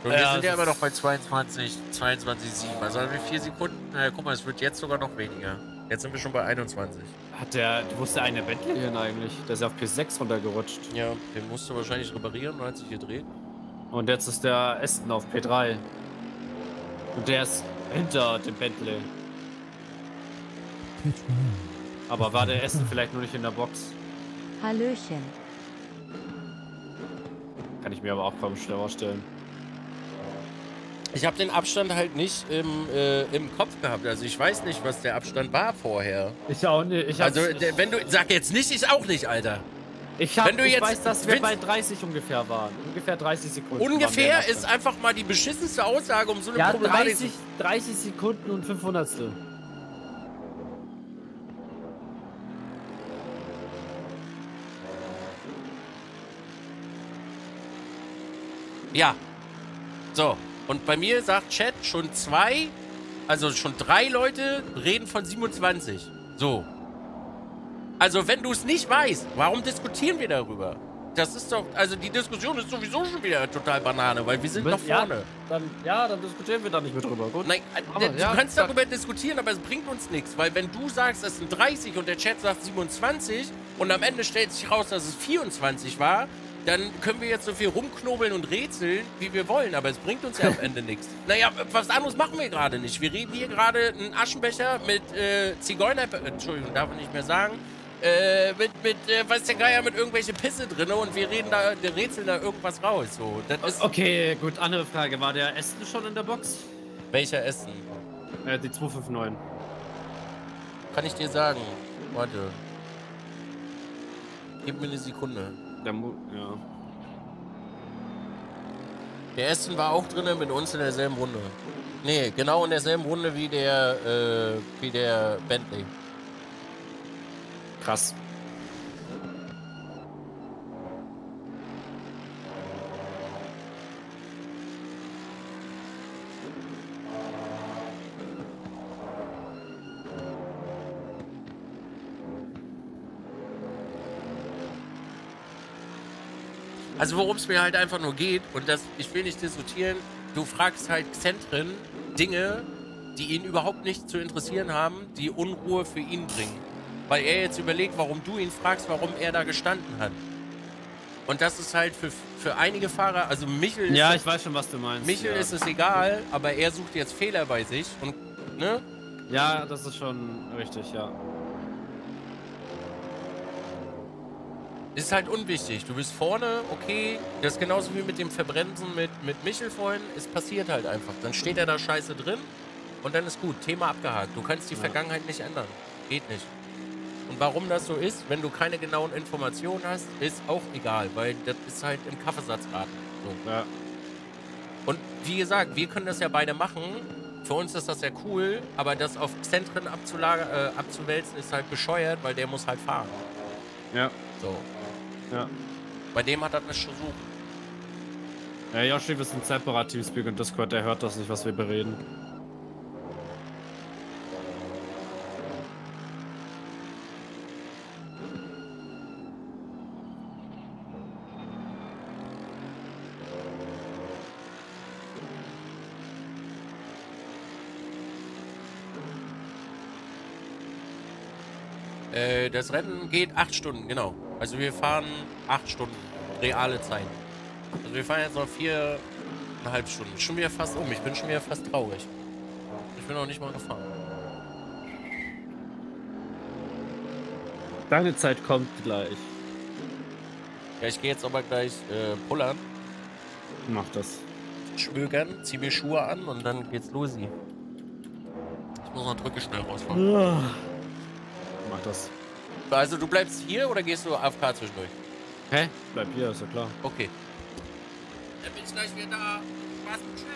Und ja, wir sind ja immer noch bei zweiundzwanzig, zweiundzwanzig Komma sieben. Also haben wir vier Sekunden. Na, guck mal, es wird jetzt sogar noch weniger. Jetzt sind wir schon bei einundzwanzig. Hat der, wo ist der eine Bentley hin eigentlich? Der ist ja auf P sechs runtergerutscht. Ja, den musst du wahrscheinlich reparieren und hat sich gedreht. Und jetzt ist der Aston auf P drei. Und der ist hinter dem Bentley. Aber war der Aston vielleicht nur nicht in der Box? Hallöchen. Kann ich mir aber auch kaum schneller vorstellen. Ich habe den Abstand halt nicht im, äh, im Kopf gehabt. Also ich weiß nicht, was der Abstand war vorher. Ich auch nicht. Ich also ich, wenn du, sag jetzt nicht, ich auch nicht, Alter. Ich, hab, wenn du ich jetzt weiß, dass wir bei dreißig ungefähr waren. Ungefähr dreißig Sekunden. Ungefähr ist einfach mal die beschissenste Aussage, um so eine ja, Problematik dreißig, dreißig Sekunden und fünfhundertstel. Ja. So. Und bei mir sagt Chat, schon zwei, also schon drei Leute reden von siebenundzwanzig. So. Also wenn du es nicht weißt, warum diskutieren wir darüber? Das ist doch, also die Diskussion ist sowieso schon wieder total Banane, weil wir sind noch vorne. Ja dann, ja, dann diskutieren wir da nicht mehr drüber. Gut. Nein, aber, du ja, kannst darüber diskutieren, aber es bringt uns nichts. Weil wenn du sagst, es sind dreißig und der Chat sagt siebenundzwanzig und am Ende stellt sich raus, dass es vierundzwanzig war, dann können wir jetzt so viel rumknobeln und rätseln, wie wir wollen, aber es bringt uns ja am Ende nichts. Naja, was anderes machen wir gerade nicht. Wir reden hier gerade einen Aschenbecher mit äh, Zigeuner... Entschuldigung, darf ich nicht mehr sagen. Äh, mit, mit äh, weiß der Geier, mit irgendwelche Pisse drin und wir reden da, wir rätseln da irgendwas raus. So, das ist okay, gut, andere Frage. War der Aston schon in der Box? Welcher Aston? Äh, die zwei fünf neun. Kann ich dir sagen. Warte. Gib mir eine Sekunde. Der, ja. Der Aston war auch drin mit uns in derselben Runde. Nee, genau in derselben Runde wie der, äh, wie der Bentley. Krass. Also worum es mir halt einfach nur geht, und das, ich will nicht diskutieren, du fragst halt Xentren Dinge, die ihn überhaupt nicht zu interessieren haben, die Unruhe für ihn bringen. Weil er jetzt überlegt, warum du ihn fragst, warum er da gestanden hat. Und das ist halt für, für einige Fahrer, also Michel ist... Ja, ich weiß schon, was du meinst. Michel ja. ist es egal, aber er sucht jetzt Fehler bei sich und, ne? Ja, das ist schon richtig, ja. Ist halt unwichtig. Du bist vorne, okay. Das ist genauso wie mit dem Verbremsen mit, mit Michel vorhin. Es passiert halt einfach. Dann steht er da scheiße drin und dann ist gut. Thema abgehakt. Du kannst die ja. Vergangenheit nicht ändern. Geht nicht. Und warum das so ist, wenn du keine genauen Informationen hast, ist auch egal, weil das ist halt im Kaffeesatzraten. So. Ja. Und wie gesagt, wir können das ja beide machen. Für uns ist das ja cool, aber das auf Xentren abzulager, äh, abzuwälzen ist halt bescheuert, weil der muss halt fahren. Ja. So. Ja. Bei dem hat er das schon so. Ja, Yoshi ist ein separates Teamspeak und Discord, der hört das nicht, was wir bereden. Äh, das Rennen geht acht Stunden, genau. Also wir fahren acht Stunden, reale Zeit. Also wir fahren jetzt noch vier Stunden. Schon wieder fast um. Ich bin schon wieder fast traurig. Ich bin noch nicht mal gefahren. Deine Zeit kommt gleich. Ja, ich gehe jetzt aber gleich äh, pullern. Mach das. Schmögern, zieh mir Schuhe an und dann geht's los. Hier. Ich muss noch drücke schnell rausfahren. Ja. Mach das. Also du bleibst hier oder gehst du A F K zwischendurch? Hä? Bleib hier, ist ja klar. Okay. Dann bin ich gleich wieder da. Spaß mit schnell.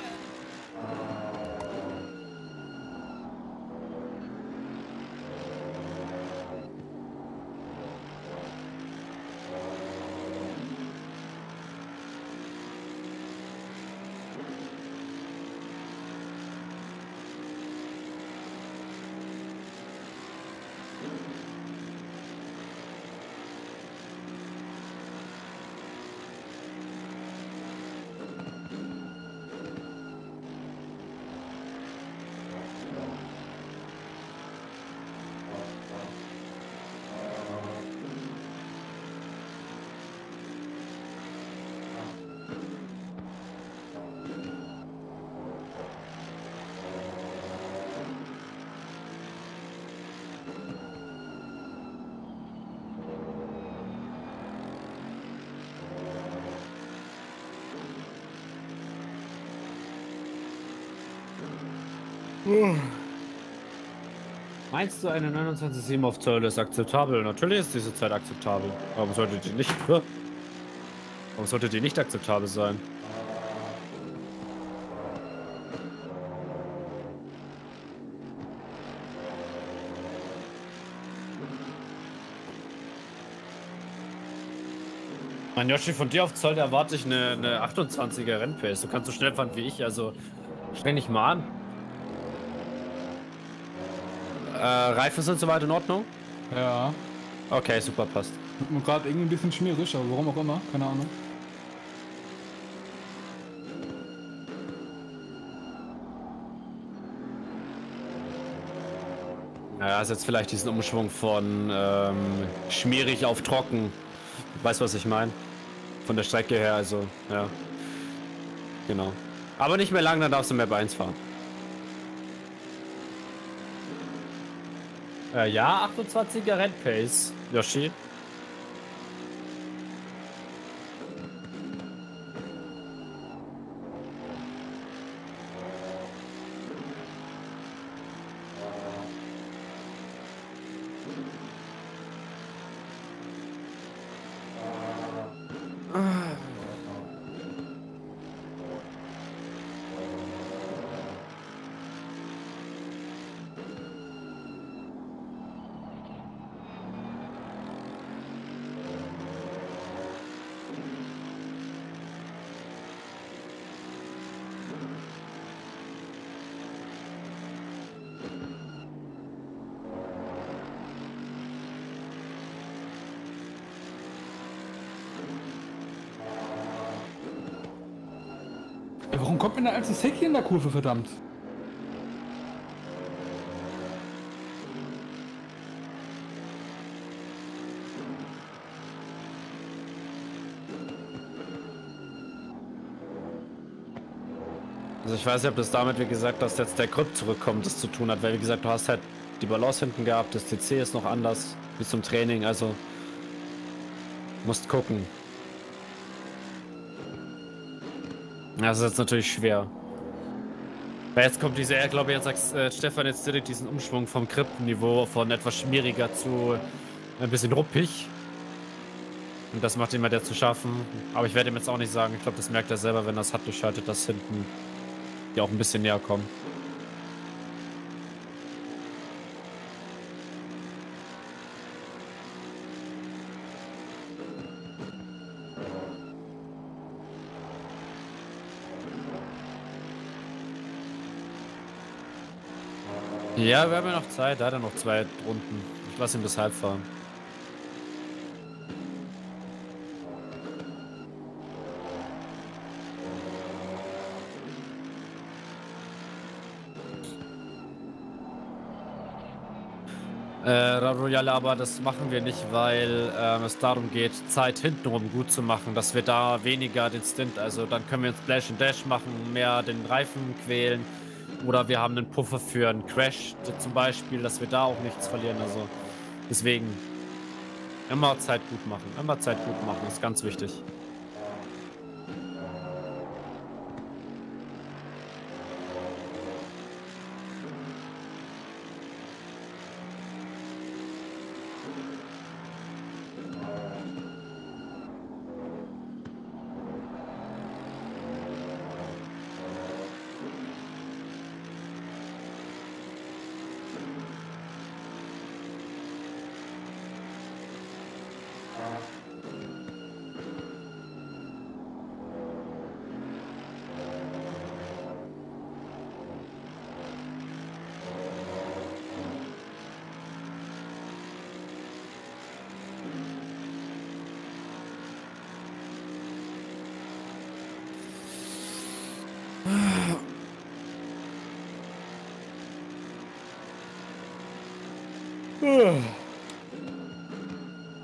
Meinst du, eine neunundzwanzig Komma sieben auf Zölle ist akzeptabel? Natürlich ist diese Zeit akzeptabel. Warum sollte die nicht, warum sollte die nicht akzeptabel sein? Mein Yoshi, von dir auf Zoll erwarte ich eine, eine achtundzwanziger Rennpace. Du kannst so schnell fahren wie ich, also streng dich mal an. Äh, Reifen sind soweit in Ordnung? Ja. Okay, super, passt. Und gerade irgendwie ein bisschen schmierig, aber warum auch immer, keine Ahnung. Naja, ist jetzt vielleicht diesen Umschwung von ähm, schmierig auf trocken. Weißt du, was ich meine? Von der Strecke her, also, ja. Genau. Aber nicht mehr lang, dann darfst du Map eins fahren. Äh, ja, achtundzwanziger Rennpace, Yoshi. Das Heck in der Kurve, verdammt. Also ich weiß nicht, ob das damit, wie gesagt, dass jetzt der Grip zurückkommt, das zu tun hat, weil wie gesagt, du hast halt die Balance hinten gehabt, das T C ist noch anders bis zum Training, also musst gucken. Das ist jetzt natürlich schwer. Weil jetzt kommt diese, ich glaube, jetzt sagt äh, Stefan jetzt direkt diesen Umschwung vom Krippenniveau von etwas schmieriger zu ein bisschen ruppig. Und das macht ihm halt jetzt zu schaffen. Aber ich werde ihm jetzt auch nicht sagen, ich glaube, das merkt er selber, wenn er es hat durchschaltet, dass hinten die auch ein bisschen näher kommen. Ja, wir haben ja noch Zeit, da hat er noch zwei Runden. Ich lasse ihn bis halb fahren. Äh, Royale, aber das machen wir nicht, weil ähm, es darum geht, Zeit hintenrum gut zu machen, dass wir da weniger den Stint, also dann können wir einen Splash and Dash machen, mehr den Reifen quälen oder wir haben einen Puffer für einen Crash zum Beispiel, dass wir da auch nichts verlieren, also deswegen immer Zeit gut machen, immer Zeit gut machen, ist ganz wichtig.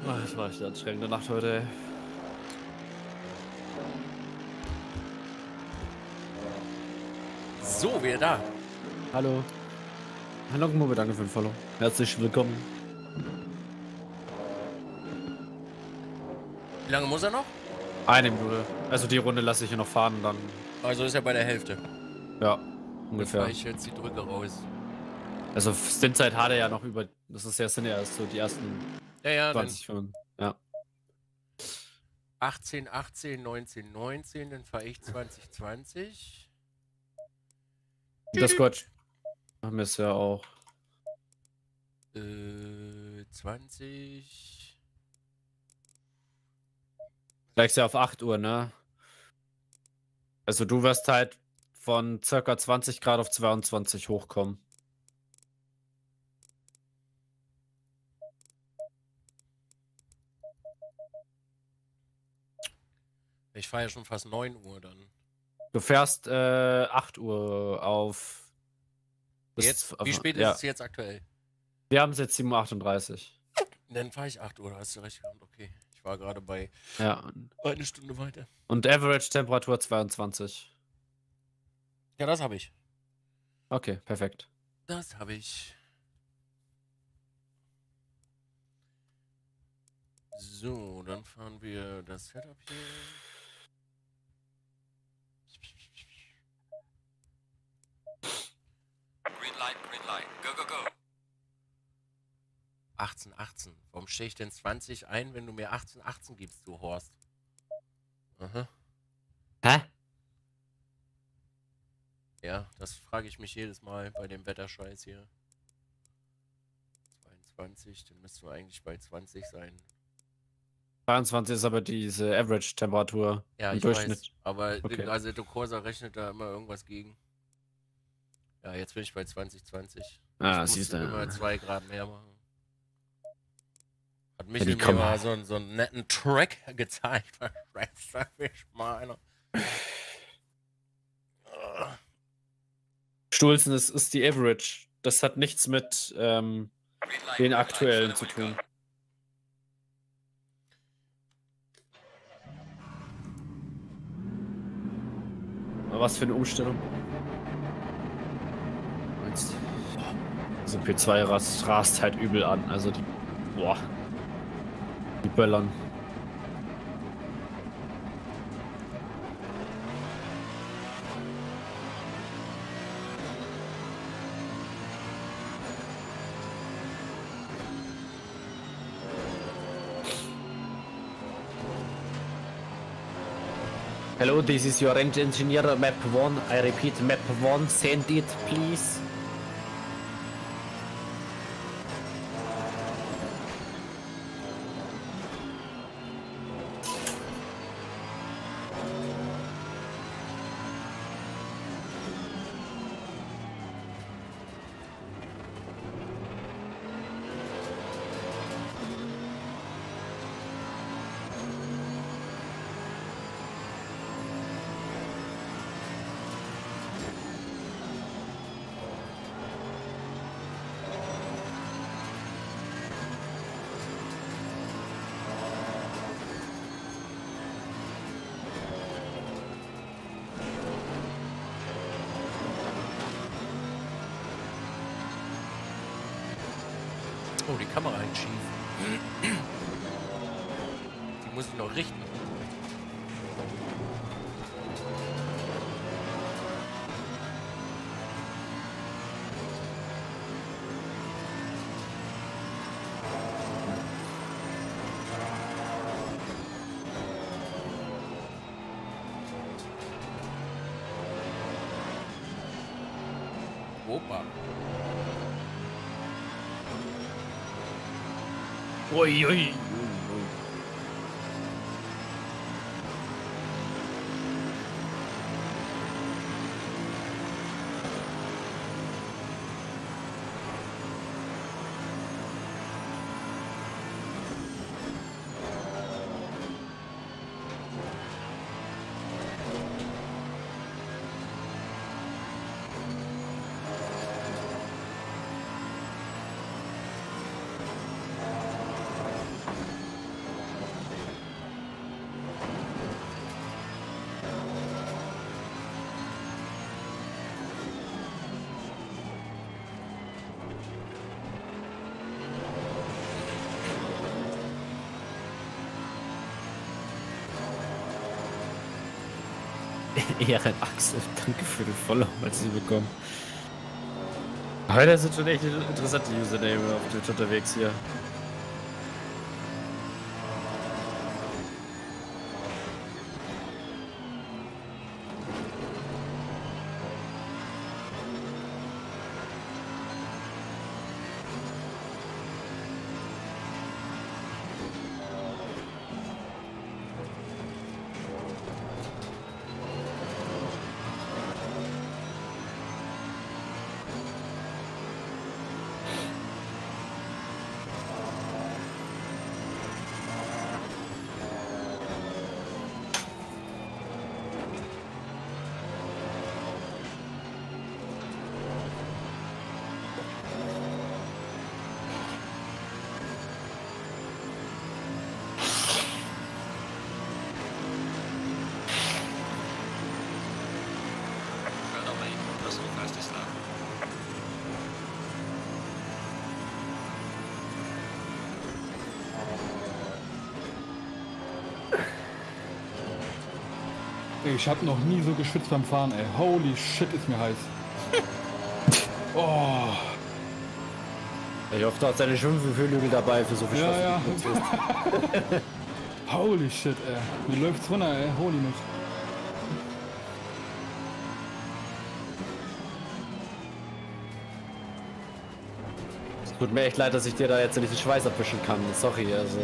Das war echt eine anstrengende Nacht heute. So, wer da? Hallo. Hallo, Mobe, danke für den Follow. Herzlich willkommen. Wie lange muss er noch? Eine Minute. Also die Runde lasse ich hier noch fahren dann. Also ist er bei der Hälfte. Ja, ungefähr. Jetzt fahre ich jetzt die Drücke raus. Also Stintzeit hat er ja noch über, das ist ja sind ja erst so die ersten ja, ja, zwanzig Minuten. Ja. achtzehn, achtzehn, neunzehn, neunzehn, dann fahre ich zwanzig, zwanzig. Discord machen wir es ja auch. Äh, zwanzig. Gleich ja auf acht Uhr, ne? Also du wirst halt von ca. zwanzig Grad auf zweiundzwanzig hochkommen. Ich fahre ja schon fast neun Uhr dann. Du fährst äh, acht Uhr auf... Jetzt? Wie spät ja. ist es jetzt aktuell? Wir haben es jetzt sieben Uhr achtunddreißig. Dann fahre ich acht Uhr, da hast du recht gehabt, okay. Ich war gerade bei ja. eine Stunde weiter. Und Average Temperatur zweiundzwanzig. Ja, das habe ich. Okay, perfekt. Das habe ich. So, dann fahren wir das Setup hier. Green Light, Green Light, go, go, go. achtzehn, achtzehn. Warum stehe ich denn zwanzig ein, wenn du mir achtzehn, achtzehn gibst, du Horst? Aha. Hä? Ja, das frage ich mich jedes Mal bei dem Wetterscheiß hier. zweiundzwanzig, dann müssten wir eigentlich bei zwanzig sein. zweiundzwanzig ist aber diese Average-Temperatur ja, im ich Durchschnitt. Weiß, aber okay. Also der Corsa rechnet da immer irgendwas gegen. Ja, jetzt bin ich bei zwanzig, zwanzig. Ah, ich siehst du. Immer ja. zwei Grad mehr machen. Hat mich ja, mal so, so einen netten Track gezeigt. mal einer. Stulzen, das ist die Average. Das hat nichts mit ähm, den aktuellen zu tun. Was für eine Umstellung. Also P zwei rast, rast halt übel an, also die, boah, die böllern. Hello, this is your engineer, map one. I repeat, map one, send it, please. Oh, die Kamera hängt schief. Die muss ich noch richten. Ui, ui. Ehren Axel, danke für den Follow, als sie bekommen. Heute sind schon echt interessante Username auf Twitch unterwegs hier. Ich habe noch nie so geschwitzt beim Fahren, ey. Holy shit, ist mir heiß. Oh. Ich hoffe, da hat seine Schwimmverfügung dabei für so viel Spaß. Ja, ja. Holy shit, ey. Mir läuft's runter, ey. Holy nicht. Es tut mir echt leid, dass ich dir da jetzt nicht den Schweiß abwischen kann. Sorry, also.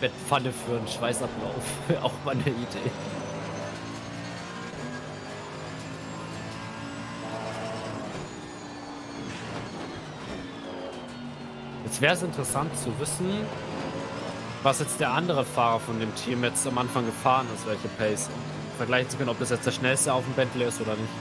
Bettpfanne für einen Schweißablauf. Auch mal eine Idee. Jetzt wäre es interessant zu wissen, was jetzt der andere Fahrer von dem Team jetzt am Anfang gefahren ist, welche Pace. Vergleichen zu können, ob das jetzt der schnellste auf dem Bentley ist oder nicht.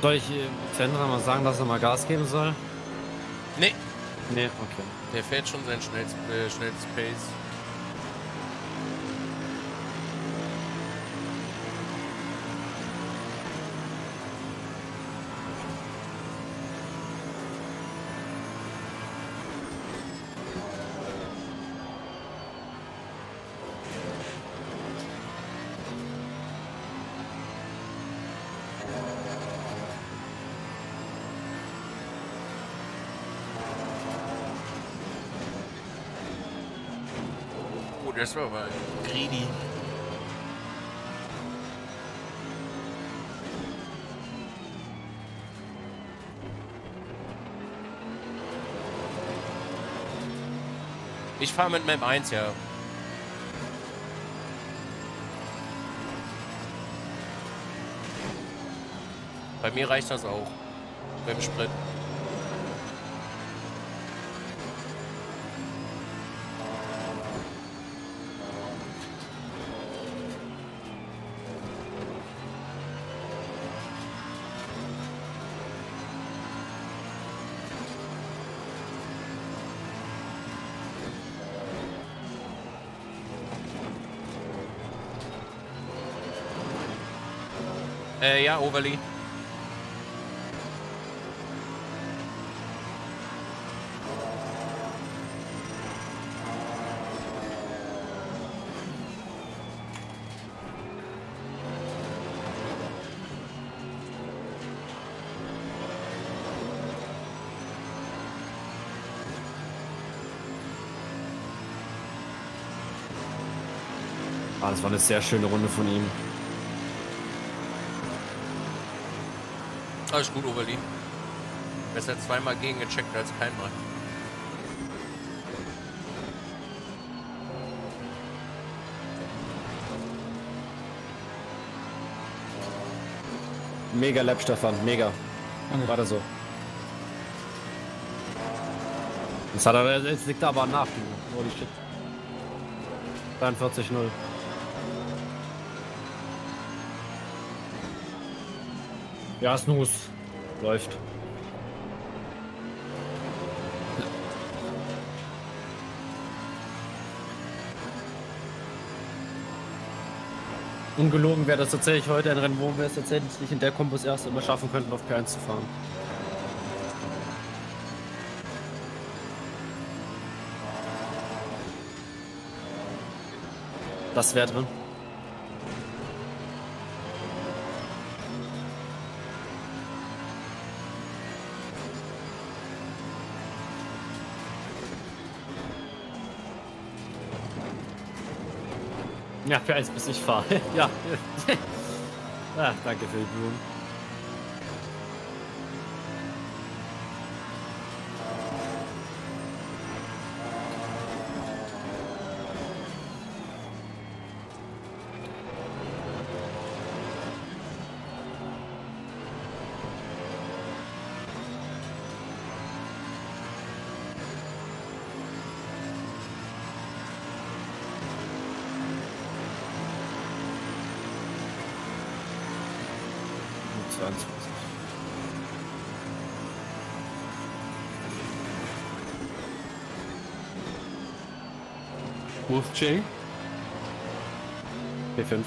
Soll ich Sandra mal sagen, dass er mal Gas geben soll? Nee. Nee, okay. Der fährt schon sein schnellstes äh, schnellst Pace. Das war aber greedy. Ich fahre mit meinem eins, ja. Bei mir reicht das auch. Beim Sprit. Äh, ja, Overly. Ah, das war eine sehr schöne Runde von ihm. Alles gut, Overly. Besser zweimal gegengecheckt als keinmal. Mega Lab, Stefan, mega. War das so. Jetzt hat er, jetzt liegt er aber nach. Holy shit. dreiundvierzig null. Ja, Snooze. Läuft. Ungelogen wäre das tatsächlich heute ein Rennen, wo wir es tatsächlich nicht in der Kombos erst immer schaffen könnten, auf P eins zu fahren. Das wäre drin. Ja, für eins bis ich fahre. Ja. Ach, danke für die Blumen. J. P fünf.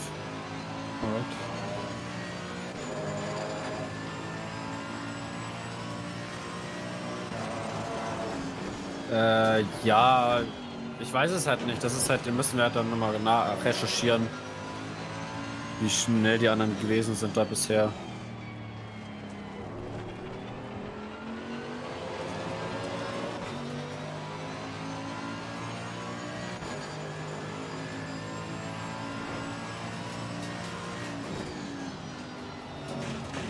Alright. Äh, ja, ich weiß es halt nicht. Das ist halt, den müssen wir halt dann nochmal genau recherchieren, wie schnell die anderen gewesen sind da bisher.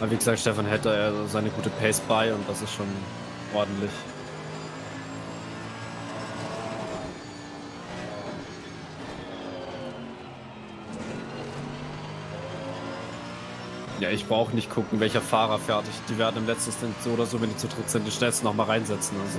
Aber wie gesagt, Stefan hätte er seine gute Pace bei und das ist schon ordentlich. Ja, ich brauche nicht gucken, welcher Fahrer fertig. Die werden im letzten Stint so oder so, wenn die zu dritt sind, den schnellsten nochmal reinsetzen. Also.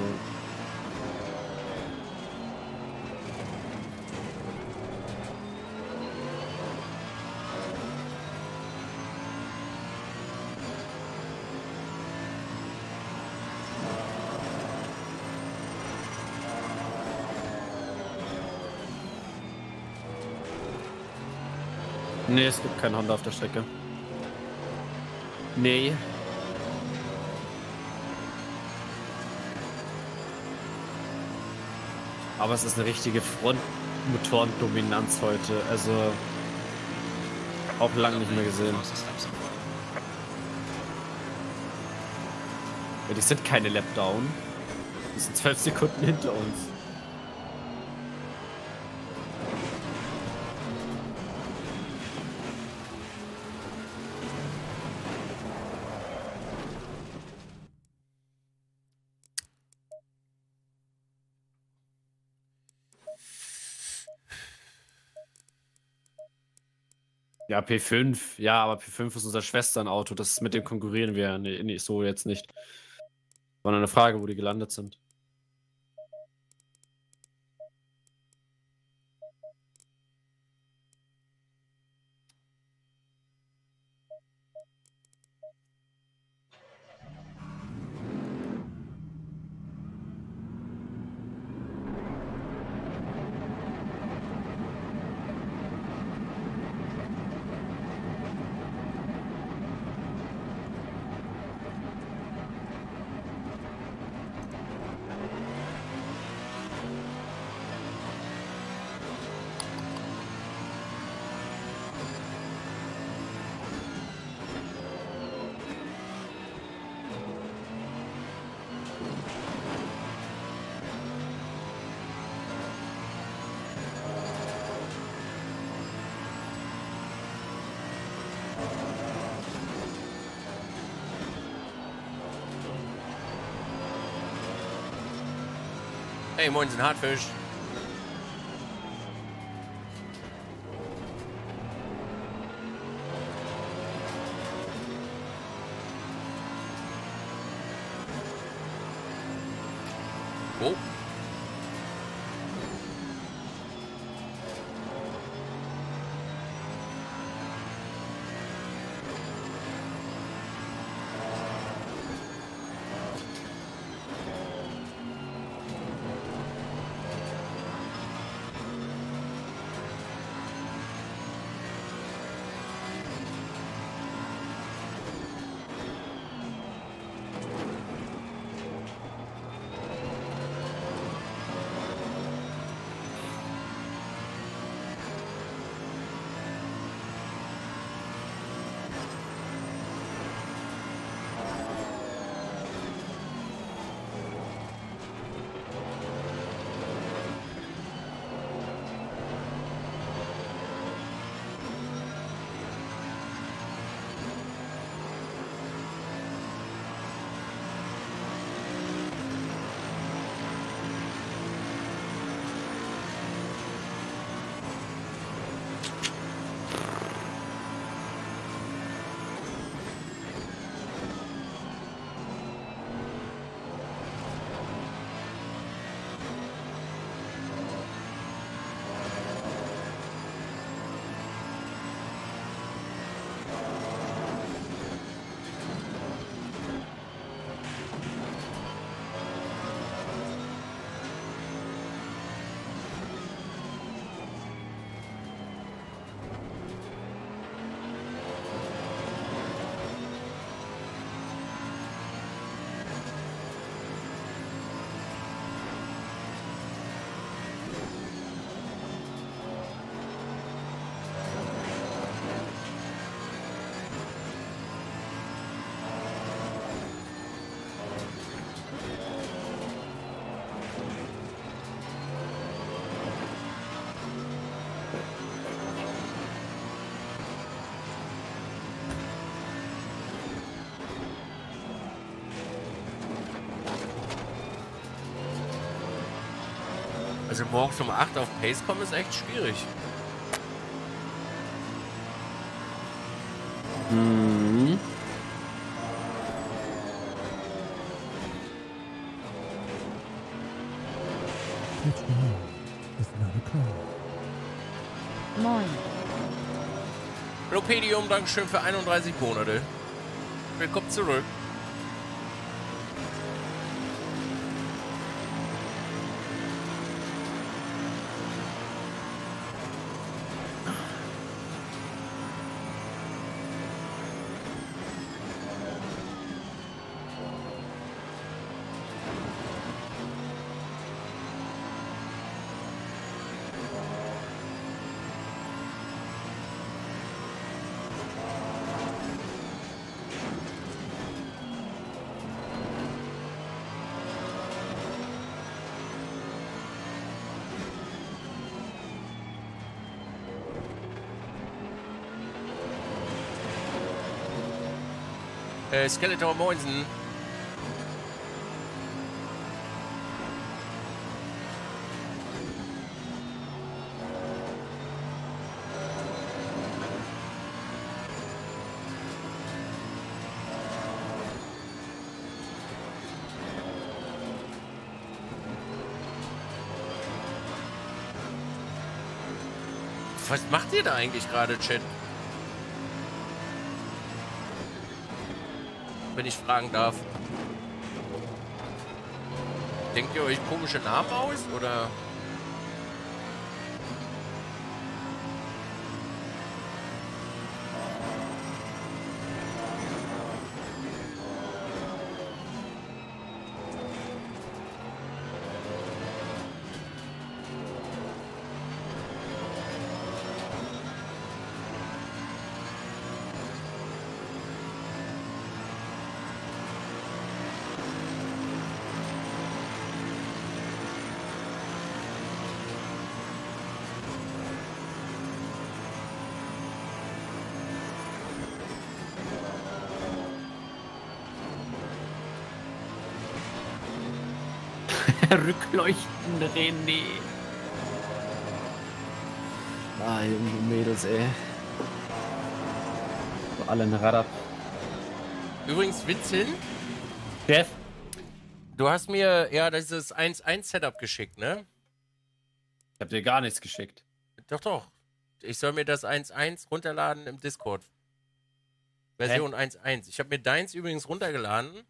Nee, es gibt keinen Honda auf der Strecke. Nee. Aber es ist eine richtige Frontmotorendominanz heute. Also auch lange nicht mehr gesehen. Ja, die sind keine Lapdown. Die sind zwölf Sekunden hinter uns. Ja, P fünf. Ja, aber P fünf ist unser Schwesternauto. Das mit dem konkurrieren wir nee, nee, so jetzt nicht. War nur eine Frage, wo die gelandet sind. Hey, moin, sind Hartfisch. Oh. Also morgens um acht auf Pace kommen ist echt schwierig. Mhm. Moin. Lopedium, Dankeschön für einunddreißig Monate. Willkommen zurück. Skeletor Moinsen. Was macht ihr da eigentlich gerade, Chat? Wenn ich fragen darf. Denkt ihr euch komische Namen aus, oder? Rückleuchten, René. Ah, Jungs, Mädels, ey. So alle ein Radar. Übrigens, Vincent. Jeff. Du hast mir ja dieses eins eins Setup geschickt, ne? Ich hab dir gar nichts geschickt. Doch, doch. Ich soll mir das eins eins runterladen im Discord. Version eins eins. Ich habe mir deins übrigens runtergeladen.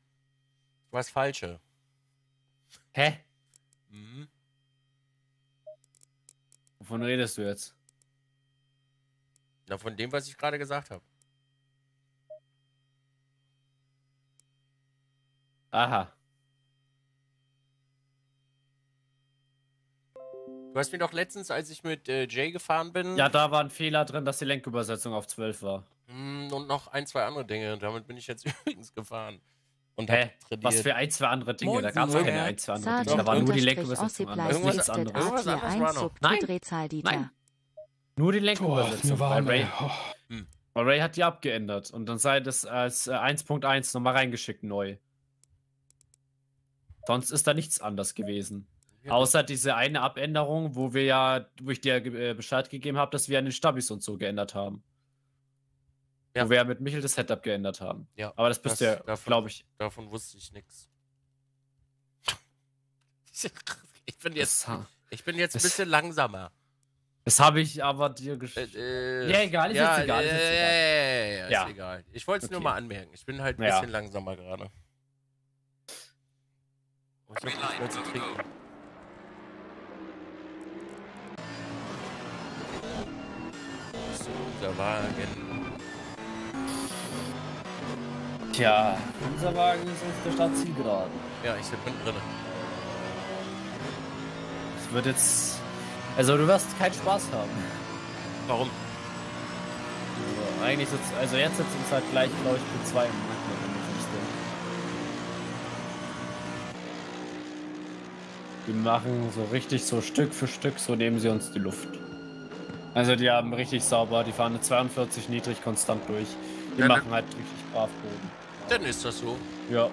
Was falsche. Hä? Mhm. Wovon redest du jetzt? Na, von dem, was ich gerade gesagt habe. Aha. Du hast mir doch letztens, als ich mit äh, Jay gefahren bin... Ja, da war ein Fehler drin, dass die Lenkübersetzung auf zwölf war. Und noch ein, zwei andere Dinge. Damit bin ich jetzt übrigens gefahren. Und hä? Was für ein, zwei andere Dinge? Monsen, da gab es keine ja. ein, zwei andere Dinge. Sargent da war nur die Lenkübersetzung an. Irgendwas anderes. Nein. Nein. Nur die Lenkübersetzung. Boah, weil, Ray, hm. weil Ray hat die abgeändert. Und dann sei das als eins Punkt eins nochmal reingeschickt neu. Sonst ist da nichts anders gewesen. Ja. Außer diese eine Abänderung, wo wir ja, wo ich dir äh, Bescheid gegeben habe, dass wir an den Stabis und so geändert haben. Ja. Wo wir ja mit Michel das Setup geändert haben. Ja, aber das bist das, ja, glaube ich. Davon wusste ich nichts. Ich bin jetzt, das, ich bin jetzt das, ein bisschen langsamer. Das habe ich aber dir geschickt. Äh, ja, egal, ist ja, jetzt egal. Äh, ist jetzt egal. Ja, ja, ja, ist egal. Ich wollte es okay. nur mal anmerken. Ich bin halt ein ja. bisschen langsamer gerade. Ich hab nicht mehr zu trinken. So, der Wagen. Tja, unser Wagen ist auf der Stadt Zielgeraden. Ja, ich bin drin. Es wird jetzt... Also du wirst keinen Spaß haben. Warum? Also, eigentlich sitzt... Also jetzt sitzt uns halt gleich, glaube ich, mit zwei im Moment. Die machen so richtig so Stück für Stück, so nehmen sie uns die Luft. Also die haben richtig sauber, die fahren eine zweiundvierzig niedrig konstant durch. Die dann machen halt richtig brav Boden. Dann ist das so. Ja.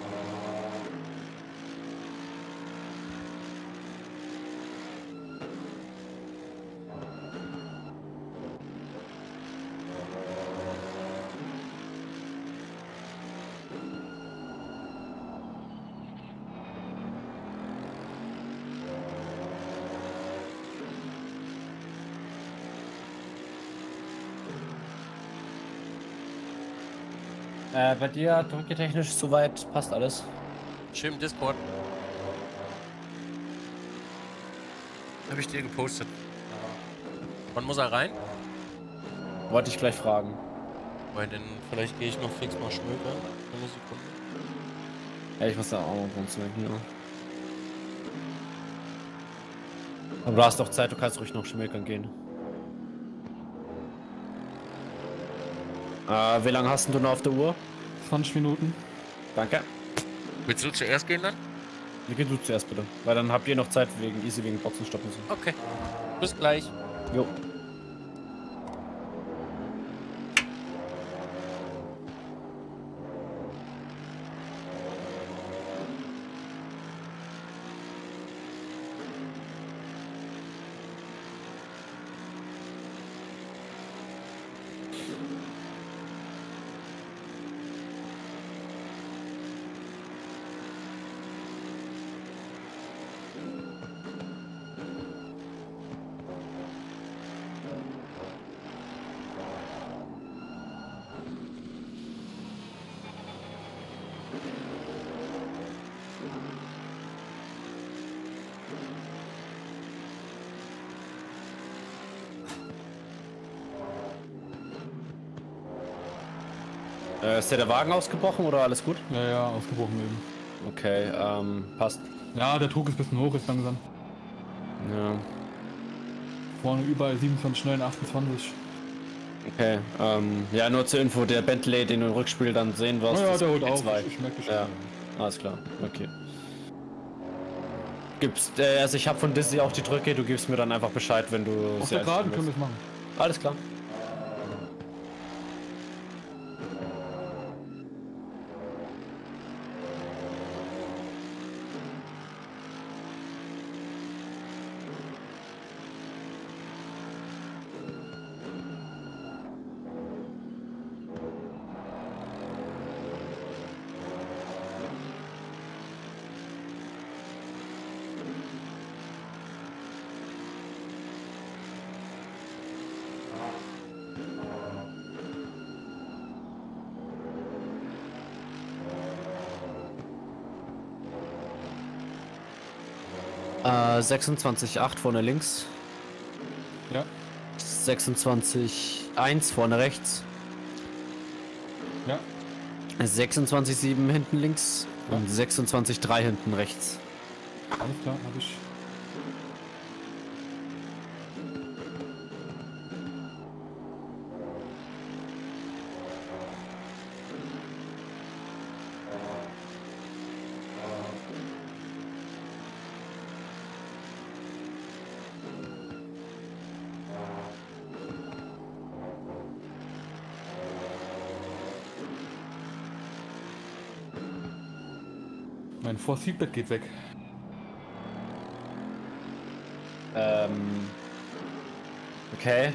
Äh, bei dir drücketechnisch soweit passt alles. Schön im Discord. Habe ich dir gepostet. Wann muss er rein? Wollte ich gleich fragen. Weil dann vielleicht gehe ich noch fix mal schmökern. Eine Sekunde. Ja, ich muss da auch noch rumschmökern. Ja. Aber du hast doch Zeit, du kannst ruhig noch schmökern gehen. Äh, wie lange hast du noch auf der Uhr? zwanzig Minuten. Danke. Willst du zuerst gehen dann? Ja, geh du zuerst bitte, weil dann habt ihr noch Zeit wegen Easy, wegen Boxen stoppen zu. Okay, bis gleich. Jo. Ist ja der Wagen ausgebrochen oder alles gut? Ja, ja, ausgebrochen eben. Okay, ähm, passt. Ja, der Druck ist ein bisschen hoch, ist langsam. Ja. Vorne überall siebenundzwanzig, neun, achtundzwanzig. Okay, ähm, ja, nur zur Info, der Bentley, den du im Rückspiel dann sehen wirst. Ja, ja, der holt auch, ich, ich merke das schon. Ja, alles klar, okay. Gibst, äh, also ich habe von Disney auch die Drücke, du gibst mir dann einfach Bescheid, wenn du... Auf der Geraden können wir es machen. Alles klar. Äh, sechsundzwanzig Komma acht vorne links. Ja. sechsundzwanzig Komma eins vorne rechts. Ja. sechsundzwanzig Komma sieben hinten links. Ja. Und sechsundzwanzig Komma drei hinten rechts. Alles klar, hab ich. Mein Force Feedback geht weg. Ähm. Okay.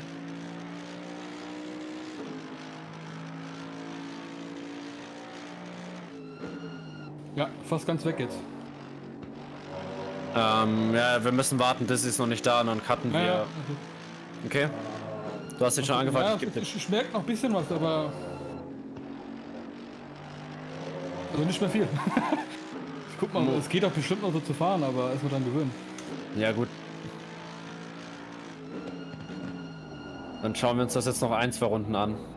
Ja, fast ganz weg jetzt. Ähm, ja, wir müssen warten, Dizzy ist noch nicht da und dann cutten wir. Ja, okay. okay. Du hast dich schon angefangen. Ja, ich, ich, ich, ich merke noch ein bisschen was, aber. Also nicht mehr viel. Guck mal, es geht doch bestimmt noch so zu fahren, aber erstmal dann gewöhnen. Ja, gut. Dann schauen wir uns das jetzt noch ein, zwei Runden an.